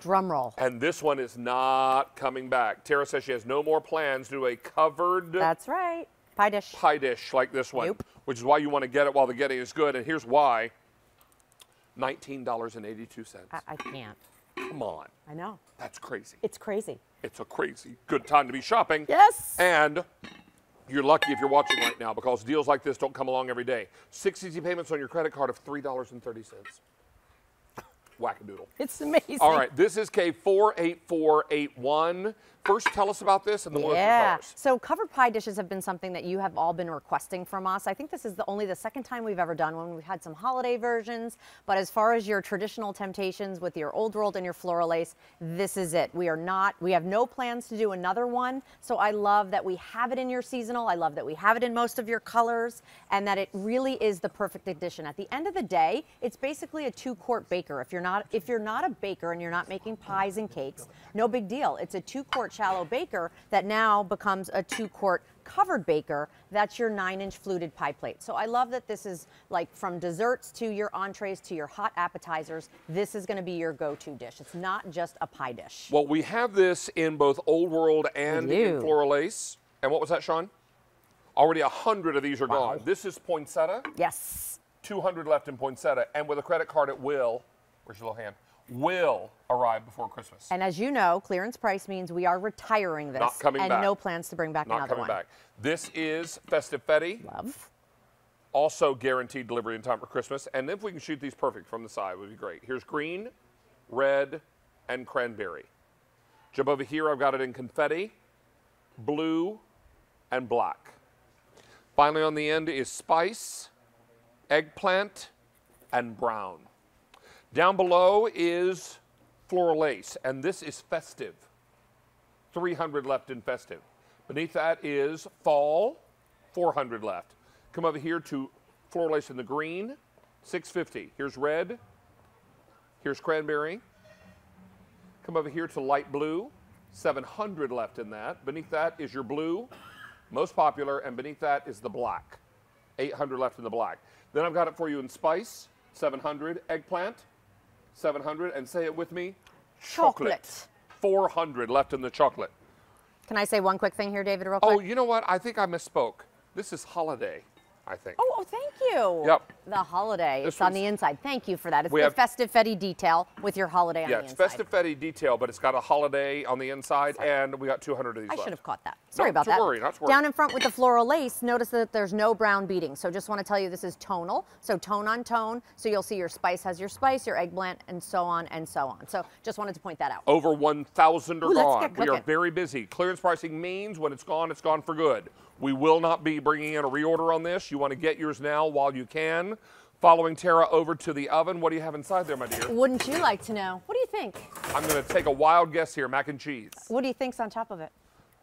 Drum roll. And this one is not coming back. Tara says she has no more plans to do a covered... That's right. Pie dish. Pie dish like this one. Nope. Which is why you want to get it while the getting is good. And here's why. $19.82. I can't. Come on. I know. That's crazy. It's crazy. It's a crazy good time to be shopping. Yes. And... you're lucky if you're watching right now because deals like this don't come along every day. 6 easy payments on your credit card of $3.30. Whack-a-doodle. It's amazing. All right, this is K48481. First, tell us about this and the one with the cars. So covered pie dishes have been something that you have all been requesting from us. I think this is only the second time we've ever done one. We've had some holiday versions, but as far as your traditional Temptations with your Old World and your floral lace, this is it. We have no plans to do another one. So I love that we have it in your seasonal. I love that we have it in most of your colors and that it really is the perfect addition. At the end of the day, it's basically a 2-quart baker. If you're not a baker and you're not making pies and cakes, no big deal. It's a 2-quart shallow baker that now becomes a 2-quart covered baker. That's your 9-inch fluted pie plate. So I love that this is like from desserts to your entrees to your hot appetizers. This is going to be your go-to dish. It's not just a pie dish. Well, we have this in both Old World and in floral lace. And what was that, Sean? Already 100 of these are gone. This is poinsettia. Yes. 200 left in poinsettia. And with a credit card, it will. Where's your little hand? Will arrive before Christmas. And as you know, clearance price means we are retiring this. Not coming back. And no plans to bring back another one. Not coming back. This is Festifetti. Love. Also guaranteed delivery in time for Christmas. And if we can shoot these perfect from the side, it would be great. Here's green, red, and cranberry. Jump over here. I've got it in confetti, blue, and black. Finally on the end is spice, eggplant, and brown. Down below is floral lace, and this is festive. 300 left in festive. Beneath that is fall, 400 left. Come over here to floral lace in the green, $6.50. Here's red. Here's cranberry. Come over here to light blue. 700 left in that. Beneath that is your blue, most popular, and beneath that is the black. 800 left in the black. Then I've got it for you in spice, 700. Eggplant, 700. And say it with me, chocolate. 400 left in the chocolate. Can I say one quick thing here, David, real quick? Oh, you know what? I think I misspoke. This is holiday, I think. Oh, thank you. Yep. The holiday. It's on the inside. Thank you for that. It's the Festive Fetty detail with your holiday on the inside. Yeah, it's Festive Fetty detail, but it's got a holiday on the inside, and we got 200 of these left. I should have caught that. Sorry about that. Not to worry, not to worry. Down in front with the floral lace, notice that there's no brown beading. So just want to tell you this is tonal, so tone on tone. So you'll see your spice has your spice, your eggplant, and so on and so on. So just wanted to point that out. Over 1,000 are gone. We are very busy. Clearance pricing means when it's gone for good. We will not be bringing in a reorder on this. You want to get yours now while you can. Following Tara over to the oven. What do you have inside there, my dear? Wouldn't you like to know? What do you think? I'm going to take a wild guess here. Mac and cheese. What do you think's on top of it?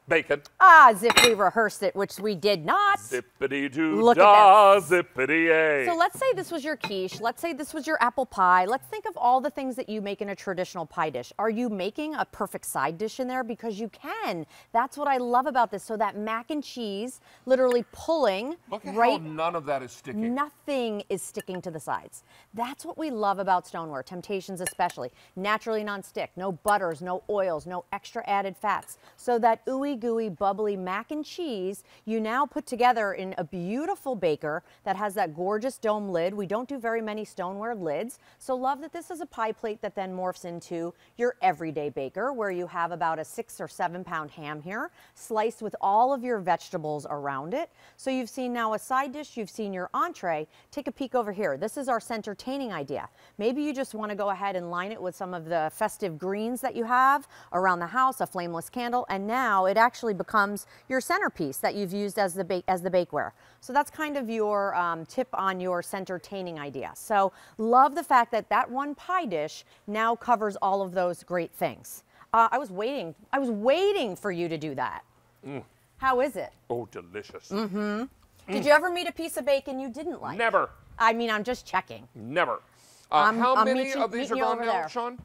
Bacon. Ah, as if we rehearsed it, which we did not. Zippity-doo-da, look at this. Zippity-ay. So let's say this was your quiche. Let's say this was your apple pie. Let's think of all the things that you make in a traditional pie dish. Are you making a perfect side dish in there? Because you can. That's what I love about this. So that mac and cheese literally pulling. Look at how none of that is sticking. Nothing is sticking to the sides. That's what we love about stoneware, Temptations especially. Naturally non-stick, no butters, no oils, no extra added fats. So that ooey gooey, bubbly mac and cheese you now put together in a beautiful baker that has that gorgeous dome lid. We don't do very many stoneware lids, so love that this is a pie plate that then morphs into your everyday baker, where you have about a 6 or 7 pound ham here, sliced with all of your vegetables around it. So you've seen now a side dish, you've seen your entree. Take a peek over here. This is our centertaining idea. Maybe you just want to go ahead and line it with some of the festive greens that you have around the house, a flameless candle, and now it actually becomes your centerpiece that you've used as the bakeware. So that's kind of your tip on your centertaining idea. So love the fact that that one pie dish now covers all of those great things. I was waiting for you to do that. Mm. How is it? Oh, delicious. Mm-hmm. Mm. Did you ever meet a piece of bacon you didn't like? Never. I mean, I'm just checking. Never. How many of these are gone now, Sean?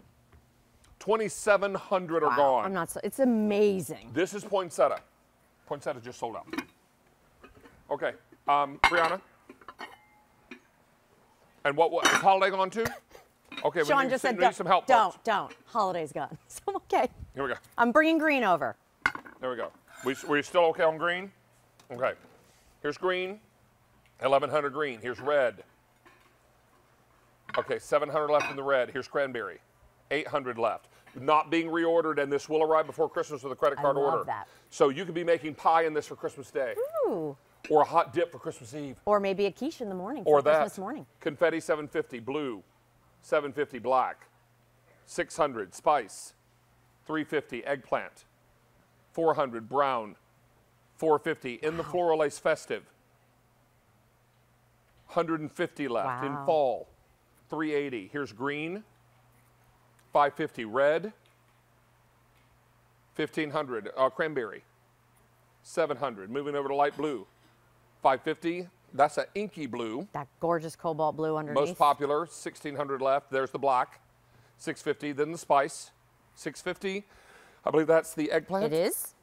2,700 are gone. I'm not. It's amazing. This is poinsettia. Poinsettia just sold out. Okay, Brianna. And what is holiday gone to? Okay, Sean just said need some help. Don't. Holiday's gone. So okay. Here we go. I'm bringing green over. There we go. Were you still okay on green? Okay. Here's green. 1,100 green. Here's red. Okay, 700 left in the red. Here's cranberry. 800 left. Not being reordered, and this will arrive before Christmas with a credit card order. I love that. So you could be making pie in this for Christmas Day. Ooh. Or a hot dip for Christmas Eve. Or maybe a quiche in the morning for Christmas morning. Confetti 750 blue, 750 black, 600 spice, 350 eggplant, 400 brown, 450 in the floral lace festive, 150 left in fall, 380. Here's green. 550 red, 1,500 cranberry, 700. Moving over to light blue, 550. That's an inky blue. That gorgeous cobalt blue underneath. Most popular, 1,600 left. There's the black, 650. Then the spice, 650. I believe that's the eggplant. It is.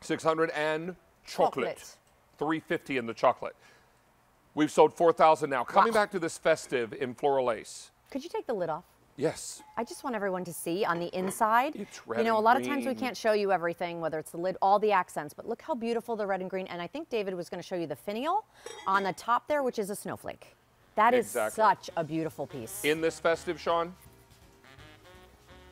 600 and chocolate. 350 in the chocolate. We've sold 4,000 now. Coming back to this festive in floral lace. Could you take the lid off? Yes. I just want everyone to see on the inside. It's red. You know, a lot of times we can't show you everything, whether it's the lid, all the accents, but look how beautiful the red and green. And I think David was going to show you the finial on the top there, which is a snowflake. That is such a beautiful piece. In this festive, Sean,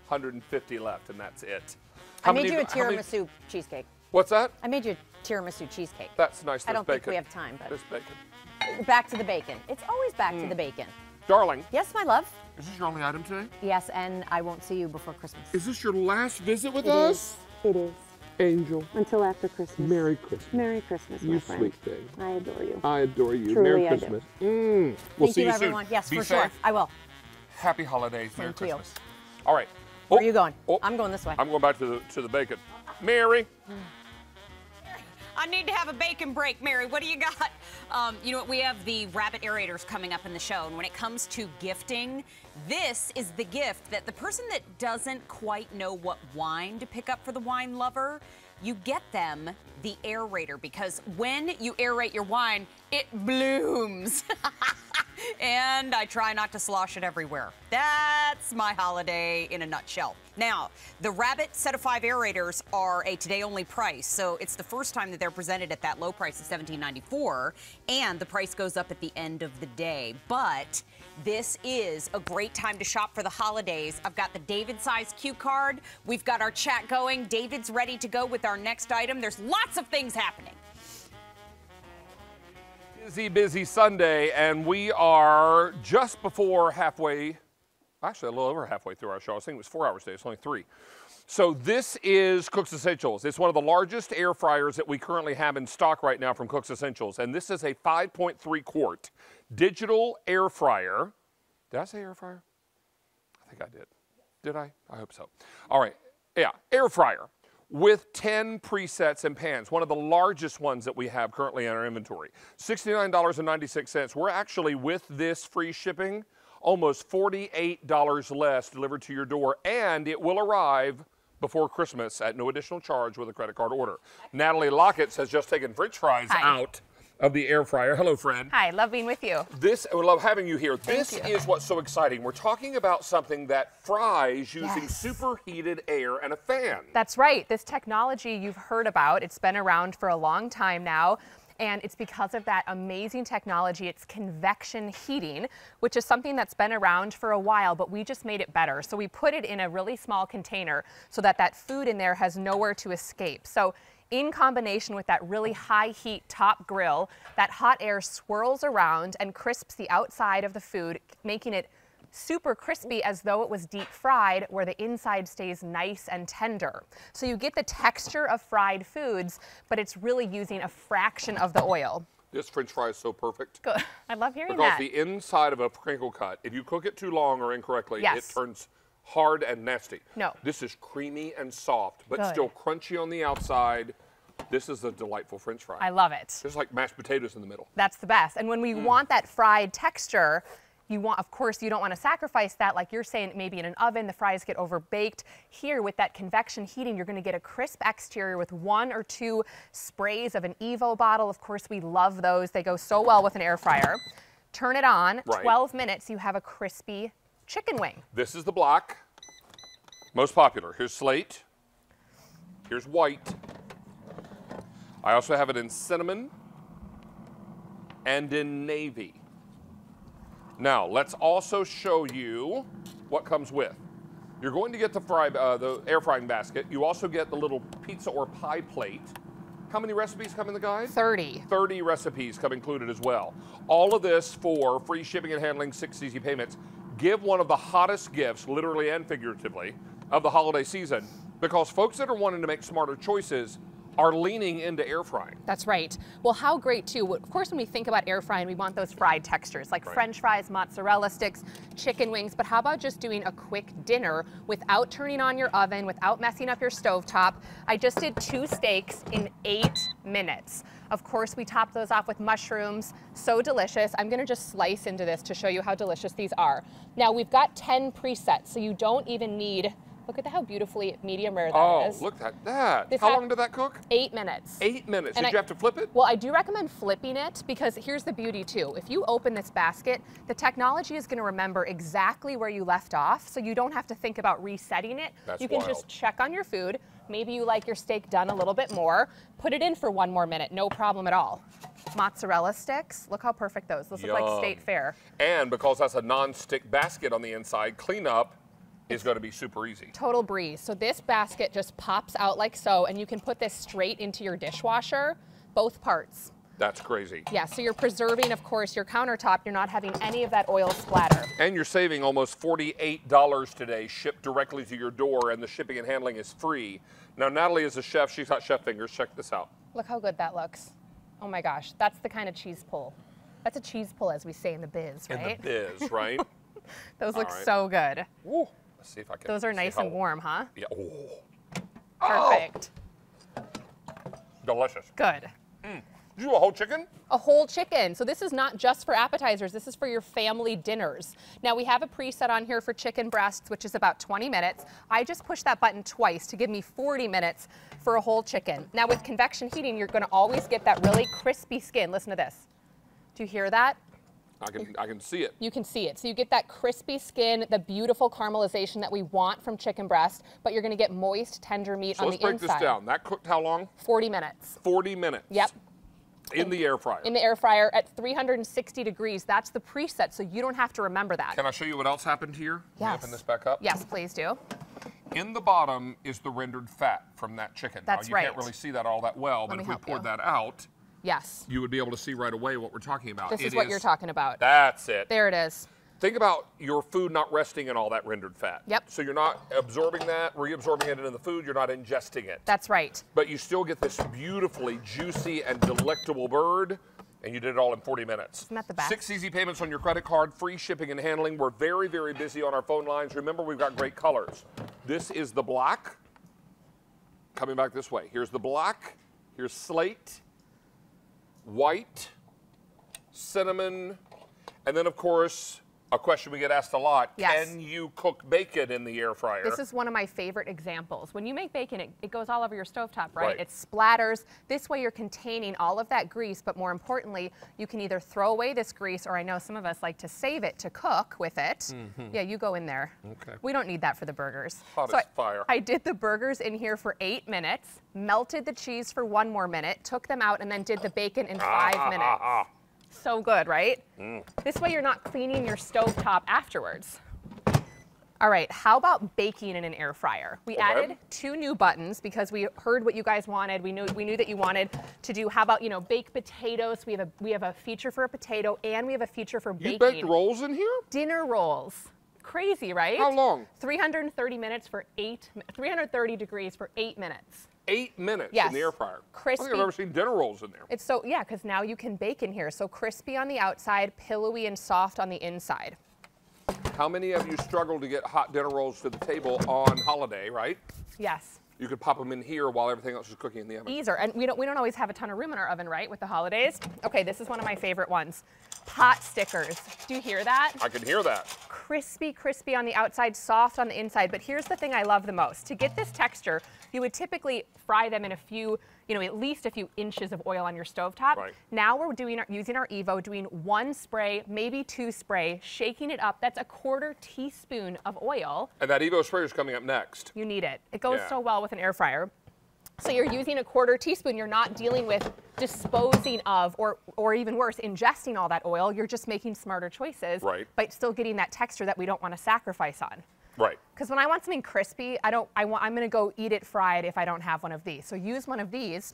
150 left, and that's it. I made you a tiramisu cheesecake. What's that? I made you a tiramisu cheesecake. That's nice. I don't think we have time, but there's bacon. Back to the bacon. It's always back to the bacon. Darling. Yes, my love. Is this your only item today? Yes, and I won't see you before Christmas. Is this your last visit with us? It is. Angel. Until after Christmas. Merry Christmas. Merry Christmas, my friend. You sweet thing. I adore you. I adore you. Truly, Merry Christmas. Mm. We'll see you soon. Thank you, everyone. Yes, for sure. I will. Happy holidays. Merry Christmas. All right. Where are you going? I'm going this way. I'm going back to the bacon. Mary. I need to have a bacon break. Mary, what do you got? You know what? We have the Rabbit Aerators coming up in the show. And when it comes to gifting, this is the gift that the person that doesn't quite know what wine to pick up for the wine lover, you get them the aerator, because when you aerate your wine, it blooms. And I try not to slosh it everywhere. That's my holiday in a nutshell. Now, the Rabbit set of 5 aerators are a today-only price, so it's the first time that they're presented at that low price of $17.94, and the price goes up at the end of the day. But this is a great time to shop for the holidays. I've got the David size cue card. We've got our chat going. David's ready to go with our next item. There's lots of things happening. Busy, busy Sunday, and we are just before halfway, actually a little over halfway through our show. I was thinking it was 4 hours today, it's only 3. So this is Cook's Essentials. It's one of the largest air fryers that we currently have in stock right now from Cook's Essentials, and this is a 5.3 quart digital air fryer. Did I say air fryer? I think I did. Did I? I hope so. All right, yeah, air fryer with 10 presets and pans, one of the largest ones that we have currently in our inventory. $69.96. We're actually, with this free shipping, almost $48 less delivered to your door, and it will arrive before Christmas at no additional charge with a credit card order. Natalie Lockett has just taken French fries out of the air fryer. Hello, friend. Hi, love being with you. We love having you here. Thank you. This is what's so exciting. We're talking about something that fries using superheated air and a fan. That's right. This technology you've heard about, it's been around for a long time now. And it's because of that amazing technology, it's convection heating, which is something that's been around for a while, but we just made it better. So we put it in a really small container so that that food in there has nowhere to escape. So in combination with that really high heat top grill, that hot air swirls around and crisps the outside of the food, making it super crispy as though it was deep fried, where the inside stays nice and tender. So you get the texture of fried foods, but it's really using a fraction of the oil. This French fry is so perfect. Good. I love hearing that. Because the inside of a crinkle cut, if you cook it too long or incorrectly, it turns hard and nasty. No. This is creamy and soft, but still crunchy on the outside. This is a delightful French fry. I love it. There's like mashed potatoes in the middle. That's the best. And when we want that fried texture, you want, of course, you don't want to sacrifice that. Like you're saying, maybe in an oven, the fries get overbaked. Here, with that convection heating, you're going to get a crisp exterior with 1 or 2 sprays of an Evo bottle. Of course, we love those. They go so well with an air fryer. Turn it on. Right. 12 minutes, you have a crispy chicken wing. This is the black, most popular. Here's slate. Here's white. I also have it in cinnamon and in navy. Now, let's also show you what comes with. You're going to get the air frying basket. You also get the little pizza or pie plate. How many recipes come in the guide? 30. 30 recipes come included as well. All of this for free shipping and handling, 6 easy payments. Give one of the hottest gifts, literally and figuratively, of the holiday season, because folks that are wanting to make smarter choices are leaning into air frying. That's right. Well, how great too. Of course, when we think about air frying, we want those fried textures like French fries, mozzarella sticks, chicken wings, but how about just doing a quick dinner without turning on your oven, without messing up your stovetop? I just did 2 steaks in 8 minutes. Of course, we topped those off with mushrooms. So delicious. I'm gonna just slice into this to show you how delicious these are. Now, we've got 10 presets, so you don't even need, look at how beautifully medium rare that is. Oh, look at that. How long did that cook? 8 minutes. 8 minutes. Did you have to flip it? Well, I do recommend flipping it, because here's the beauty too. If you open this basket, the technology is going to remember exactly where you left off, so you don't have to think about resetting it. That's wild. You can just check on your food. Maybe you like your steak done a little bit more. Put it in for 1 more minute, no problem at all. Mozzarella sticks, look how perfect those. Those look like state fair. And because that's a non-stick basket on the inside, cleanup is going to be super easy. Total breeze. So this basket just pops out like so, and you can put this straight into your dishwasher, both parts. That's crazy. Yeah, so you're preserving, of course, your countertop. You're not having any of that oil splatter. And you're saving almost $48 today, shipped directly to your door, and the shipping and handling is free. Now, Natalie is a chef. She's got chef fingers. Check this out. Look how good that looks. Oh my gosh, that's the kind of cheese pull. That's a cheese pull, as we say in the biz, right? In the biz, right? Those look so good. Ooh. See if I can. Those are nice and warm, huh? Yeah. Oh. Perfect. Delicious. Good. Mm. Did you do a whole chicken? A whole chicken. So this is not just for appetizers. This is for your family dinners. Now we have a preset on here for chicken breasts, which is about 20 minutes. I just pushed that button twice to give me 40 minutes for a whole chicken. Now with convection heating, you're going to always get that really crispy skin. Listen to this. Do you hear that? I can see it. You can see it. So you get that crispy skin, the beautiful caramelization that we want from chicken breast, but you're going to get moist, tender meat on the inside. So let's break this down. That cooked how long? 40 minutes. 40 minutes. Yep. In the air fryer. In the air fryer at 360 degrees. That's the preset, so you don't have to remember that. Can I show you what else happened here? Yes. Open this back up. Yes, please do. In the bottom is the rendered fat from that chicken. That's right. You can't really see that all that well, but if we poured that out, yes, you would be able to see right away what we're talking about. This is what you're talking about. That's it. There it is. Think about your food not resting in all that rendered fat. Yep. So you're not absorbing that, reabsorbing it into the food, you're not ingesting it. That's right. But you still get this beautifully juicy and delectable bird, and you did it all in 40 minutes. Isn't that the best? 6 easy payments on your credit card, free shipping and handling. We're very, very busy on our phone lines. Remember, we've got great colors. This is the black. Coming back this way. Here's the black, here's slate, white, cinnamon, and then, of course, a question we get asked a lot, yes. Can you cook bacon in the air fryer? This is one of my favorite examples. When you make bacon, it goes all over your stovetop, right? It splatters. This way you're containing all of that grease, but more importantly, you can either throw away this grease, or I know some of us like to save it to cook with it. Mm-hmm. Yeah, you go in there. Okay. We don't need that for the burgers. Hot as fire. I did the burgers in here for 8 minutes, melted the cheese for 1 more minute, took them out, and then did the bacon in 5 minutes. So good, right? Mm. This way you're not cleaning your stovetop afterwards. All right, how about baking in an air fryer? We added 2 new buttons because we heard what you guys wanted. We knew that you wanted to do, how about, you know, baked potatoes? We have a feature for a potato, and we have a feature for baking. You baked rolls in here? Dinner rolls. Crazy, right? How long? 330 degrees for 8 minutes. 8 minutes in the air fryer. Crispy. I don't think I've ever seen dinner rolls in there. It's so, yeah, because now you can bake in here. So crispy on the outside, pillowy and soft on the inside. How many of you struggle to get hot dinner rolls to the table on holiday, right? Yes. You could pop them in here while everything else is cooking in the oven. Easier, and we don't always have a ton of room in our oven, right, with the holidays? Okay, this is one of my favorite ones. Pot stickers. Do you hear that? I can hear that. Crispy, crispy on the outside, soft on the inside. But here's the thing I love the most. To get this texture, you would typically fry them in a few, you know, at least a few inches of oil on your stovetop. Right. Now we're using our Evo, doing 1 spray, maybe 2 spray, shaking it up. That's a 1/4 teaspoon of oil. And that Evo sprayer is coming up next. You need it. It goes so well with an air fryer. So you're using a 1/4 teaspoon. You're not dealing with disposing of, or even worse, ingesting all that oil. You're just making smarter choices, right, but still getting that texture that we don't want to sacrifice on. Right. Because when I want something crispy, I'm going to go eat it fried if I don't have one of these. So use one of these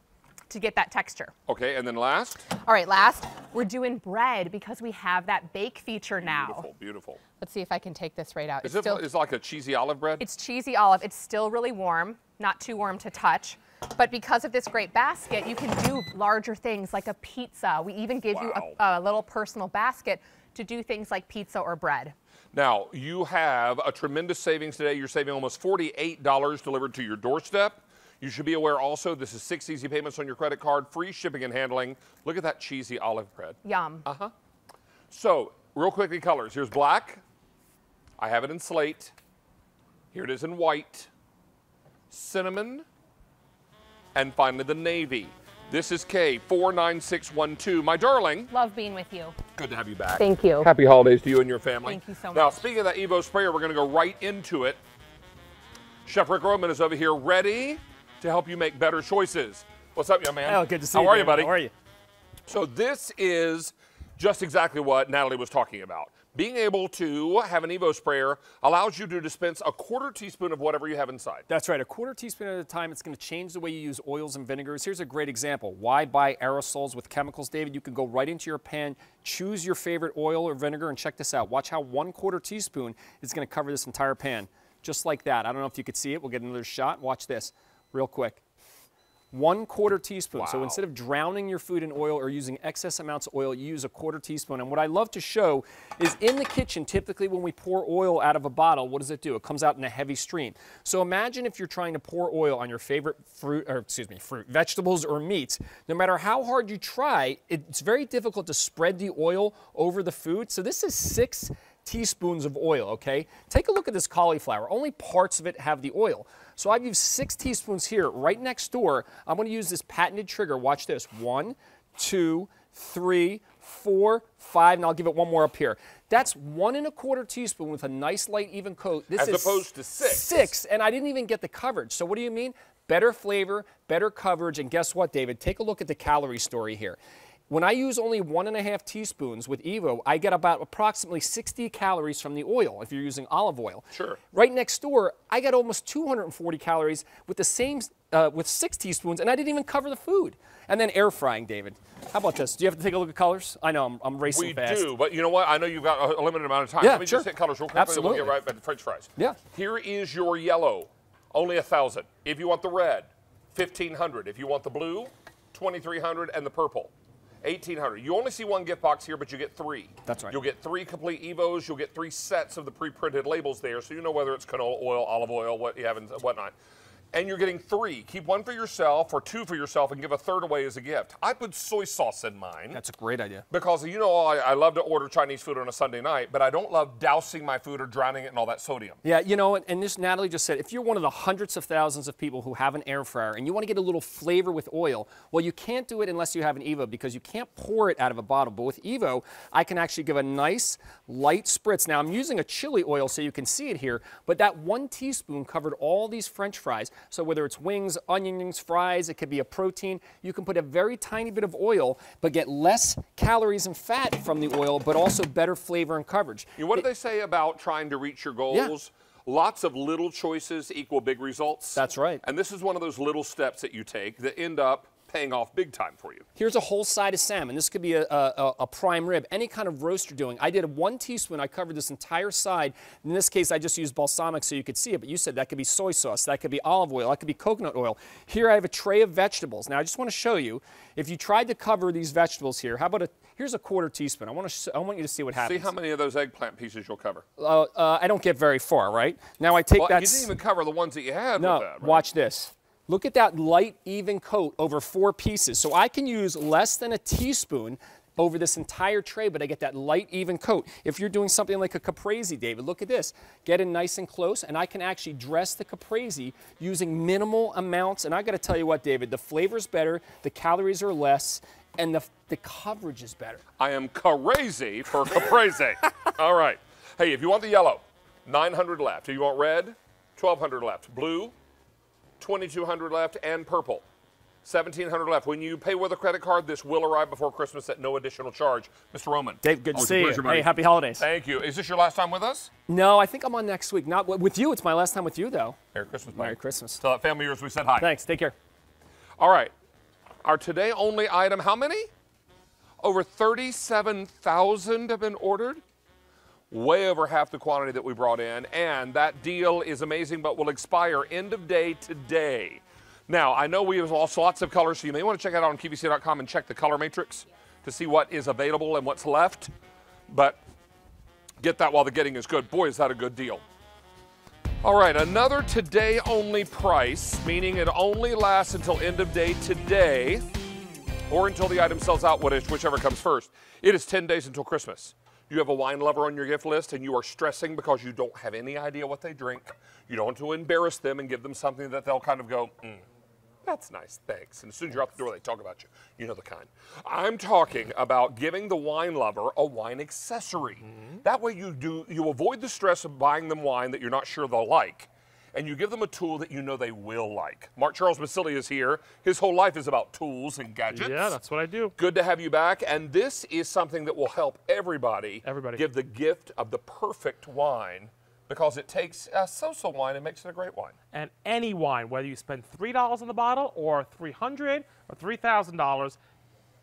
to get that texture. Okay, and then last? All right, last, we're doing bread because we have that bake feature now. Beautiful, beautiful. Let's see if I can take this right out. Is it like a cheesy olive bread? It's cheesy olive. It's still really warm, not too warm to touch. But because of this great basket, you can do larger things like a pizza. We even give you a little personal basket to do things like pizza or bread. Now, you have a tremendous savings today. You're saving almost $48 delivered to your doorstep. You should be aware also, this is 6 easy payments on your credit card, free shipping and handling. Look at that cheesy olive bread. Yum. Uh-huh. So, real quickly, colors. Here's black. I have it in slate. Here it is in white. Cinnamon. And finally, the navy. This is K49612. My darling. Love being with you. Good to have you back. Thank you. Happy holidays to you and your family. Thank you so much. Now, speaking of that Evo sprayer, we're going to go right into it. Chef Rick Roman is over here ready to help you make better choices. What's up, young man? Oh, good to see you. How are you, buddy? How are you? So this is just exactly what Natalie was talking about. Being able to have an Evo sprayer allows you to dispense a 1/4 teaspoon of whatever you have inside. That's right, a 1/4 teaspoon at a time. It's going to change the way you use oils and vinegars. Here's a great example. Why buy aerosols with chemicals, David? You can go right into your pan, choose your favorite oil or vinegar, and check this out. Watch how 1/4 teaspoon is going to cover this entire pan. Just like that. I don't know if you could see it. We'll get another shot. Watch this real quick. 1/4 teaspoon. Wow. So instead of drowning your food in oil or using excess amounts of oil, you use 1/4 teaspoon. And what I love to show is in the kitchen, typically when we pour oil out of a bottle, what does it do? It comes out in a heavy stream. So imagine if you're trying to pour oil on your favorite fruit, or excuse me, vegetables or meats. No matter how hard you try, it's very difficult to spread the oil over the food. So this is 6 teaspoons of oil, okay? Take a look at this cauliflower. Only parts of it have the oil. So I've used 6 teaspoons here. Right next door, I'm gonna use this patented trigger. Watch this. 1, 2, 3, 4, 5, and I'll give it one more up here. That's 1 1/4 teaspoon with a nice light even coat. This is opposed to six, and I didn't even get the coverage. So what do you mean? Better flavor, better coverage, and guess what, David? Take a look at the calorie story here. When I use only 1 1/2 teaspoons with Evo, I get about approximately 60 calories from the oil if you're using olive oil. Sure. Right next door, I got almost 240 calories with the same, with 6 teaspoons, and I didn't even cover the food. And then air frying, David. How about this? Do you have to take a look at colors? I know, I'm racing fast. We do, but you know what? I know you've got a limited amount of time. Yeah, let me just hit colors real quick. Absolutely. We'll get right back to French fries. Yeah. Here is your yellow, only 1,000. If you want the red, 1,500. If you want the blue, 2,300, and the purple, 1,800. You only see one gift box here, but you get 3. That's right. You'll get 3 complete Evos. You'll get 3 sets of the pre-printed labels there, so you know whether it's canola oil, olive oil, what you have, and whatnot. And you're getting 3. Keep 1 for yourself or 2 for yourself and give a 3rd away as a gift. I put soy sauce in mine. That's a great idea. Because, you know, I love to order Chinese food on a Sunday night, but I don't love dousing my food or drowning it in all that sodium. Yeah, you know, and this Natalie just said, if you're one of the hundreds of thousands of people who have an air fryer and you want to get a little flavor with oil, well, you can't do it unless you have an Evo because you can't pour it out of a bottle. But with Evo, I can actually give a nice light spritz. Now, I'm using a chili oil so you can see it here, but that 1 teaspoon covered all these French fries. So whether it's wings, onion rings, fries, it could be a protein, you can put a very tiny bit of oil, but get less calories and fat from the oil, but also better flavor and coverage. You know, what do they say about trying to reach your goals? Yeah. Lots of little choices equal big results. That's right. And this is one of those little steps that you take that end up paying off big time for you. Here's a whole side of salmon. This could be a prime rib, any kind of roast you're doing. I did 1 teaspoon. I covered this entire side. In this case, I just used balsamic so you could see it, but you said that could be soy sauce, that could be olive oil, that could be coconut oil. Here I have a tray of vegetables. Now I just want to show you, if you tried to cover these vegetables here, how about here's 1/4 teaspoon. I want you to see what happens. See how many of those eggplant pieces you'll cover. I don't get very far, right? Now I take that. You didn't even cover the ones that you had with that, right? Watch this. Look at that light, even coat over 4 pieces. So I can use less than a teaspoon over this entire tray, but I get that light, even coat. If you're doing something like a caprese, David, look at this. Get in nice and close, and I can actually dress the caprese using minimal amounts. And I gotta tell you what, David, the flavor's better, the calories are less, and the coverage is better. I am crazy for caprese. All right. Hey, if you want the yellow, 900 left. If you want red, 1,200 left. Blue, 2,200 left, and purple, 1,700 left. When you pay with a credit card, this will arrive before Christmas at no additional charge. Mr. Roman. Dave, good to see you. Hey, happy holidays. Thank you. Is this your last time with us? No, I think I'm on next week. Not with you. It's my last time with you, though. Merry Christmas, Mike. Merry Christmas. Tell that family of yours we said hi. Thanks. Take care. All right. Our today only item, how many? Over 37,000 have been ordered. Way over half the quantity that we brought in, and that deal is amazing, but will expire end of day today. Now, I know we have lost lots of colors, so you may want to check it out on QVC.com and check the color matrix to see what is available and what's left, but get that while the getting is good. Boy, is that a good deal. All right, another today-only price, meaning it only lasts until end of day today, or until the item sells out, whichever comes first. It is 10 days until Christmas. You have a wine lover on your gift list and you are stressing because you don't have any idea what they drink. You don't want to embarrass them and give them something that they'll kind of go, that's nice, thanks. And as soon as you're out the door, they talk about you. You know the kind. I'm talking about giving the wine lover a wine accessory. That way you avoid the stress of buying them wine that you're not sure they'll like. And you give them a tool that you know they will like. Mark Charles Masili is here. His whole life is about tools and gadgets. Yeah, that's what I do. Good to have you back. And this is something that will help everybody give the gift of the perfect wine, because it takes a so-so wine and makes it a great wine. And any wine, whether you spend $3 on the bottle or $300 or $3,000,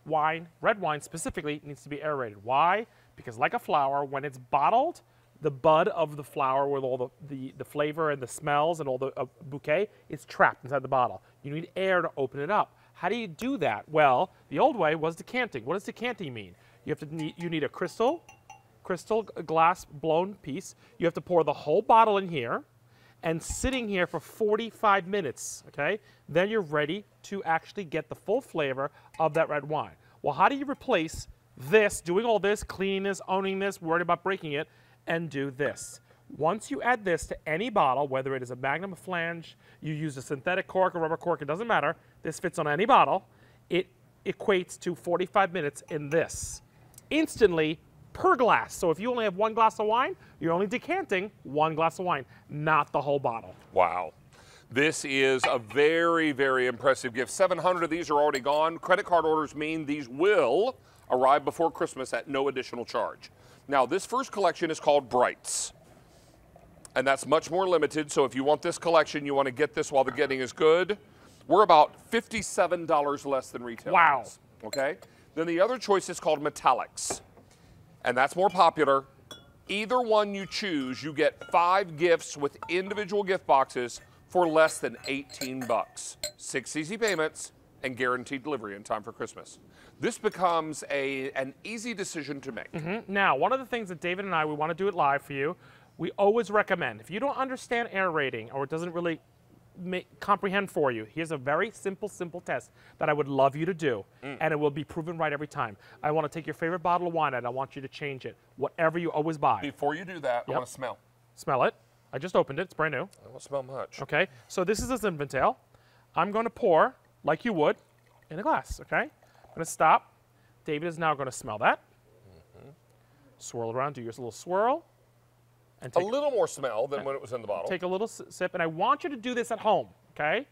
wine, red wine specifically, needs to be aerated. Why? Because like a flower, when it's bottled, the bud of the flower with all the flavor and the smells and all the bouquet is trapped inside the bottle. You need air to open it up. How do you do that? Well, the old way was decanting. What does decanting mean? You have to need a crystal glass blown piece. You have to pour the whole bottle in here and sitting here for 45 minutes, okay? Then you're ready to actually get the full flavor of that red wine. Well, how do you replace this, doing all this, cleaning this, owning this, worried about breaking it, and do this? Once you add this to any bottle, whether it is a magnum, a flange, you use a synthetic cork, a rubber cork, it doesn't matter. This fits on any bottle. It equates to 45 minutes in this. Instantly per glass. So if you only have one glass of wine, you're only decanting one glass of wine, not the whole bottle. Wow. This is a very, very impressive gift. 700 of these are already gone. Credit card orders mean these will arrive before Christmas at no additional charge. Now, this first collection is called Brights. And that's much more limited, so if you want this collection, you want to get this while the getting is good. We're about $57 less than retail. Wow. Price, okay? Then the other choice is called Metallics, and that's more popular. Either one you choose, you get 5 gifts with individual gift boxes for less than 18 bucks. 6 easy payments and guaranteed delivery in time for Christmas. This becomes an easy decision to make. Mm-hmm. Now, one of the things that David and I, we want to do it live for you. We always recommend, if you don't understand air rating or it doesn't really comprehend for you, here's a very simple test that I would love you to do, and it will be proven right every time. I want to take your favorite bottle of wine and I want you to change it, whatever you always buy. Before you do that, I want to smell. Smell it. I just opened it. It's brand new. I don't smell much. Okay. So this is a Zinfandel tail. I'm going to pour, like you would, in a glass, okay? I'm going to stop. David is now going to smell that. Mm-hmm. Swirl around. Do your little swirl. And take a little more smell than when it was in the bottle. Take a little sip, and I want you to do this at home, okay?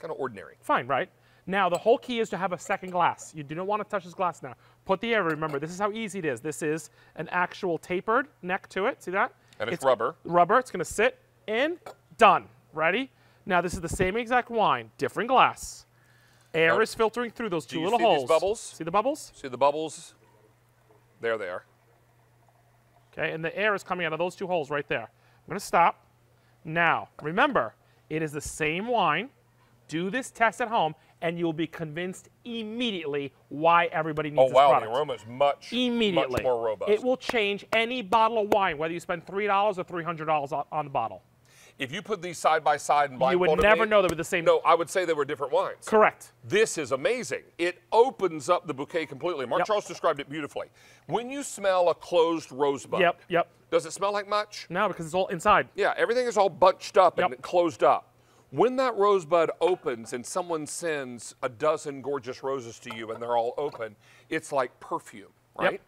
Kind of ordinary. Fine, right? Now, the whole key is to have a second glass. You do not want to touch this glass now. Put the air, remember, this is how easy it is. This is an actual tapered neck to it, see that? And it's rubber. Rubber, it's going to sit in, done. Ready? Now, this is the same exact wine, different glass. Air is filtering through those two little holes. Do you see these bubbles? See the bubbles? See the bubbles? There they are. Okay, and the air is coming out of those two holes right there. I'm going to stop. Now, remember, it is the same wine. Do this test at home, and you'll be convinced immediately why everybody needs this product. Oh, wow, the aroma is much more robust. It will change any bottle of wine, whether you spend $3 or $300 on the bottle. If you put these side by side and blindfolded, you would never know they were the same. No, I would say they were different wines. Correct. This is amazing. It opens up the bouquet completely. Mark Charles described it beautifully. When you smell a closed rosebud, does it smell like much? No, because it's all inside. Yeah, everything is all bunched up and closed up. When that rosebud opens and someone sends a dozen gorgeous roses to you and they're all open, it's like perfume, right? Yep.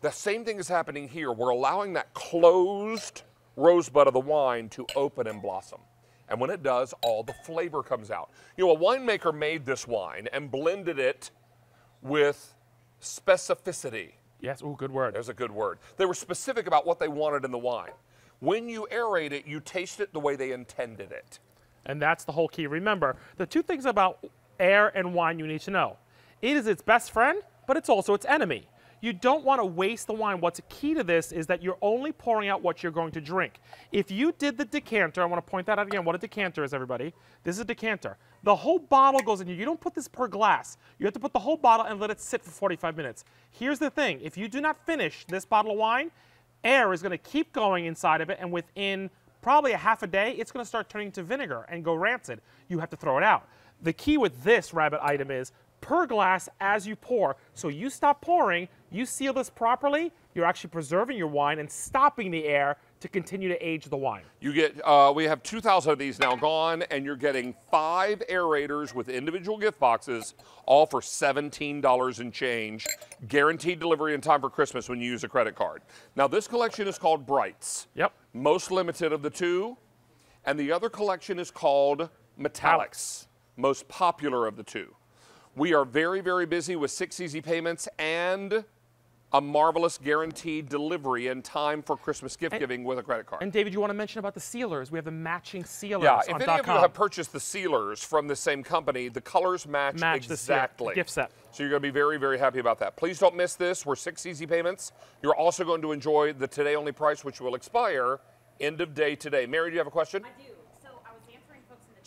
The same thing is happening here. We're allowing that closed rosebud of the wine to open and blossom. And when it does, all the flavor comes out. You know, a winemaker made this wine and blended it with specificity. Yes, oh, good word. There's a good word. They were specific about what they wanted in the wine. When you aerate it, you taste it the way they intended it. And that's the whole key. Remember, the two things about air and wine you need to know. It is its best friend, but it's also its enemy. You don't want to waste the wine. What's key to this is that you're only pouring out what you're going to drink. If you did the decanter, I want to point that out again, what a decanter is, everybody. This is a decanter. The whole bottle goes in here. You don't put this per glass. You have to put the whole bottle and let it sit for 45 minutes. Here's the thing. If you do not finish this bottle of wine, air is going to keep going inside of it, and within probably a half a day, it's going to start turning to vinegar and go rancid. You have to throw it out. The key with this Rabbit item is per glass as you pour. So you stop pouring, you seal this properly, you're actually preserving your wine and stopping the air to continue to age the wine. You get, we have 2,000 of these now gone, and you're getting 5 aerators with individual gift boxes, all for $17 and change. Guaranteed delivery in time for Christmas when you use a credit card. Now, this collection is called Brights. Yep. Most limited of the two. And the other collection is called Metallics. Most popular of the two. We are very, very busy with 6 easy payments and a marvelous guaranteed delivery in time for Christmas gift giving with a credit card. And David, you want to mention about the sealers. We have the matching sealers on .com. Yeah, if any of you have purchased the sealers from the same company, the colors match exactly. The gift set. So you're going to be very, very happy about that. Please don't miss this. We're 6 easy payments. You're also going to enjoy the today only price, which will expire end of day today. Mary, do you have a question? I do.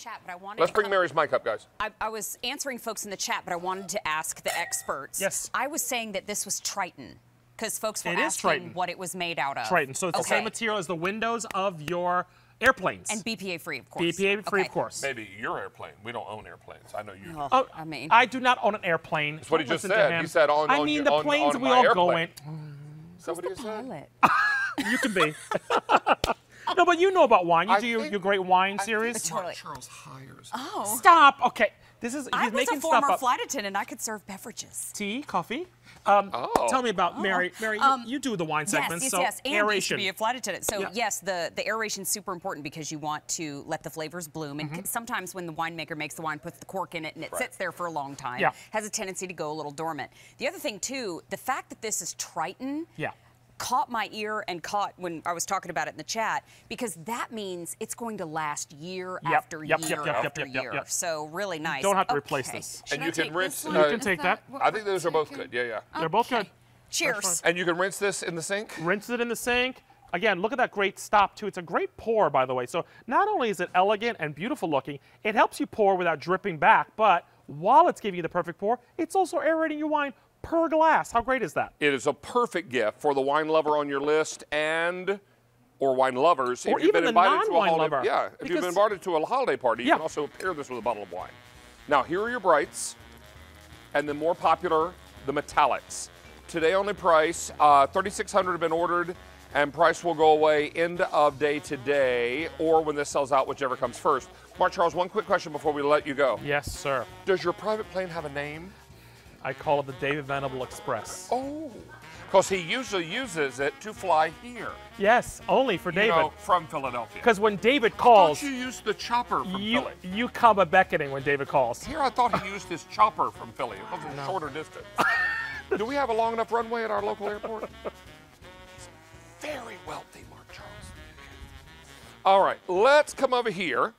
chat, but I wanted Let's bring Mary's mic up, guys. I was answering folks in the chat, but I wanted to ask the experts. Yes. I was saying that this was Triton, because folks were asking what it was made out of. Triton, so it's the same material as the windows of your airplanes. And BPA-free, of course. BPA-free, of course. Maybe your airplane. We don't own airplanes. I know you do. Oh, I mean. I do not own an airplane. That's what he just said. He said on the planes we all go in. Somebody the pilot? You can be. No, but you know about wine. You do your great wine series. Mark Charles hires. Oh. Stop. Okay. This is, I was a former flight attendant. I could serve beverages. Tea, coffee. Tell me about Mary. Mary, you do the wine segments. Yes, yes, so yes. And you should be a flight attendant. So, yes, the aeration is super important because you want to let the flavors bloom. And sometimes when the winemaker makes the wine, puts the cork in it, and it sits there for a long time, has a tendency to go a little dormant. The other thing, too, the fact that this is Triton. Yeah. Caught my ear and caught when I was talking about it in the chat, because that means it's going to last year after year after year. So really nice. You don't have to replace this. Should and you can rinse. You can take that. I think those are both good. Yeah, yeah. Okay. They're both good. Cheers. And you can rinse this in the sink? Rinse it in the sink. Again, look at that great stop, too. It's a great pour, by the way. So not only is it elegant and beautiful looking, it helps you pour without dripping back, but while it's giving you the perfect pour, it's also aerating your wine per glass. How great is that? It is a perfect gift for the wine lover on your list and or wine lovers. Or if you've been invited to a holiday, if you've been invited to a holiday party, you can also pair this with a bottle of wine. Now here are your brights, and the more popular, the metallics. Today only price, 3,600 have been ordered, and price will go away end of day today or when this sells out, whichever comes first. Mark Charles, one quick question before we let you go. Yes, sir. Does your private plane have a name? I call it the David Venable Express. Oh, because he usually uses it to fly here. Yes, only for David. You know, from Philadelphia. Because when David calls, I thought you used the chopper from Philly. You come a beckoning when David calls. Here I thought he used his chopper from Philly. It was a shorter distance. Do we have a long enough runway at our local airport? He's very wealthy, Mark Charles. All right, let's come over here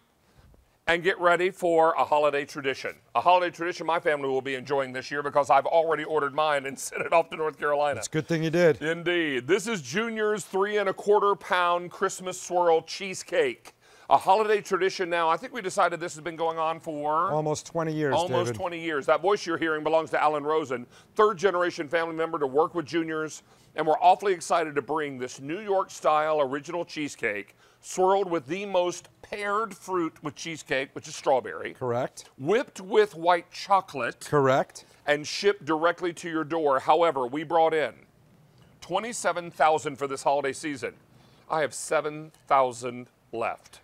and get ready for a holiday tradition. A holiday tradition my family will be enjoying this year because I've already ordered mine and sent it off to North Carolina. It's a good thing you did. Indeed. This is Junior's 3¼ pound Christmas swirl cheesecake. A holiday tradition now. I think we decided this has been going on for almost 20 years. Almost David. 20 years. That voice you're hearing belongs to Alan Rosen, third-generation family member to work with Junior's, and we're awfully excited to bring this New York-style original cheesecake swirled with the most paired fruit with cheesecake, which is strawberry. Correct. Whipped with white chocolate. Correct. And shipped directly to your door. However, we brought in 27,000 for this holiday season. I have 7,000 left.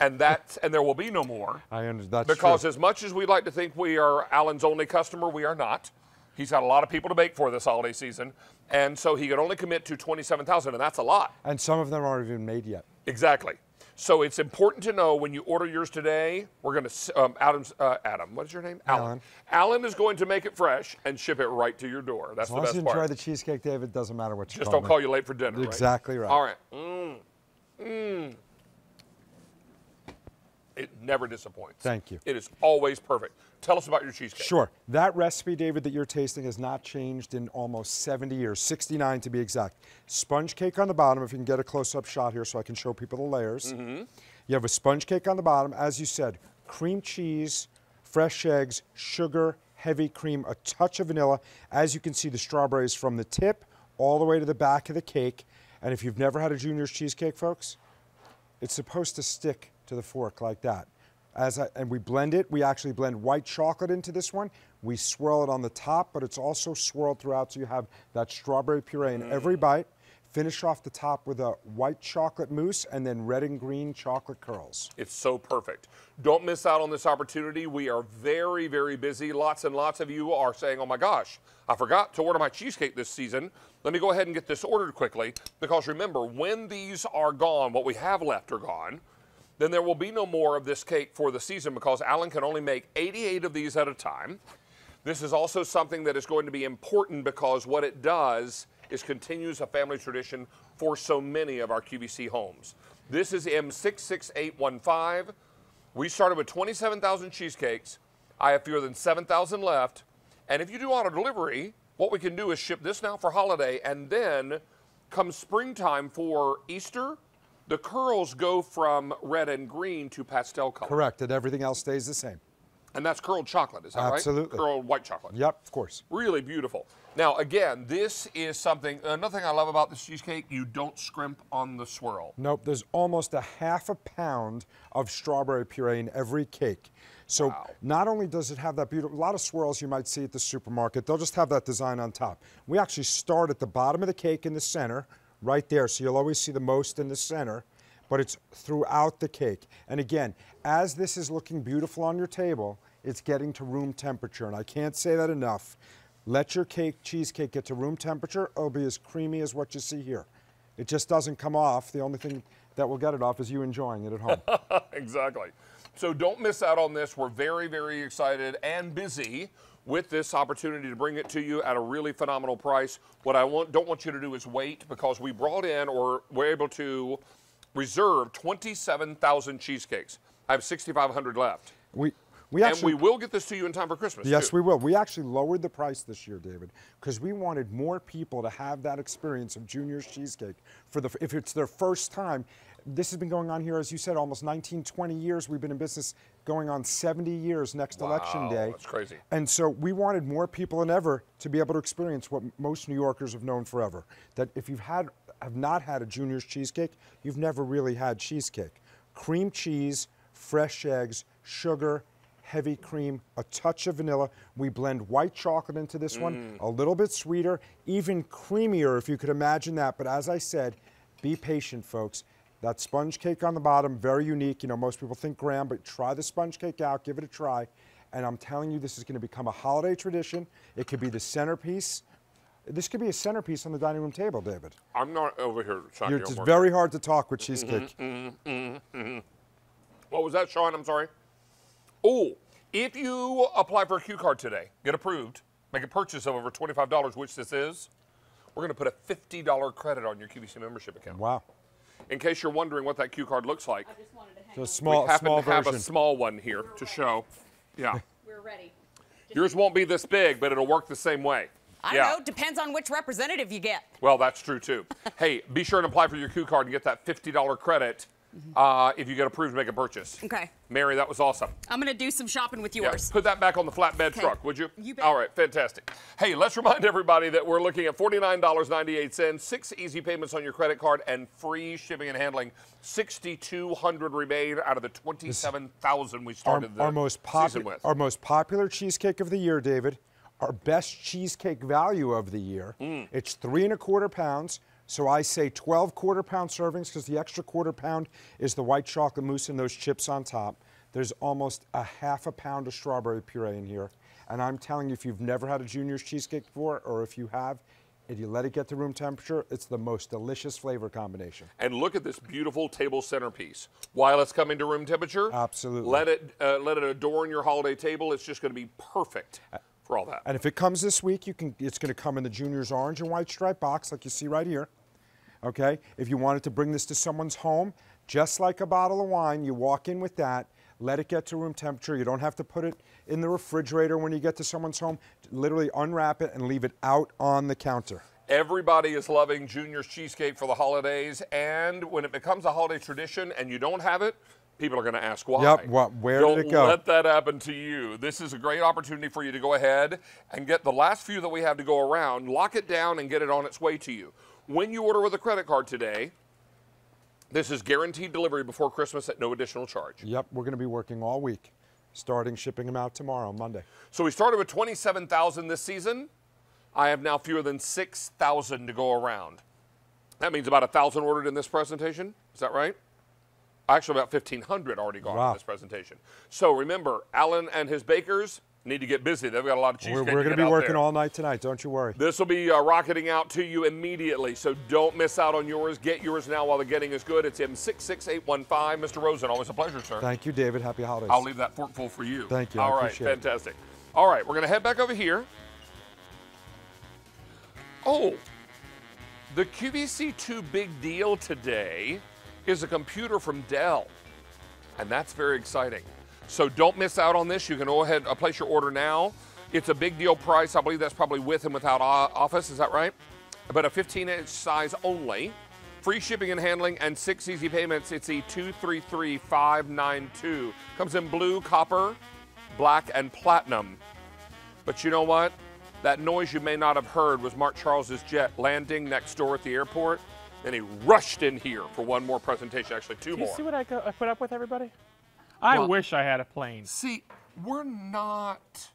And that, and there will be no more. I understand. That's because true. As much as we'd like to think we are Alan's only customer, we are not. He's got a lot of people to bake for this holiday season, and so he could only commit to 27,000, and that's a lot. And some of them aren't even made yet. Exactly. So it's important to know when you order yours today, we're going to, Adam, what is your name? Alan. Alan is going to make it fresh and ship it right to your door. That's the best part. As long as you enjoy the cheesecake, David, doesn't matter what you call it. Just don't call you late for dinner, right? Exactly right. All right. Mmm. Mmm. It never disappoints. Thank you. It is always perfect. Tell us about your cheesecake. Sure. That recipe, David, that you're tasting has not changed in almost 70 years, 69 to be exact. Sponge cake on the bottom, if you can get a close-up shot here so I can show people the layers. Mm-hmm. You have a sponge cake on the bottom, as you said, cream cheese, fresh eggs, sugar, heavy cream, a touch of vanilla. As you can see, the strawberries from the tip all the way to the back of the cake. And if you've never had a Junior's cheesecake, folks, it's supposed to stick to the fork like that. And we blend it. We actually blend white chocolate into this one. We swirl it on the top, but it's also swirled throughout, so you have that strawberry puree in every bite. Finish off the top with a white chocolate mousse and then red and green chocolate curls. It's so perfect. Don't miss out on this opportunity. We are very, very busy. Lots and lots of you are saying, oh my gosh, I forgot to order my cheesecake this season. Let me go ahead and get this ordered quickly, because remember, when these are gone, what we have left are gone, then there will be no more of this cake for the season, because Alan can only make 88 of these at a time. This is also something that is going to be important, because what it does is continues a family tradition for so many of our QVC homes. This is M66815. We started with 27,000 cheesecakes. I have fewer than 7,000 left. And if you do auto delivery, what we can do is ship this now for holiday, and then come springtime for Easter, The curls go from red and green to pastel color. Correct, and everything else stays the same. And that's curled chocolate, is that right? Absolutely. Curled white chocolate. Yep, of course. Really beautiful. Now, again, this is something, another thing I love about this cheesecake, you don't scrimp on the swirl. Nope, there's almost a half a pound of strawberry puree in every cake. So wow. Not only does it have that beautiful, a lot of swirls you might see at the supermarket, they'll just have that design on top. We actually start at the bottom of the cake in the center, right there, so you'll always see the most in the center, but it's throughout the cake. And again, as this is looking beautiful on your table, it's getting to room temperature, and I can't say that enough. Let your cheesecake get to room temperature, it'll be as creamy as what you see here. It just doesn't come off. The only thing that will get it off is you enjoying it at home. Exactly. So don't miss out on this. We're very, very excited and busy with this opportunity to bring it to you at a really phenomenal price. What I don't want you to do is wait, because we brought in, or we're able to reserve 27,000 cheesecakes. I have 6,500 left. We will get this to you in time for Christmas. Yes, too. We will. We actually lowered the price this year, David, because we wanted more people to have that experience of Junior's cheesecake for the if it's their first time. This has been going on here, as you said, almost 19, 20 years. We've been in business going on 70 years next election day. That's crazy. And so we wanted more people than ever to be able to experience what most New Yorkers have known forever. That if you have not had a Junior's cheesecake, you've never really had cheesecake. Cream cheese, fresh eggs, sugar, heavy cream, a touch of vanilla. We blend white chocolate into this one, a little bit sweeter, even creamier if you could imagine that. But as I said, be patient, folks. That sponge cake on the bottom, very unique. You know, most people think graham, but try the sponge cake out, give it a try. And I'm telling you, this is gonna become a holiday tradition. It could be the centerpiece. This could be a centerpiece on the dining room table, David. I'm not over here, Sean. It's very hard to talk with cheesecake. What was that, Sean? I'm sorry. Oh, if you apply for a Q card today, get approved, make a purchase of over $25, which this is, we're gonna put a $50 credit on your QVC membership account. Wow. In case you're wondering what that Q card looks like, I just wanted to hang on. We happen to have a small one here to show. Yeah. We're ready. Yours won't be this big, but it'll work the same way. I don't know. Depends on which representative you get. Well, that's true, too. Hey, be sure and apply for your Q card and get that $50 credit if you get approved to make a purchase. Okay. Mary, that was awesome. I'm going to do some shopping with yours. Yeah, put that back on the flatbed truck, would you? You bet. All right, fantastic. Hey, let's remind everybody that we're looking at $49.98, 6 easy payments on your credit card, and free shipping and handling. 6,200 remain out of the 27,000 we started the season with. Our most popular cheesecake of the year, David, our best cheesecake value of the year. It's 3¼ pounds. So I say 12 quarter-pound servings, because the extra quarter-pound is the white chocolate mousse and those chips on top. There's almost a half a pound of strawberry puree in here. And I'm telling you, if you've never had a Junior's cheesecake before, or if you have, if you let it get to room temperature, it's the most delicious flavor combination. And look at this beautiful table centerpiece. While it's coming to room temperature, absolutely, let it adorn your holiday table. It's just going to be perfect. For all that. And if it comes this week, you can. It's going to come in the Junior's orange and white stripe box, like you see right here. Okay. If you wanted to bring this to someone's home, just like a bottle of wine, you walk in with that. Let it get to room temperature. You don't have to put it in the refrigerator when you get to someone's home. Literally unwrap it and leave it out on the counter. Everybody is loving Junior's cheesecake for the holidays, and when it becomes a holiday tradition and you don't have it, people are going to ask why. Yep, where did it go? Don't let that happen to you. This is a great opportunity for you to go ahead and get the last few that we have to go around, lock it down, and get it on its way to you. When you order with a credit card today, this is guaranteed delivery before Christmas at no additional charge. Yep, we're going to be working all week, starting shipping them out tomorrow, Monday. So we started with 27,000 this season. I have now fewer than 6,000 to go around. That means about 1,000 ordered in this presentation. Is that right? Actually, about 1,500 already gone in this presentation. So remember, Alan and his bakers need to get busy. They've got a lot of cheesecake. We're going to be working all night tonight. Don't you worry. This will be rocketing out to you immediately. So don't miss out on yours. Get yours now while the getting is good. It's M66815. Mr. Rosen, always a pleasure, sir. Thank you, David. Happy holidays. I'll leave that forkful for you. Thank you. All right, fantastic. All right, we're going to head back over here. Oh, the QVC2 big deal today is a computer from Dell, and that's very exciting. So don't miss out on this. You can go ahead and place your order now. It's a big deal price. I believe that's probably with and without office, is that right? But a 15-inch size only free shipping and handling, and 6 easy payments. It's a 233592. Comes in blue, copper, black, and platinum. But you know what? That noise you may not have heard was Mark Charles's jet landing next door at the airport. Then he rushed in here for one more presentation, actually two more. Do you see what I put up with, everybody? I wish I had a plane. See, we're not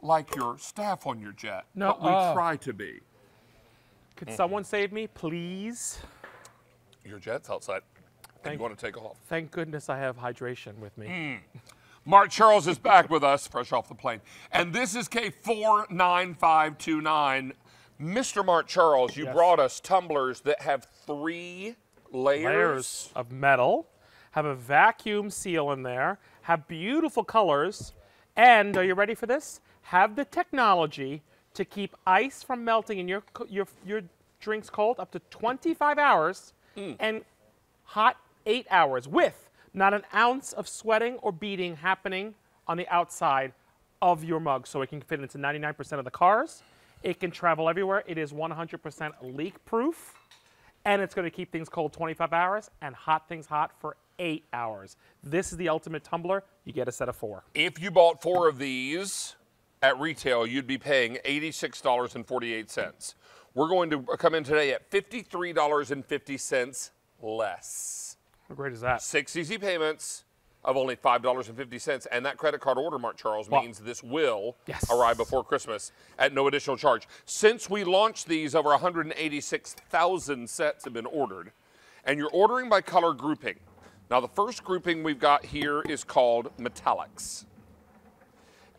like your staff on your jet, but we try to be. Could someone save me, please? Your jet's outside. And you want to take off. Thank goodness I have hydration with me. Mark Charles is back with us, fresh off the plane. And this is K49529. Mr. Mark Charles, you brought us tumblers that have 3 layers of metal, have a vacuum seal in there, have beautiful colors, and are you ready for this? Have the technology to keep ice from melting in your drinks cold up to 25 hours and hot 8 hours with not an ounce of sweating or beading happening on the outside of your mug. So it can fit into 99% of the cars. It can travel everywhere. It is 100% leak proof, and it's going to keep things cold 25 hours and hot things hot for 8 hours. This is the ultimate tumbler. You get a set of 4. If you bought 4 of these at retail, you'd be paying $86.48. We're going to come in today at $53.50 less. How great is that? 6 easy payments of only $5.50, and that credit card order, Mark Charles, means this will arrive before Christmas at no additional charge. Since we launched these, over 186,000 sets have been ordered, and you're ordering by color grouping. Now, the first grouping we've got here is called metallics,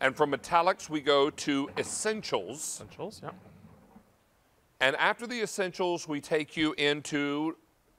and from metallics we go to essentials. Essentials, yeah. And after the essentials, we take you into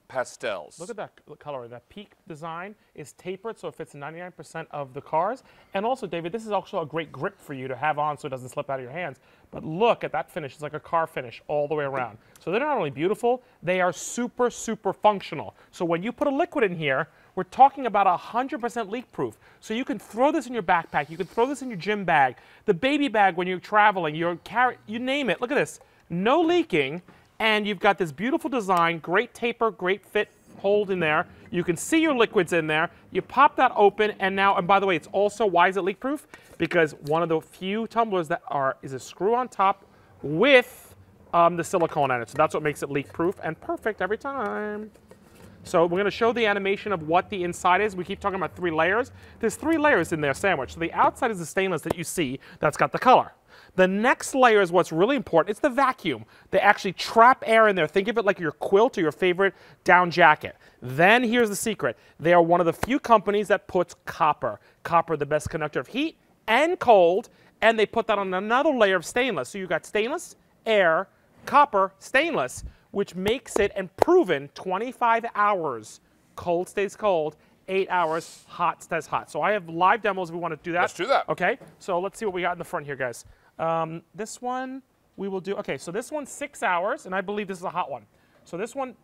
pastels. Look at that color. That peak design is tapered, so it fits 99% of the cars. And also, David, this is also a great grip for you to have on so it doesn't slip out of your hands. But look at that finish. It's like a car finish all the way around. So they're not only beautiful, they are super, super functional. So when you put a liquid in here, we're talking about 100% leak proof. So you can throw this in your backpack. You can throw this in your gym bag, the baby bag when you're traveling, your carry, you name it. Look at this. No leaking. And you've got this beautiful design, great taper, great fit, hold in there. You can see your liquids in there. You pop that open, and now, and by the way, it's also, why is it leak proof? Because one of the few tumblers that are, is a screw on top with the silicone on it. So that's what makes it leak proof and perfect every time. So we're gonna show the animation of what the inside is. We keep talking about 3 layers. There's 3 layers in there sandwiched. So the outside is the stainless that you see that's got the color. The next layer is what's really important. It's the vacuum. They actually trap air in there. Think of it like your quilt or your favorite down jacket. Then here's the secret. They are one of the few companies that puts copper. Copper, the best conductor of heat and cold, and they put that on another layer of stainless. So you've got stainless, air, copper, stainless, which makes it, and proven, 25 hours. Cold stays cold. 8 hours. Hot stays hot. So I have live demos if we want to do that. Let's do that. Okay. So let's see what we got in the front here, guys. This one we will do, okay, so this one's 6 hours, and I believe this is a hot one. So this one,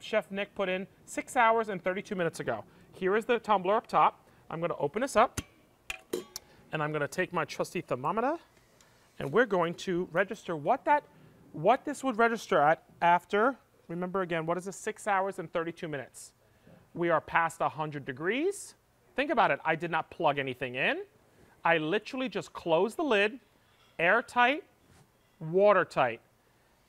Chef Nick put in 6 hours and 32 minutes ago. Here is the tumbler up top. I'm going to open this up, and I'm going to take my trusty thermometer, and we're going to register what that, what this would register at after, remember again, what is this, 6 hours and 32 minutes. We are past 100 degrees. Think about it. I did not plug anything in. I literally just closed the lid. Airtight, watertight.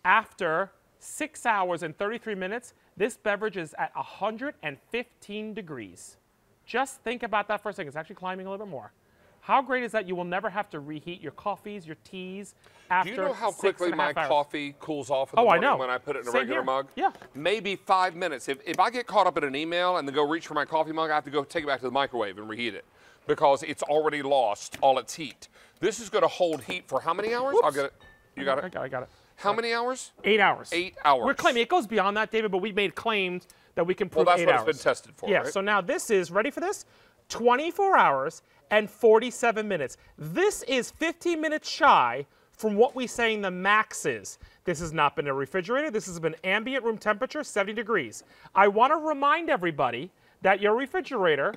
After 6 hours and 33 minutes, this beverage is at 115 degrees. Just think about that for a second. It's actually climbing a little bit more. How great is that? You will never have to reheat your coffees, your teas after 6.5 hours. Do you know how quickly my coffee cools off in the morning when I put it in a regular mug? Yeah. Maybe 5 minutes. If I get caught up in an email and then go reach for my coffee mug, I have to go take it back to the microwave and reheat it, because it's already lost all its heat. This is going to hold heat for how many hours? Whoops. I'll get it. You got it? I got it. How many hours? 8 hours. 8 hours. We're claiming, it goes beyond that, David, but we've made claims that we can prove 8 hours. Well, that's what it's been tested for, right? Yeah, so now this is, ready for this? 24 hours and 47 minutes. This is 15 minutes shy from what we're saying the max is. This has not been a refrigerator. This has been ambient room temperature, 70 degrees. I want to remind everybody that your refrigerator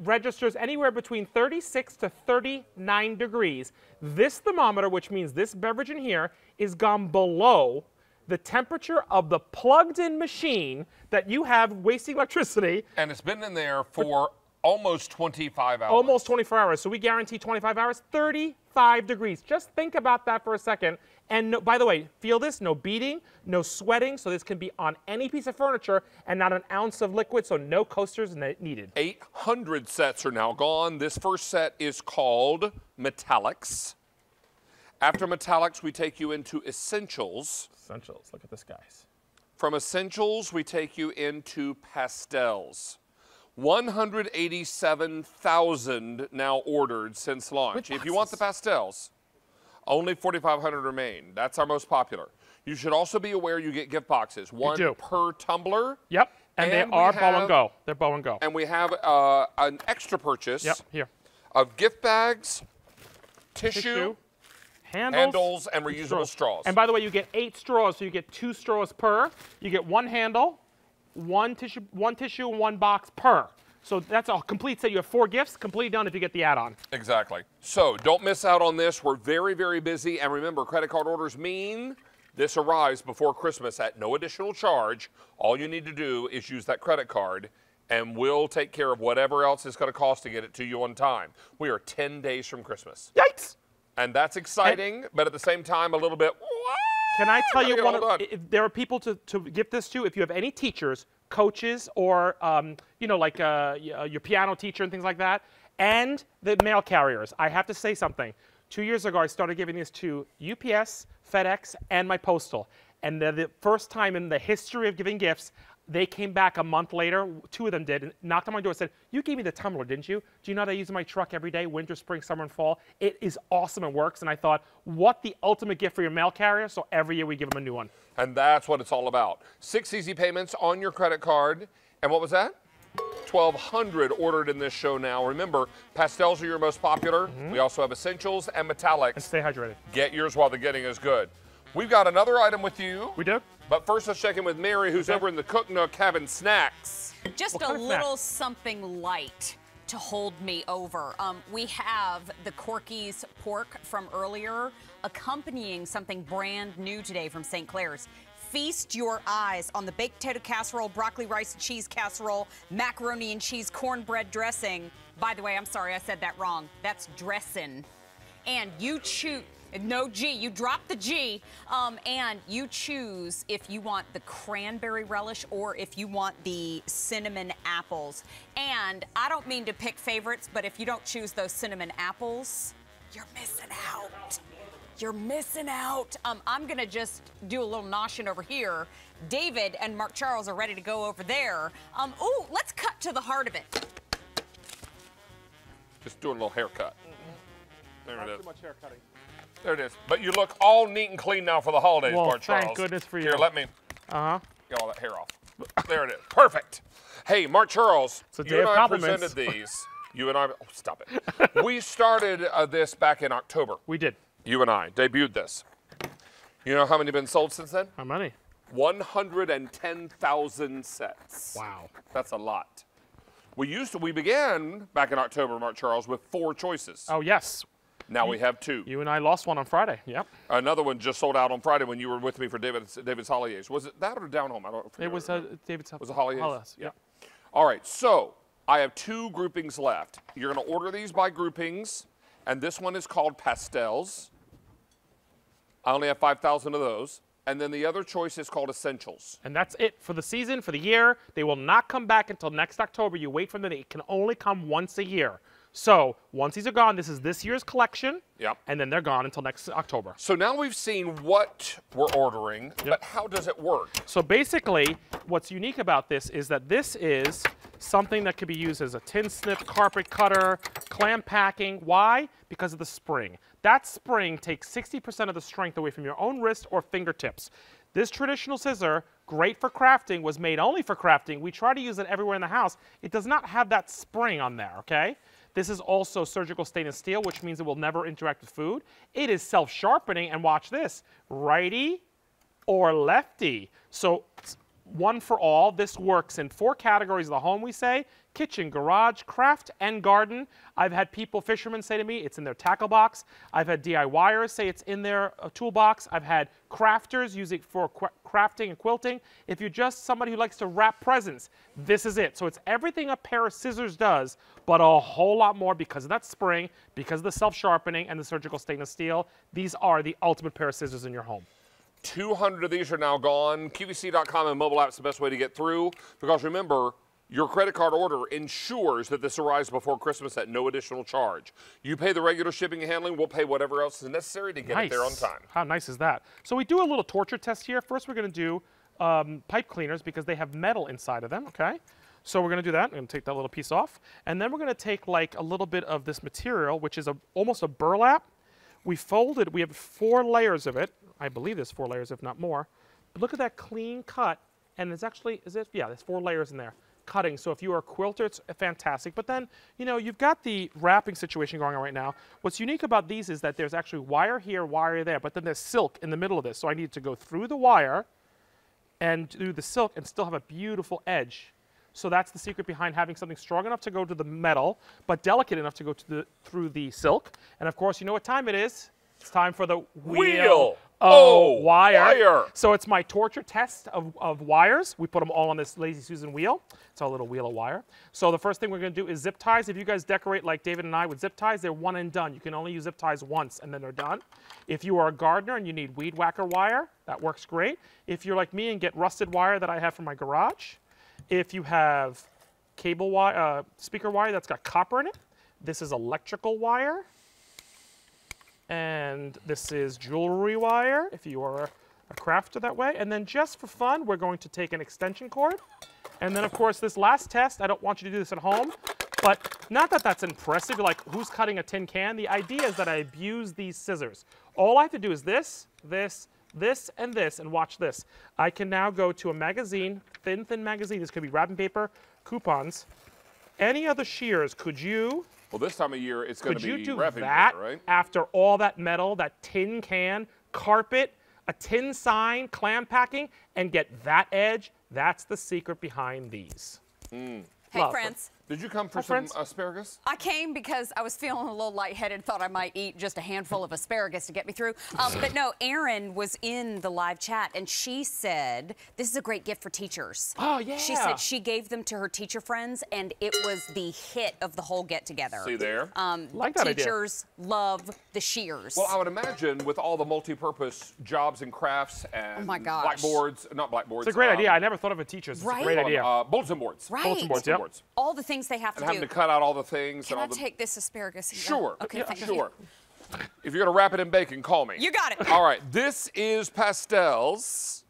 registers anywhere between 36 to 39 degrees. This thermometer, which means this beverage in here, is gone below the temperature of the plugged-in machine that you have wasting electricity. And it's been in there for almost 25 hours. Almost 24 hours. So we guarantee 25 hours, 35 degrees. Just think about that for a second. And no, by the way, feel this, no beading, no sweating. So this can be on any piece of furniture and not an ounce of liquid, so no coasters needed. 800 sets are now gone. This first set is called Metallics. After Metallics, we take you into Essentials. Essentials, look at this, guys. From Essentials, we take you into Pastels. 187,000 now ordered since launch. If you want the pastels, only 4,500 remain. That's our most popular. You should also be aware you get gift boxes, one per tumbler. Yep, and they are bow and go. They're bow and go. And we have an extra purchase of gift bags, tissue. Handles and reusable straws. And by the way, you get 8 straws, so you get 2 straws per. You get 1 handle, 1 tissue, 1 box per. So that's a complete set. You have 4 gifts, completely done if you get the add-on. Exactly. So don't miss out on this. We're very, very busy. And remember, credit card orders mean this arrives before Christmas at no additional charge. All you need to do is use that credit card, and we'll take care of whatever else it's going to cost to get it to you on time. We are 10 days from Christmas. Yikes! And that's exciting, but at the same time, a little bit, can I tell you if there are people to get this to, if you have any teachers, coaches, or, you know, like your piano teacher and things like that, and the mail carriers, I have to say something. 2 years ago, I started giving this to UPS, FedEx, and my postal. And the first time in the history of giving gifts, they came back a month later, 2 of them did, and knocked on my door and said, you gave me the tumbler, didn't you? Do you know that I use my truck every day, winter, spring, summer, and fall? It is awesome and works. And I thought, what the ultimate gift for your mail carrier? So every year we give them a new one. And that's what it's all about. 6 easy payments on your credit card. And what was that? 1,200 ordered in this show now. Remember, pastels are your most popular. We also have essentials and metallics. And stay hydrated. Get yours while the getting is good. We've got another item with you. We do. But first, let's check in with Mary, who's over in the cook nook having snacks. Just a little something light to hold me over. We have the Corky's pork from earlier, accompanying something brand new today from St. Clair's. Feast your eyes on the baked potato casserole, broccoli, rice, and cheese casserole, macaroni and cheese, cornbread dressing. By the way, I'm sorry, I said that wrong. That's dressin'. And you choose. No G, you drop the G, and you choose if you want the cranberry relish or if you want the cinnamon apples. And I don't mean to pick favorites, but if you don't choose those cinnamon apples, you're missing out. You're missing out. I'm gonna just do a little noshing over here. David and Mark Charles are ready to go over there. Ooh, let's cut to the heart of it. Just do a little haircut. There it is. Not too much haircutting. There it is. But you look all neat and clean now for the holidays, Mark Charles. Thank goodness for you. Here, let me get all that hair off. There it is. Perfect. Hey, Mark Charles, you and I presented these. You and I, stop it. We started this back in October. We did. You and I debuted this. You know how many have been sold since then? How many? 110,000 sets. Wow. That's a lot. We began back in October, Mark Charles, with 4 choices. Oh, yes. Now we have 2. You and I lost one on Friday. Yep. Another one just sold out on Friday when you were with me for David's Holidays. Was it that or Down Home? I don't know. It was David's Holidays. Was it Holidays? Yeah. All right. So I have 2 groupings left. You're going to order these by groupings, and this one is called Pastels. I only have 5,000 of those. And then the other choice is called Essentials. And that's it for the season, for the year. They will not come back until next October. You wait for them. They can only come once a year. So once these are gone, this is this year's collection, and then they're gone until next October. So now we've seen what we're ordering, but how does it work? So basically, what's unique about this is that this is something that could be used as a tin snip, carpet cutter, clam packing. Why? Because of the spring. That spring takes 60% of the strength away from your own wrist or fingertips. This traditional scissor, great for crafting, was made only for crafting. We try to use it everywhere in the house. It does not have that spring on there, okay? This is also surgical stainless steel, which means it will never interact with food. It is self-sharpening, and watch this, righty or lefty. So one for all. This works in four categories of the home, we say: kitchen, garage, craft, and garden. I've had people, fishermen, say to me it's in their tackle box. I've had DIYers say it's in their toolbox. I've had crafters use it for crafting and quilting. If you're just somebody who likes to wrap presents, this is it. So it's everything a pair of scissors does, but a whole lot more because of that spring, because of the self-sharpening and the surgical stainless steel. These are the ultimate pair of scissors in your home. 200 of these are now gone. QVC.com and mobile app is the best way to get through, because remember, your credit card order ensures that this arrives before Christmas at no additional charge. You pay the regular shipping and handling, we'll pay whatever else is necessary to get it there on time. How nice is that? So we do a little torture test here. First, we're going to do pipe cleaners because they have metal inside of them, okay? So we're going to do that. I'm going to take that little piece off. And then we're going to take like a little bit of this material, which is almost a burlap. We folded, we have four layers of it. I believe there's four layers, if not more. But look at that clean cut. And it's actually, is it? Yeah, there's four layers in there. Cutting. So if you are a quilter, it's fantastic. But then, you know, you've got the wrapping situation going on right now. What's unique about these is that there's actually wire here, wire there, but then there's silk in the middle of this. So I need to go through the wire and do the silk and still have a beautiful edge. So that's the secret behind having something strong enough to go to the metal, but delicate enough to go to the, through the silk. And of course, you know what time it is. It's time for the wheel. Wire. So it's my torture test of wires. We put them all on this Lazy Susan wheel. It's our little wheel of wire. So the first thing we're going to do is zip ties. If you guys decorate like David and I with zip ties, they're one and done. You can only use zip ties once and then they're done. If you are a gardener and you need weed whacker wire, that works great. If you're like me and get rusted wire that I have from my garage. If you have cable wire, speaker wire that's got copper in it. This is electrical wire. And this is jewelry wire, if you are a crafter that way. And then just for fun, we're going to take an extension cord. And then, of course, this last test, I don't want you to do this at home, but not that that's impressive, like who's cutting a tin can? The idea is that I abuse these scissors. All I have to do is this, this, this, and this, and watch this. I can now go to a magazine, thin magazine. This could be wrapping paper, coupons. Any other shears, could you? Well, this time of year, it's going to be wrapping paper, right? Could you do that after all that metal, that tin can, carpet, a tin sign, clam packing, and get that edge? That's the secret behind these. Mm. Hey, friends. Did you come for some asparagus? I came because I was feeling a little lightheaded, thought I might eat just a handful of asparagus to get me through. But no, Erin was in the live chat, and she said, this is a great gift for teachers. Oh, yeah. She said she gave them to her teacher friends, and it was the hit of the whole get-together. See there? Like that teachers idea. Love the shears. Well, I would imagine with all the multi-purpose jobs and crafts and blackboards, not blackboards. It's a great idea. I never thought of a teacher's. Right? It's a great idea. Bulletin boards. Right. Bulletin boards, yeah. All the things they have to do. And having to cut out all the things. Can I take this asparagus? Sure. Okay, yeah, sure. If you're going to wrap it in bacon, call me. You got it. All right. This is pastels.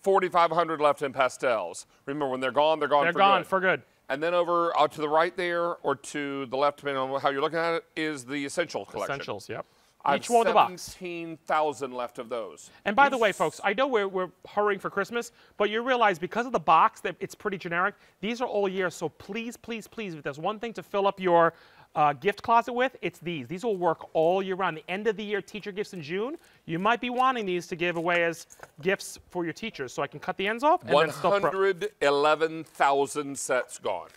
4,500 left in pastels. Remember, when they're gone, they're gone for good. They're gone for good. And then over to the right there or to the left, depending on how you're looking at it, is the essential collection. Essentials, yep. Each one of the box. 17,000 left of those. And by the way, folks, I know we're hurrying for Christmas, but you realize because of the box that it's pretty generic. These are all year, so please, please, please, if there's one thing to fill up your gift closet with, it's these. These will work all year round. The end of the year teacher gifts in June, you might be wanting these to give away as gifts for your teachers. So I can cut the ends off. 111,000 sets gone.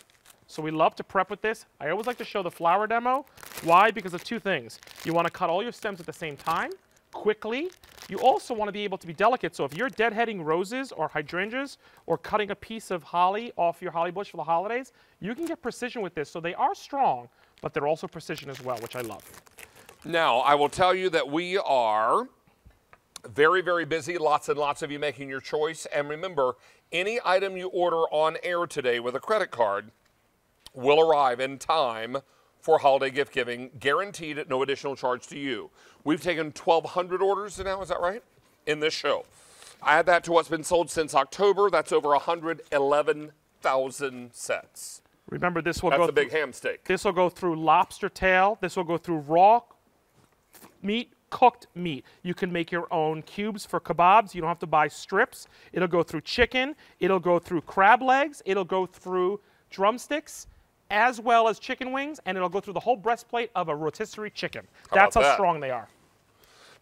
So we love to prep with this. I always like to show the flower demo. Why? Because of two things. You want to cut all your stems at the same time, quickly. You also want to be able to be delicate. So if you're deadheading roses or hydrangeas or cutting a piece of holly off your holly bush for the holidays, you can get precision with this. So they are strong, but they're also precision as well, which I love. Now, I will tell you that we are very, very busy. Lots and lots of you making your choice. And remember, any item you order on air today with a credit card will arrive in time for holiday gift giving, guaranteed at no additional charge to you. We've taken 1,200 orders now, is that right, in this show. Add that to what's been sold since October. That's over 111,000 sets. Remember, this will go through. That's a big ham steak. This will go through lobster tail. This will go through raw meat, cooked meat. You can make your own cubes for kebabs. You don't have to buy strips. It'll go through chicken. It'll go through crab legs. It'll go through drumsticks, as well as chicken wings, and it'll go through the whole breastplate of a rotisserie chicken. That's how strong they are.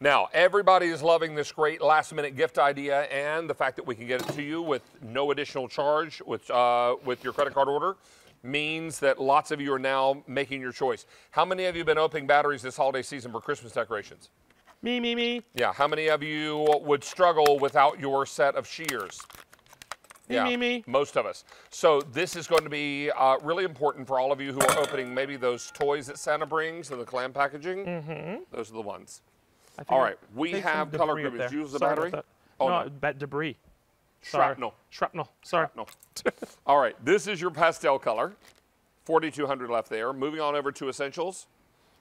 Now, everybody is loving this great last-minute gift idea and the fact that we can get it to you with no additional charge with your credit card order means that lots of you are now making your choice. How many of you have been opening batteries this holiday season for Christmas decorations? Me, me, me. Yeah, how many of you would struggle without your set of shears? Yeah, me, me, me. Most of us. So this is going to be really important for all of you who are opening maybe those toys that Santa brings and the clam packaging. Mm-hmm. Those are the ones. All right, we have color groupings. Did you use the battery? Oh, no, debris. Shrapnel. Shrapnel, sorry. Shrapnel. All right, this is your pastel color. 4,200 left there. Moving on over to essentials.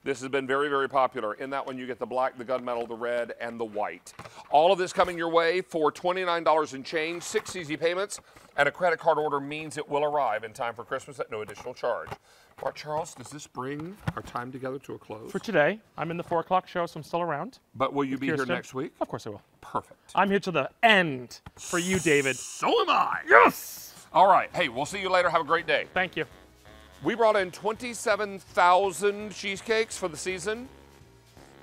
This has been very, very popular. In that one, you get the black, the gunmetal, the red, and the white. All of this coming your way for $29 and change, 6 easy payments, and a credit card order means it will arrive in time for Christmas at no additional charge. Mark Charles, does this bring our time together to a close? For today, I'm in the 4 o'clock show, so I'm still around. But will you be here next week? Of course I will. Perfect. I'm here to the end for you, David. So am I. Yes! All right. Hey, we'll see you later. Have a great day. Thank you. We brought in 27,000 cheesecakes for the season.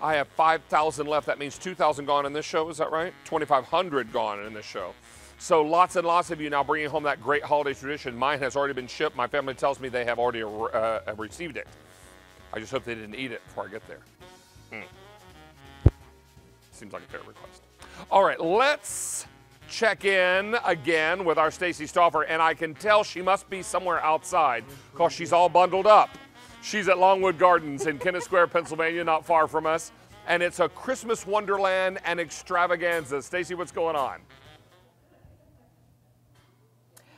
I have 5,000 left. That means 2,000 gone in this show. Is that right? 2,500 gone in this show. So lots and lots of you now bringing home that great holiday tradition. Mine has already been shipped. My family tells me they have already received it. I just hope they didn't eat it before I get there. Seems like a fair request. All right, let's check in again with our Stacey Stauffer, and I can tell she must be somewhere outside because she's all bundled up. She's at Longwood Gardens in Kennett Square, Pennsylvania, not far from us, and it's a Christmas wonderland and extravaganza. Stacey, what's going on?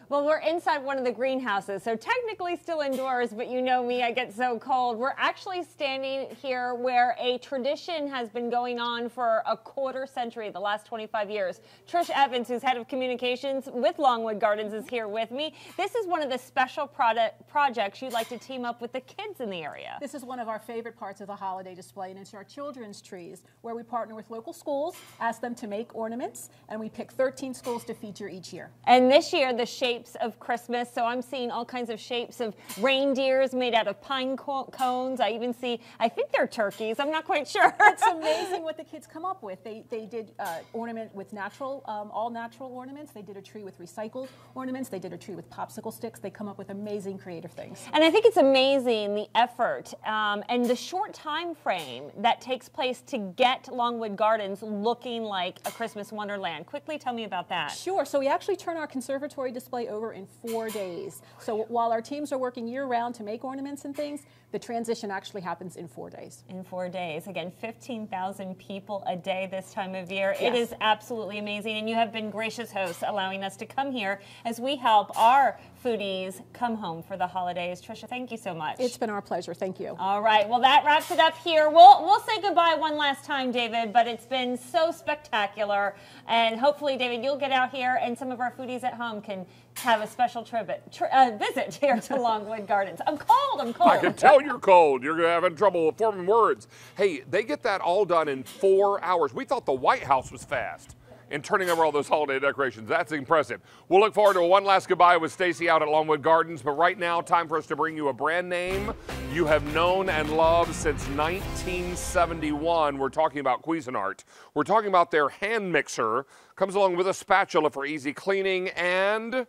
Well, we're inside one of the greenhouses, so technically still indoors, but you know me, I get so cold. We're actually standing here where a tradition has been going on for a quarter century, the last 25 years. Trish Evans, who's head of communications with Longwood Gardens, is here with me. This is one of the special projects you'd like to team up with the kids in the area. This is one of our favorite parts of the holiday display, and it's our children's trees, where we partner with local schools, ask them to make ornaments, and we pick 13 schools to feature each year. And this year, the shape of Christmas, so I'm seeing all kinds of shapes of reindeers made out of pine cones. I even see, I think they're turkeys. I'm not quite sure. It's amazing what the kids come up with. They did ornament with natural, all natural ornaments. They did a tree with recycled ornaments. They did a tree with popsicle sticks. They come up with amazing creative things. And I think it's amazing the effort and the short time frame that takes place to get Longwood Gardens looking like a Christmas wonderland. Quickly tell me about that. Sure. So we actually turn our conservatory display over in 4 days. So while our teams are working year-round to make ornaments and things, the transition actually happens in 4 days. In 4 days. Again, 15,000 people a day this time of year. Yes. It is absolutely amazing, and you have been gracious hosts allowing us to come here as we help our foodies come home for the holidays. Trisha, thank you so much. It's been our pleasure. Thank you. All right. Well, that wraps it up here. We'll say goodbye one last time, David, but it's been so spectacular, and hopefully, David, you'll get out here and some of our foodies at home can have a special visit here to Longwood Gardens. I'm cold. I'm cold. I can tell you're cold. You're having trouble forming words. Hey, they get that all done in 4 hours. We thought the White House was fast in turning over all those holiday decorations. That's impressive. We'll look forward to one last goodbye with Stacey out at Longwood Gardens, but right now, time for us to bring you a brand name you have known and loved since 1971. We're talking about Cuisinart. We're talking about their hand mixer. Comes along with a spatula for easy cleaning, and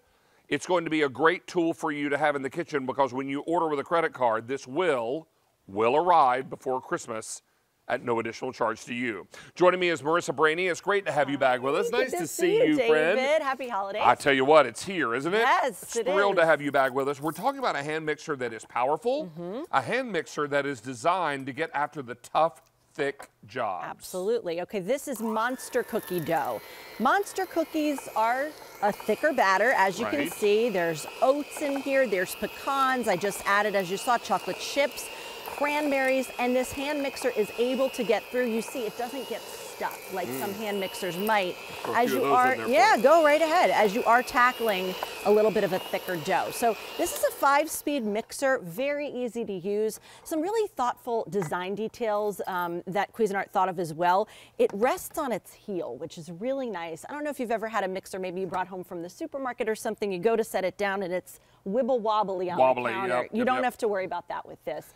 it's going to be a great tool for you to have in the kitchen because when you order with a credit card, this will arrive before Christmas at no additional charge to you. Joining me is Marissa Brainy. It's great to have you back with us. Nice to see you, friend. David, happy holidays. I tell you what, it's here, isn't it? Yes, it's thrilled to have you back with us. We're talking about a hand mixer that is powerful, a hand mixer that is designed to get after the tough, thick jobs. Absolutely. Okay, this is monster cookie dough. Monster cookies are a thicker batter, as you can see. There's oats in here, there's pecans. I just added, as you saw, chocolate chips, cranberries, and this hand mixer is able to get through. You see, it doesn't get stuck like some hand mixers might. As you are, go right ahead, as you are tackling a little bit of a thicker dough. So this is a 5-speed mixer, very easy to use. Some really thoughtful design details that Cuisinart thought of as well. It rests on its heel, which is really nice. I don't know if you've ever had a mixer, maybe you brought home from the supermarket or something, you go to set it down and it's wibble wobbly on the counter. You don't have to worry about that with this.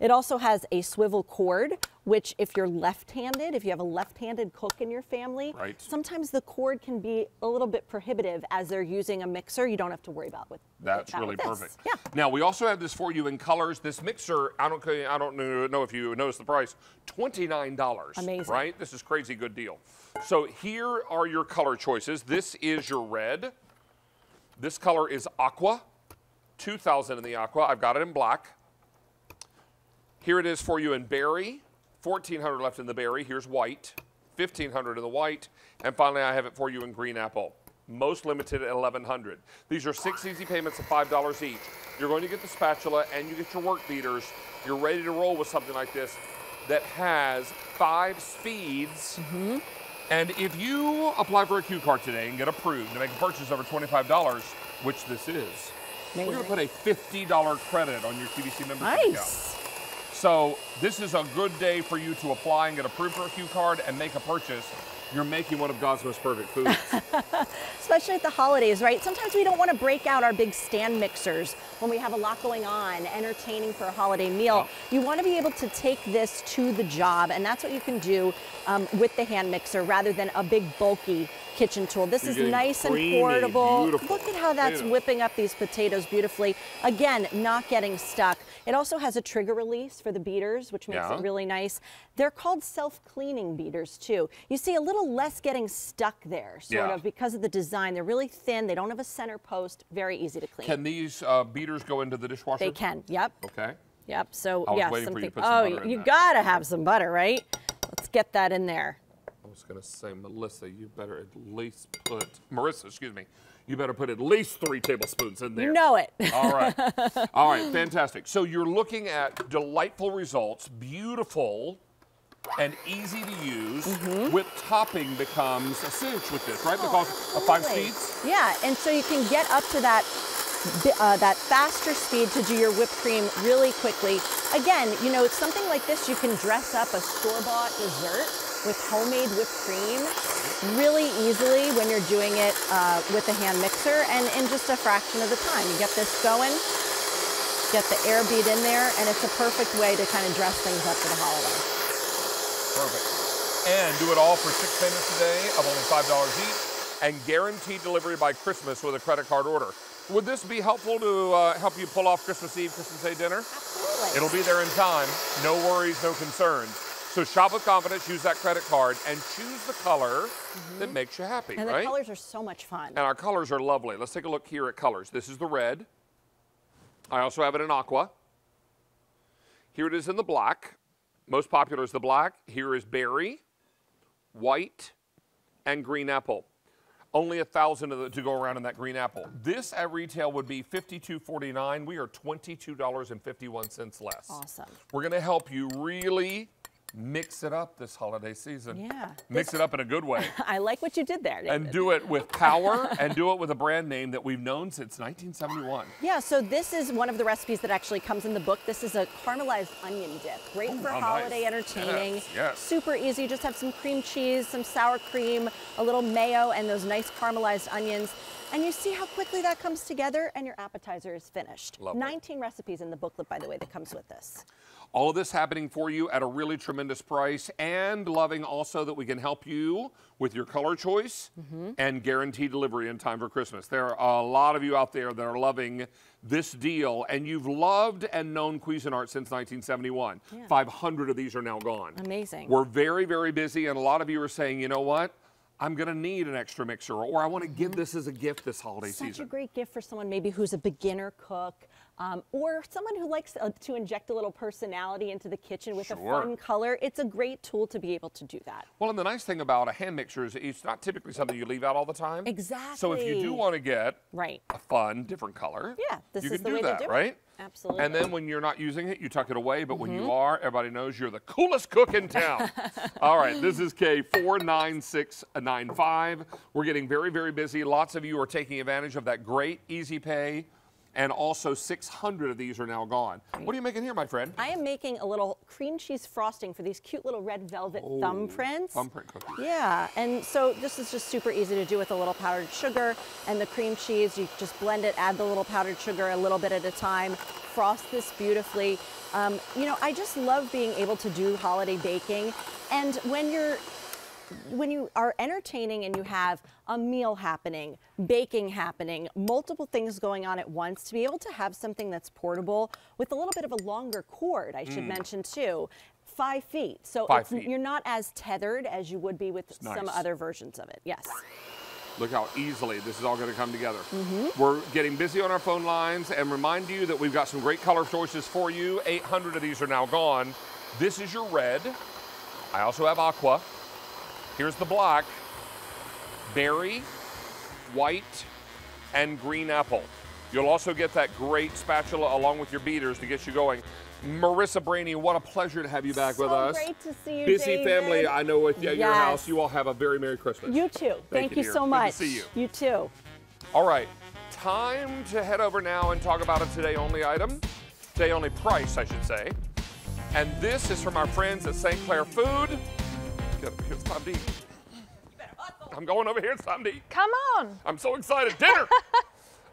It also has a swivel cord, which if you're left-handed, if you have a left-handed cook in your family, right, sometimes the cord can be a little bit prohibitive as they're using a mixer. You don't have to worry about with that's really perfect. Yeah. Now, we also have this for you in colors. This mixer, I don't know if you noticed the price, $29. Amazing. Right? This is crazy good deal. So here are your color choices. This is your red. This color is aqua, 2000 in the aqua. I've got it in black. Here it is for you in berry, 1400 left in the berry. Here's white, 1500 in the white. And finally, I have it for you in green apple, most limited at 1100. These are 6 easy payments of $5 each. You're going to get the spatula and you get your work beaters. You're ready to roll with something like this that has 5 speeds. Mm-hmm. And if you apply for a Q card today and get approved to make a purchase over $25, which this is, we're going to put a $50 credit on your QVC membership account. So this is a good day for you to apply and get approved for a Q card and make a purchase. You're making one of God's most perfect foods. Especially at the holidays, right? Sometimes we don't want to break out our big stand mixers when we have a lot going on, entertaining for a holiday meal. Oh. You want to be able to take this to the job, and that's what you can do with the hand mixer rather than a big bulky kitchen tool. This is nice and portable. Beautiful. Look at how that's whipping up these potatoes beautifully. Again, not getting stuck. It also has a trigger release for the beaters, which makes it really nice. They're called self-cleaning beaters too. You see a little less getting stuck there, sort of, because of the design. They're really thin. They don't have a center post. Very easy to clean. Can these beaters go into the dishwasher? They can. Yep. Okay. Yep. So I was waiting for you to put some butter in that. Gotta have some butter, right? Let's get that in there. I was going to say, Melissa, you better at least put, Marissa, excuse me, you better put at least 3 tablespoons in there. You know it. All right. All right, fantastic. So you're looking at delightful results, beautiful and easy to use. Whip topping becomes a cinch with this, right? Because of 5 speeds? Yeah, and so you can get up to that faster speed to do your whipped cream really quickly. Again, you know, it's something like this, you can dress up a store-bought dessert with homemade whipped cream really easily when you're doing it with a hand mixer, and in just a fraction of the time. You get this going, get the air beat in there, and it's a perfect way to kind of dress things up for the holiday. Perfect. And do it all for 6 payments today of only $5 each, and guaranteed delivery by Christmas with a credit card order. Would this be helpful to help you pull off Christmas Eve, Christmas Day dinner? Absolutely. It'll be there in time. No worries, no concerns. So shop with confidence, use that credit card, and choose the color that makes you happy, and right? And the colors are so much fun. And our colors are lovely. Let's take a look here at colors. This is the red. I also have it in aqua. Here it is in the black. Most popular is the black. Here is berry, white, and green apple. Only 1,000 of the to go around in that green apple. This at retail would be $52.49. We are $22.51 less. Awesome. We're going to help you really mix it up this holiday season. Yeah. Mix it up in a good way. I like what you did there, David. And do it with power and do it with a brand name that we've known since 1971. Yeah, so this is one of the recipes that actually comes in the book. This is a caramelized onion dip. Great for holiday entertaining. Yes, yes. Super easy. Just have some cream cheese, some sour cream, a little mayo, and those nice caramelized onions. And you see how quickly that comes together and your appetizer is finished. Lovely. 19 recipes in the booklet, by the way, that comes with this. All of this happening for you at a really tremendous price, and loving also that we can help you with your color choice and guarantee delivery in time for Christmas. There are a lot of you out there that are loving this deal, and you've loved and known Cuisinart since 1971. Yeah. 500 of these are now gone. Amazing. We're very, very busy, and a lot of you are saying, you know what? I'm going to need an extra mixer, or I want to give this as a gift this holiday season. Such a great gift for someone maybe who's a beginner cook, or someone who likes to inject a little personality into the kitchen with a fun color. It's a great tool to be able to do that. Well, and the nice thing about a hand mixer is it's not typically something you leave out all the time. Exactly. So if you do want to get a fun, different color, this is the way to do it, right? Absolutely. And then when you're not using it, you tuck it away. But when you are, everybody knows you're the coolest cook in town. All right, this is K49695. We're getting very, very busy. Lots of you are taking advantage of that great easy pay and also 600 of these are now gone. What are you making here, my friend? I am making a little cream cheese frosting for these cute little red velvet thumbprints. Thumbprint cookies. Yeah, and so this is just super easy to do with a little powdered sugar and the cream cheese. You just blend it, add the little powdered sugar a little bit at a time, frost this beautifully. You know, I just love being able to do holiday baking, and when you are entertaining and you have a meal happening, baking happening, multiple things going on at once, to be able to have something that's portable with a little bit of a longer cord, I should mention too, 5 feet. So you're not as tethered as you would be with some other versions of it. Yes. Look how easily this is all going to come together. We're getting busy on our phone lines, and remind you that we've got some great color choices for you. 800 of these are now gone. This is your red. I also have aqua. Here's the black, berry, white, and green apple. You'll also get that great spatula along with your beaters to get you going. Marissa Brainy, what a pleasure to have you back with us. Great to see you, David. Family, I know at your house. You all have a very Merry Christmas. You too. Thank you so much. Good to see you. You too. All right, time to head over now and talk about a Today Only item. Today Only price, I should say. And this is from our friends at St. Clair Food. It's time to eat. I'm going over here. It's time to eat. Come on. I'm so excited. Dinner.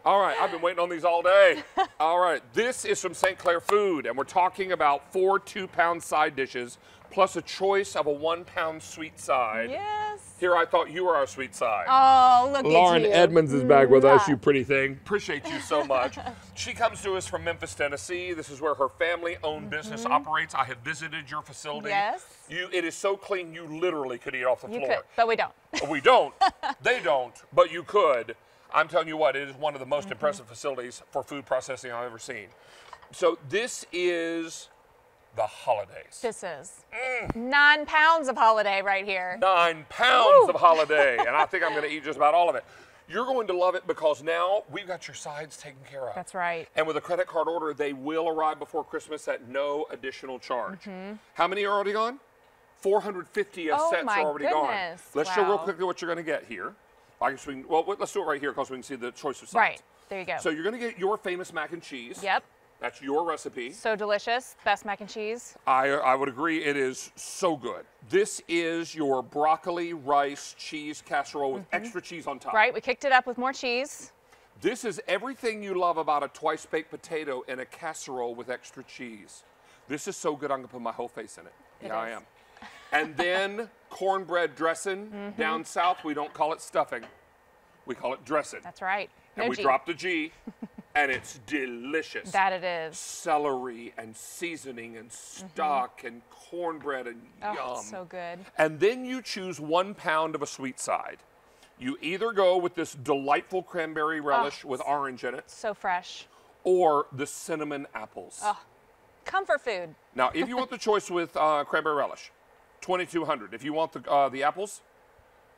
All right. I've been waiting on these all day. All right. This is from St. Clair Food, and we're talking about 4 two-pound side dishes plus a choice of a 1-pound sweet side. Yes. Here, I thought you were our sweet side. Oh, look at you. Lauren Edmonds is back with us, you pretty thing. Appreciate you so much. She comes to us from Memphis, Tennessee. This is where her family-owned business operates. I have visited your facility. Yes. It is so clean, you literally could eat off the floor. Could, but we don't. We don't. They don't, but you could. I'm telling you what, it is one of the most impressive facilities for food processing I've ever seen. So this is... the holidays. This is 9 pounds of holiday right here. 9 pounds of holiday, and I think I'm going to eat just about all of it. You're going to love it because now we've got your sides taken care of. That's right. And with a credit card order, they will arrive before Christmas at no additional charge. How many are already gone? 450 sets are already gone. Let's show real quickly what you're going to get here. I guess we can, well, let's do it right here because we can see the choice of sides. Right there you go. So you're going to get your famous mac and cheese. Yep. That's your recipe. So delicious, best mac and cheese. I would agree, it is so good. This is your broccoli, rice, cheese casserole with extra cheese on top. Right, we kicked it up with more cheese. This is everything you love about a twice-baked potato in a casserole with extra cheese. This is so good, I'm gonna put my whole face in it. I am. And then cornbread dressing. Down south, we don't call it stuffing. We call it dressing. That's right. And we dropped the G. And it's delicious. That it is. Celery and seasoning and stock and cornbread and yum. So good. And then you choose 1 pound of a sweet side. You either go with this delightful cranberry relish with orange in it. So fresh. Or the cinnamon apples. Comfort food. Now, if you want the choice with cranberry relish, 2,200. If you want the apples,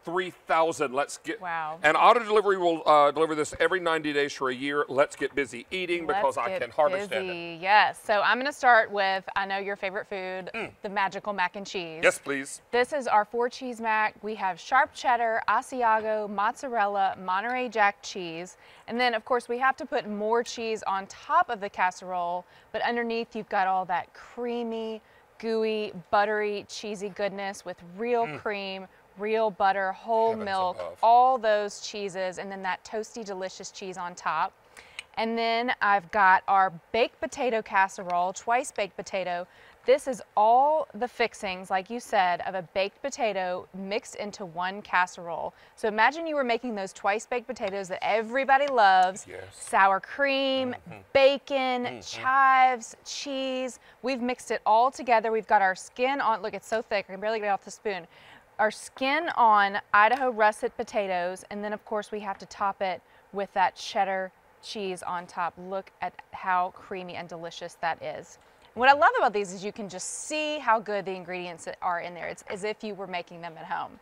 3,000. Let's get And auto delivery will deliver this every 90 days for a year. Let's get busy eating because I can harvest it. Yes. So I'm going to start with I know your favorite food, the magical mac and cheese. Yes, please. This is our 4-cheese mac. We have sharp cheddar, Asiago, mozzarella, Monterey Jack cheese, and then of course we have to put more cheese on top of the casserole. But underneath you've got all that creamy, gooey, buttery, cheesy goodness with real cream. Real butter, whole milk, all those cheeses, and then that toasty, delicious cheese on top. And then I've got our baked potato casserole, twice baked potato. This is all the fixings, like you said, of a baked potato mixed into one casserole. So imagine you were making those twice baked potatoes that everybody loves. Yes. Sour cream, bacon, chives, cheese. We've mixed it all together. We've got our skin on, look, it's so thick, I can barely get it off the spoon. Our skin on Idaho russet potatoes, and then of course we have to top it with that cheddar cheese on top. Look at how creamy and delicious that is. What I love about these is you can just see how good the ingredients are in there. It's as if you were making them at home.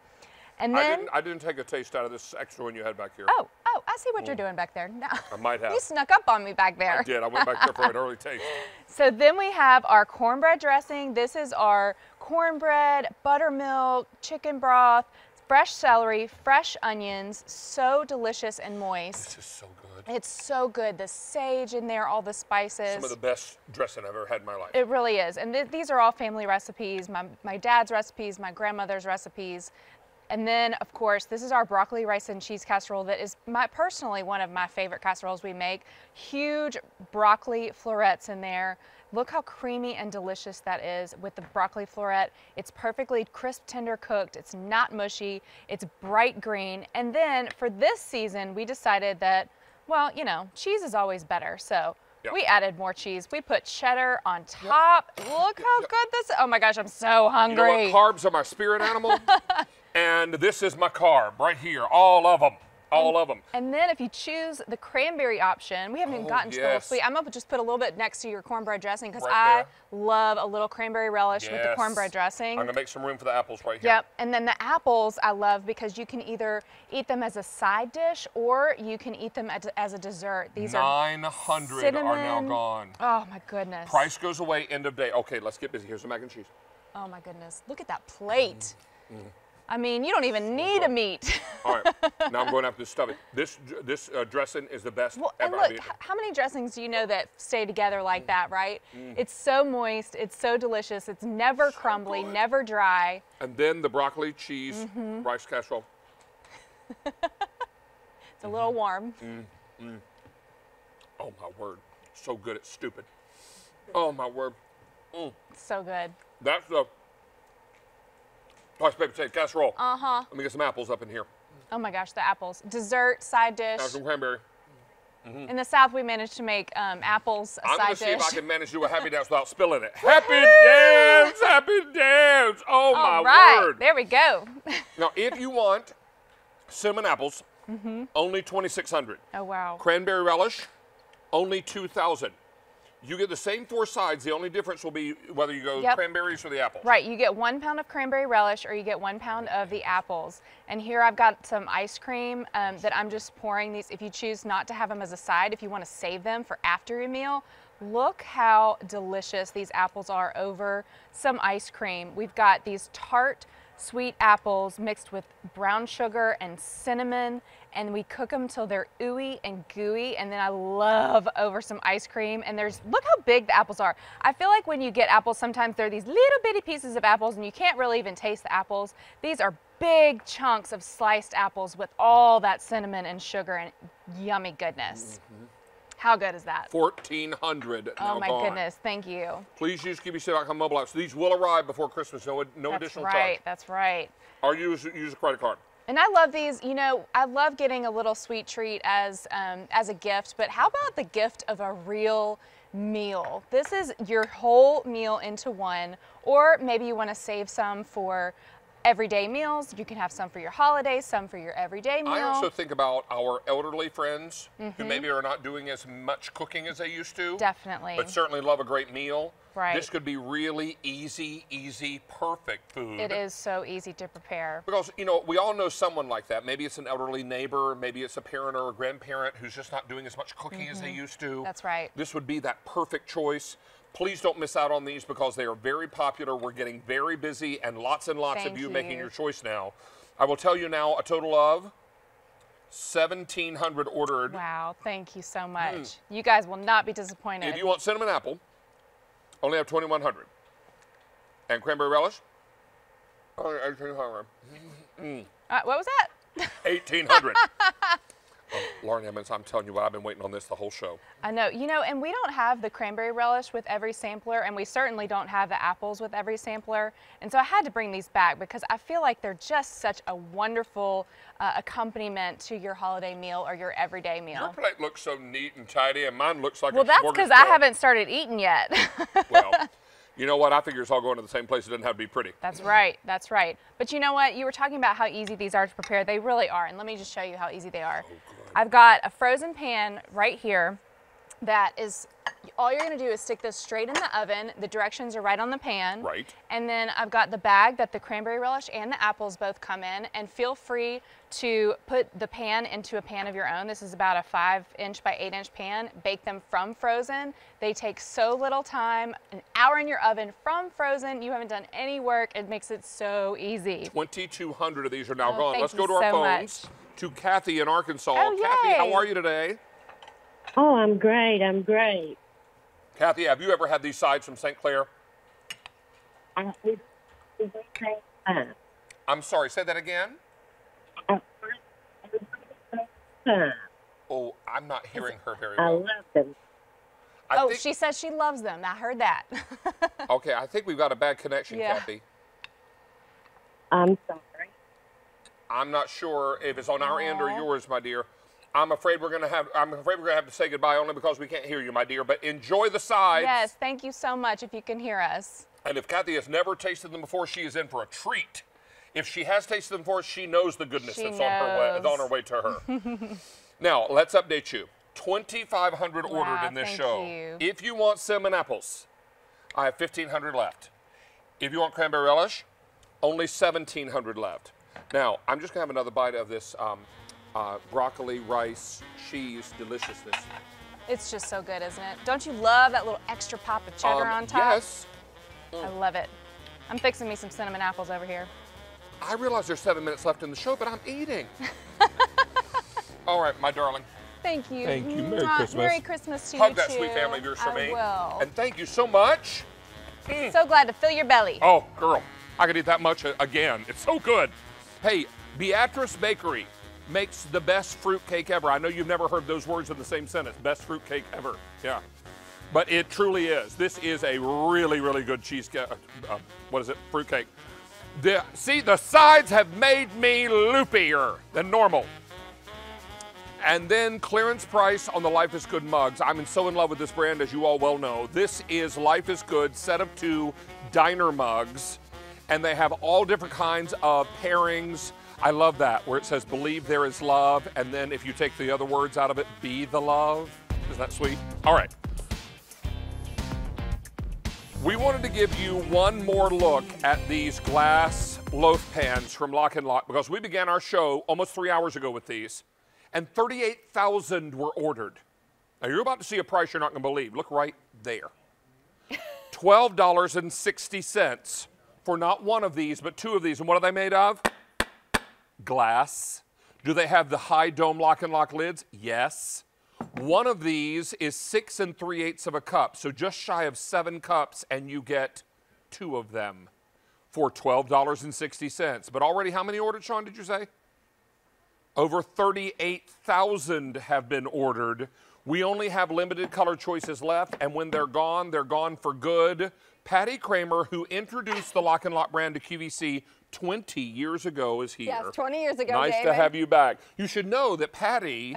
And then I didn't take a taste out of this extra one you had back here. Oh, I see what you're doing back there. No, I might have. You snuck up on me back there. I did. I went back there for an early taste. So then we have our cornbread dressing. This is our cornbread, buttermilk, chicken broth, fresh celery, fresh onions, so delicious and moist. This is so good. It's so good. The sage in there, all the spices. Some of the best dressing I've ever had in my life. It really is. And these are all family recipes, my dad's recipes, my grandmother's recipes. And then, of course, this is our broccoli, rice, and cheese casserole that is personally one of my favorite casseroles we make. Huge broccoli florets in there. Look how creamy and delicious that is with the broccoli floret. It's perfectly crisp, tender cooked. It's not mushy. It's bright green. And then for this season, we decided that, well, you know, cheese is always better. So yep, we added more cheese. We put cheddar on top. Yep. Look how yep good this is. Oh my gosh, I'm so hungry. You know what? Carbs are my spirit animal. And this is my carb right here, all of them, all of them. And then if you choose the cranberry option, we haven't even gotten to the little sweet. I'm gonna just put a little bit next to your cornbread dressing because right I love a little cranberry relish yes with the cornbread dressing. I'm gonna make some room for the apples right here. Yep, and then the apples I love because you can either eat them as a side dish or you can eat them as a dessert. These 900 are now gone. Oh my goodness. Price goes away, end of day. Okay, let's get busy. Here's the mac and cheese. Oh my goodness, look at that plate. Mm-hmm. I mean, you don't even need a meat. All right, now I'm going after this stuffing. This dressing is the best well ever. And look, how many dressings do you know that stay together like that, right? Mm. It's so moist, it's so delicious, it's never crumbly, never dry. And then the broccoli, cheese, rice casserole. It's a little warm. Oh my word, so good, it's stupid. Oh my word. So good. That's the rice, paper, potato, casserole. Uh-huh. Let me get some apples up in here. Oh my gosh, the apples. Dessert, side dish. Some cranberry. In the South, we managed to make apples a side dish. I'm gonna see if I can manage to do a happy dance without spilling it. Happy dance, happy dance. Oh my word. There we go. Now, if you want cinnamon apples, only $2,600. Oh wow. Cranberry relish, only $2,000. You get the same four sides. The only difference will be whether you go cranberries or the apples. Right, you get 1 pound of cranberry relish or you get 1 pound of the apples. And here I've got some ice cream that I'm just pouring these. If you choose not to have them as a side, if you want to save them for after your meal, look how delicious these apples are over some ice cream. We've got these tart sweet apples mixed with brown sugar and cinnamon, and we cook them till they're ooey and gooey, and then I love over some ice cream. And there's, look how big the apples are. I feel like when you get apples, sometimes they're these little bitty pieces of apples and you can't really even taste the apples. These are big chunks of sliced apples with all that cinnamon and sugar and yummy goodness. How good is that? 1,400. Oh my goodness, thank you. Please use QVC.com mobile apps. These will arrive before Christmas, no additional charge. That's right. Or use a credit card. And I love these, you know, I love getting a little sweet treat as a gift, but how about the gift of a real meal? This is your whole meal into one, or maybe you want to save some for everyday meals. You can have some for your holidays, some for your everyday meal. I also think about our elderly friends who maybe are not doing as much cooking as they used to. Definitely. But certainly love a great meal. Right. This could be really easy, perfect food. It is so easy to prepare. Because, you know, we all know someone like that. Maybe it's an elderly neighbor, maybe it's a parent or a grandparent who's just not doing as much cooking as they used to. That's right. This would be that perfect choice. Please don't miss out on these because they are very popular. We're getting very busy and lots of you making your choice now. I will tell you now a total of 1,700 ordered. Wow, thank you so much. You guys will not be disappointed. If you want cinnamon apple, only have 2,100. And cranberry relish, only 1,800. What was that? 1,800. Lauren Emmons, I'm telling you what, I've been waiting on this the whole show. I know, you know, and we don't have the cranberry relish with every sampler, and we certainly don't have the apples with every sampler. And so I had to bring these back because I feel like they're just such a wonderful accompaniment to your holiday meal or your everyday meal. Your plate looks so neat and tidy, and mine looks like a smorgasbord. Well, that's because I haven't started eating yet. Well, you know what? I figure it's all going to the same place. It doesn't have to be pretty. That's right. That's right. But you know what? You were talking about how easy these are to prepare. They really are. And let me just show you how easy they are. So I've got a frozen pan right here. that is, all you're gonna do is stick this straight in the oven. The directions are right on the pan. Right. And then I've got the bag that the cranberry relish and the apples both come in, and feel free to put the pan into a pan of your own. This is about a 5-inch by 8-inch pan. Bake them from frozen. They take so little time, an hour in your oven from frozen. You haven't done any work. It makes it so easy. 2,200 of these are now gone. Let's go to our phones to Kathy in Arkansas. Oh, Kathy, how are you today? Oh, I'm great. I'm great. Kathy, have you ever had these sides from St. Clair? I'm sorry, say that again? Oh, I'm not hearing her very well. I love them. Oh, she says she loves them. I heard that. Okay, I think we've got a bad connection, Kathy. I'm sorry. I'm not sure if it's on our end or yours, my dear. I'm afraid we're gonna have to say goodbye only because we can't hear you, my dear. But enjoy the sides. Yes, thank you so much if you can hear us. And if Kathy has never tasted them before, she is in for a treat. If she has tasted them before, she knows the goodness that's on her way to her. Now, let's update you. 2,500 ordered in this show. If you want cinnamon apples, I have 1,500 left. If you want cranberry relish, only 1,700 left. Now, I'm just gonna have another bite of this broccoli, rice, cheese deliciousness. It's just so good, isn't it? Don't you love that little extra pop of cheddar on top? Yes. I love it. I'm fixing me some cinnamon apples over here. I realize there's 7 minutes left in the show, but I'm eating. All right, my darling. Thank you. Thank you. Merry Christmas. Merry Christmas to you, too. Hug that sweet family of yours for me. I will. And thank you so much. So glad to fill your belly. Oh, girl, I could eat that much again. It's so good. Hey, Beatrice Bakery makes the best fruit cake ever. I know you've never heard those words in the same sentence, best fruit cake ever, yeah. But it truly is. This is a really, really good cheesecake, fruit cake. See, the sides have made me loopier than normal. And then clearance price on the Life is Good mugs. I'm so in love with this brand, as you all well know. This is Life is Good set of 2 diner mugs, and they have all different kinds of pairings. I love that, where it says, believe there is love, and then if you take the other words out of it, be the love. Isn't that sweet? All right. We wanted to give you one more look at these glass loaf pans from Lock & Lock, because we began our show almost 3 hours ago with these, and 38,000 were ordered. Now, you're about to see a price you're not going to believe. Look right there. $12.60 for not one of these, but 2 of these. And what are they made of? Glass. Do they have the high dome Lock and Lock lids? Yes. One of these is 6 3/8 of a cup, so just shy of 7 cups, and you get 2 of them for $12.60. But already, how many ordered, Sean, did you say? Over 38,000 have been ordered. We only have limited color choices left, and when they're gone for good. Patty Kramer, who introduced the Lock & Lock brand to QVC 20 years ago, is here. Yes, 20 years ago, David. Nice to have you back. You should know that Patty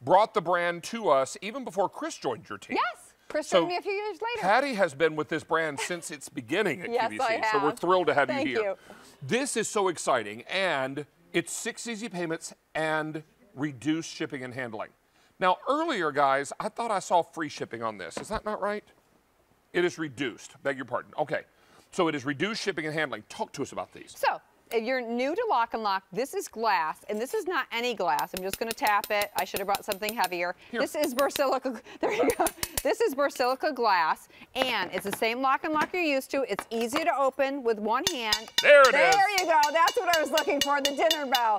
brought the brand to us even before Chris joined your team. Yes, Chris joined me a few years later. Patty has been with this brand since its beginning at QVC, so we're thrilled to have you here. This is so exciting, and it's 6 easy payments and reduced shipping and handling. Now, earlier, guys, I thought I saw free shipping on this. Is that not right? It is reduced, beg your pardon. Okay, so it is reduced shipping and handling. Talk to us about these. So, if you're new to Lock & Lock, this is glass, and this is not any glass. I'm just gonna tap it. I should have brought something heavier. Here. This is Borsiloca, there you go. This is Borsiloca glass, and it's the same Lock & Lock you're used to. It's easy to open with one hand. There it is. There you go, that's what I was looking for, the dinner bell.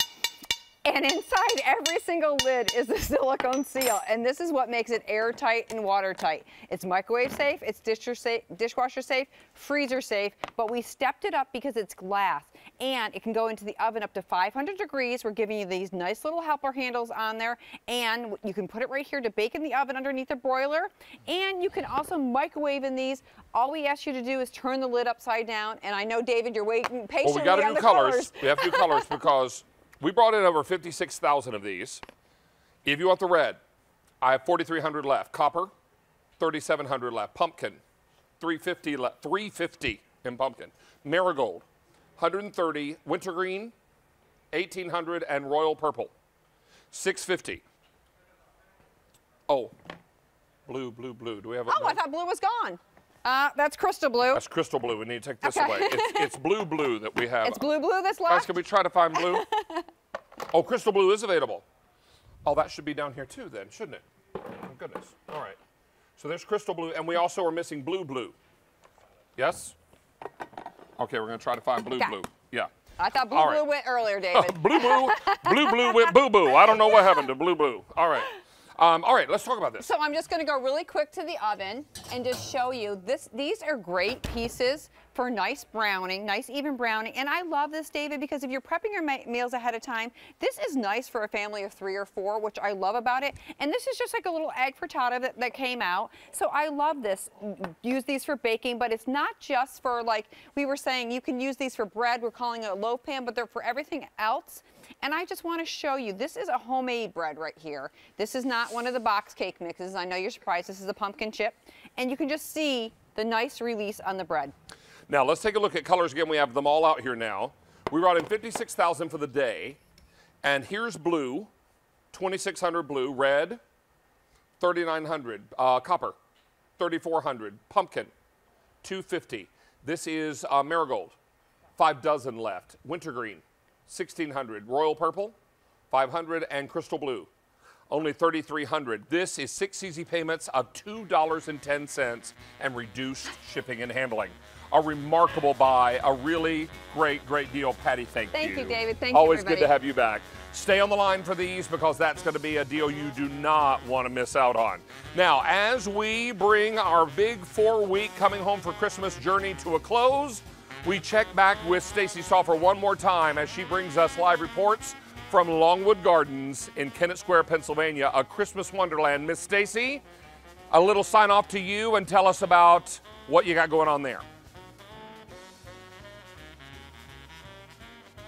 And inside every single lid is the silicone seal. And this is what makes it airtight and watertight. It's microwave safe, it's dishwasher safe, freezer safe, but we stepped it up because it's glass. And it can go into the oven up to 500 degrees. We're giving you these nice little helper handles on there. And you can put it right here to bake in the oven underneath the broiler. And you can also microwave in these. All we ask you to do is turn the lid upside down. And I know, David, you're waiting patiently on the colors. Well, we got to do colors. We have to do colors because we brought in over 56,000 of these. If you want the red, I have 4,300 left. Copper, 3,700 left. Pumpkin, 350 left. 350 in pumpkin. Marigold, 130. Wintergreen, 1,800, and royal purple, 650. Oh, Blue, blue, blue. Do we have a... Oh, I thought blue was gone. That's crystal blue. That's crystal blue. We need to take this away. It's blue, blue that we have. It's blue, blue that's left. Guys, can we try to find blue? Oh, crystal blue is available. Oh, that should be down here too then, shouldn't it? Oh, goodness. All right. So there's crystal blue, and we also are missing blue, blue. Yes? Okay, we're going to try to find blue, blue. Yeah. I thought blue, blue went earlier, David. Blue, blue. Blue, blue went boo-boo. I don't know what happened to blue, blue. All right. All right, let's talk about this. So I'm just going to go really quick to the oven and just show you this. These are great pieces for nice browning, nice even browning. And I love this, David, because if you're prepping your meals ahead of time, this is nice for a family of 3 or 4, which I love about it. And this is just like a little egg frittata that came out. So I love this. Use these for baking, but it's not just for, like we were saying, you can use these for bread. We're calling it a loaf pan, but they're for everything else. And I just want to show you, this is a homemade bread right here. This is not one of the box cake mixes. I know you're surprised. This is a pumpkin chip. And you can just see the nice release on the bread. Now, let's take a look at colors again. We have them all out here now. We brought in 56,000 for the day. And here's blue, 2,600 blue, red, 3,900, copper, 3,400, pumpkin, 250. This is marigold, 5 dozen left, wintergreen, 1,600, royal purple, 500, and crystal blue, only 3,300. This is 6 easy payments of $2.10 and reduced shipping and handling. A remarkable buy, a really great, great deal. Patty, thank you. Thank you, David. Thank you, everybody. Always good to have you back. Stay on the line for these because that's going to be a deal you do not want to miss out on. Now, as we bring our big 4-week coming home for Christmas journey to a close, we check back with Stacey Stauffer one more time as she brings us live reports from Longwood Gardens in Kennett Square, Pennsylvania, a Christmas wonderland. Miss Stacey, a little sign off to you and tell us about what you got going on there.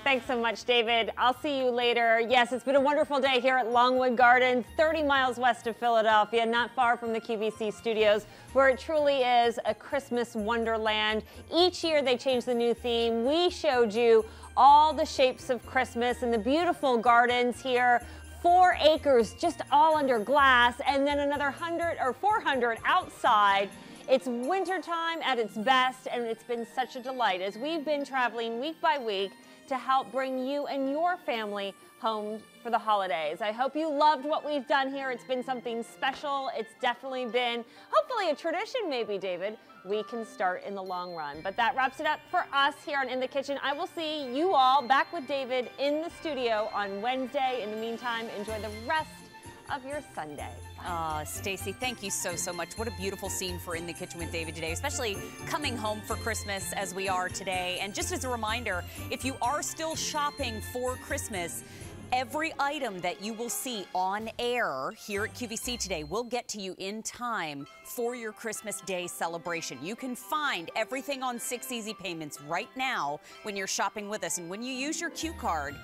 Thanks so much, David. I'll see you later. Yes, it's been a wonderful day here at Longwood Gardens, 30 miles west of Philadelphia, not far from the QVC studios, where it truly is a Christmas wonderland. Each year they change the new theme. We showed you all the shapes of Christmas and the beautiful gardens here. 4 acres just all under glass, and then another 100 or 400 outside. It's wintertime at its best, and it's been such a delight as we've been traveling week by week to help bring you and your family home for the holidays. I hope you loved what we've done here. It's been something special. It's definitely been, hopefully, a tradition maybe, David, we can start in the long run. But that wraps it up for us here on In the Kitchen. I will see you all back with David in the studio on Wednesday. In the meantime, enjoy the rest of your Sunday. Stacey, thank you so, so much. What a beautiful scene for In the Kitchen with David today, especially coming home for Christmas as we are today. And just as a reminder, if you are still shopping for Christmas, every item that you will see on air here at QVC today will get to you in time for your Christmas Day celebration. You can find everything on 6 easy payments right now when you're shopping with us. And when you use your Q card,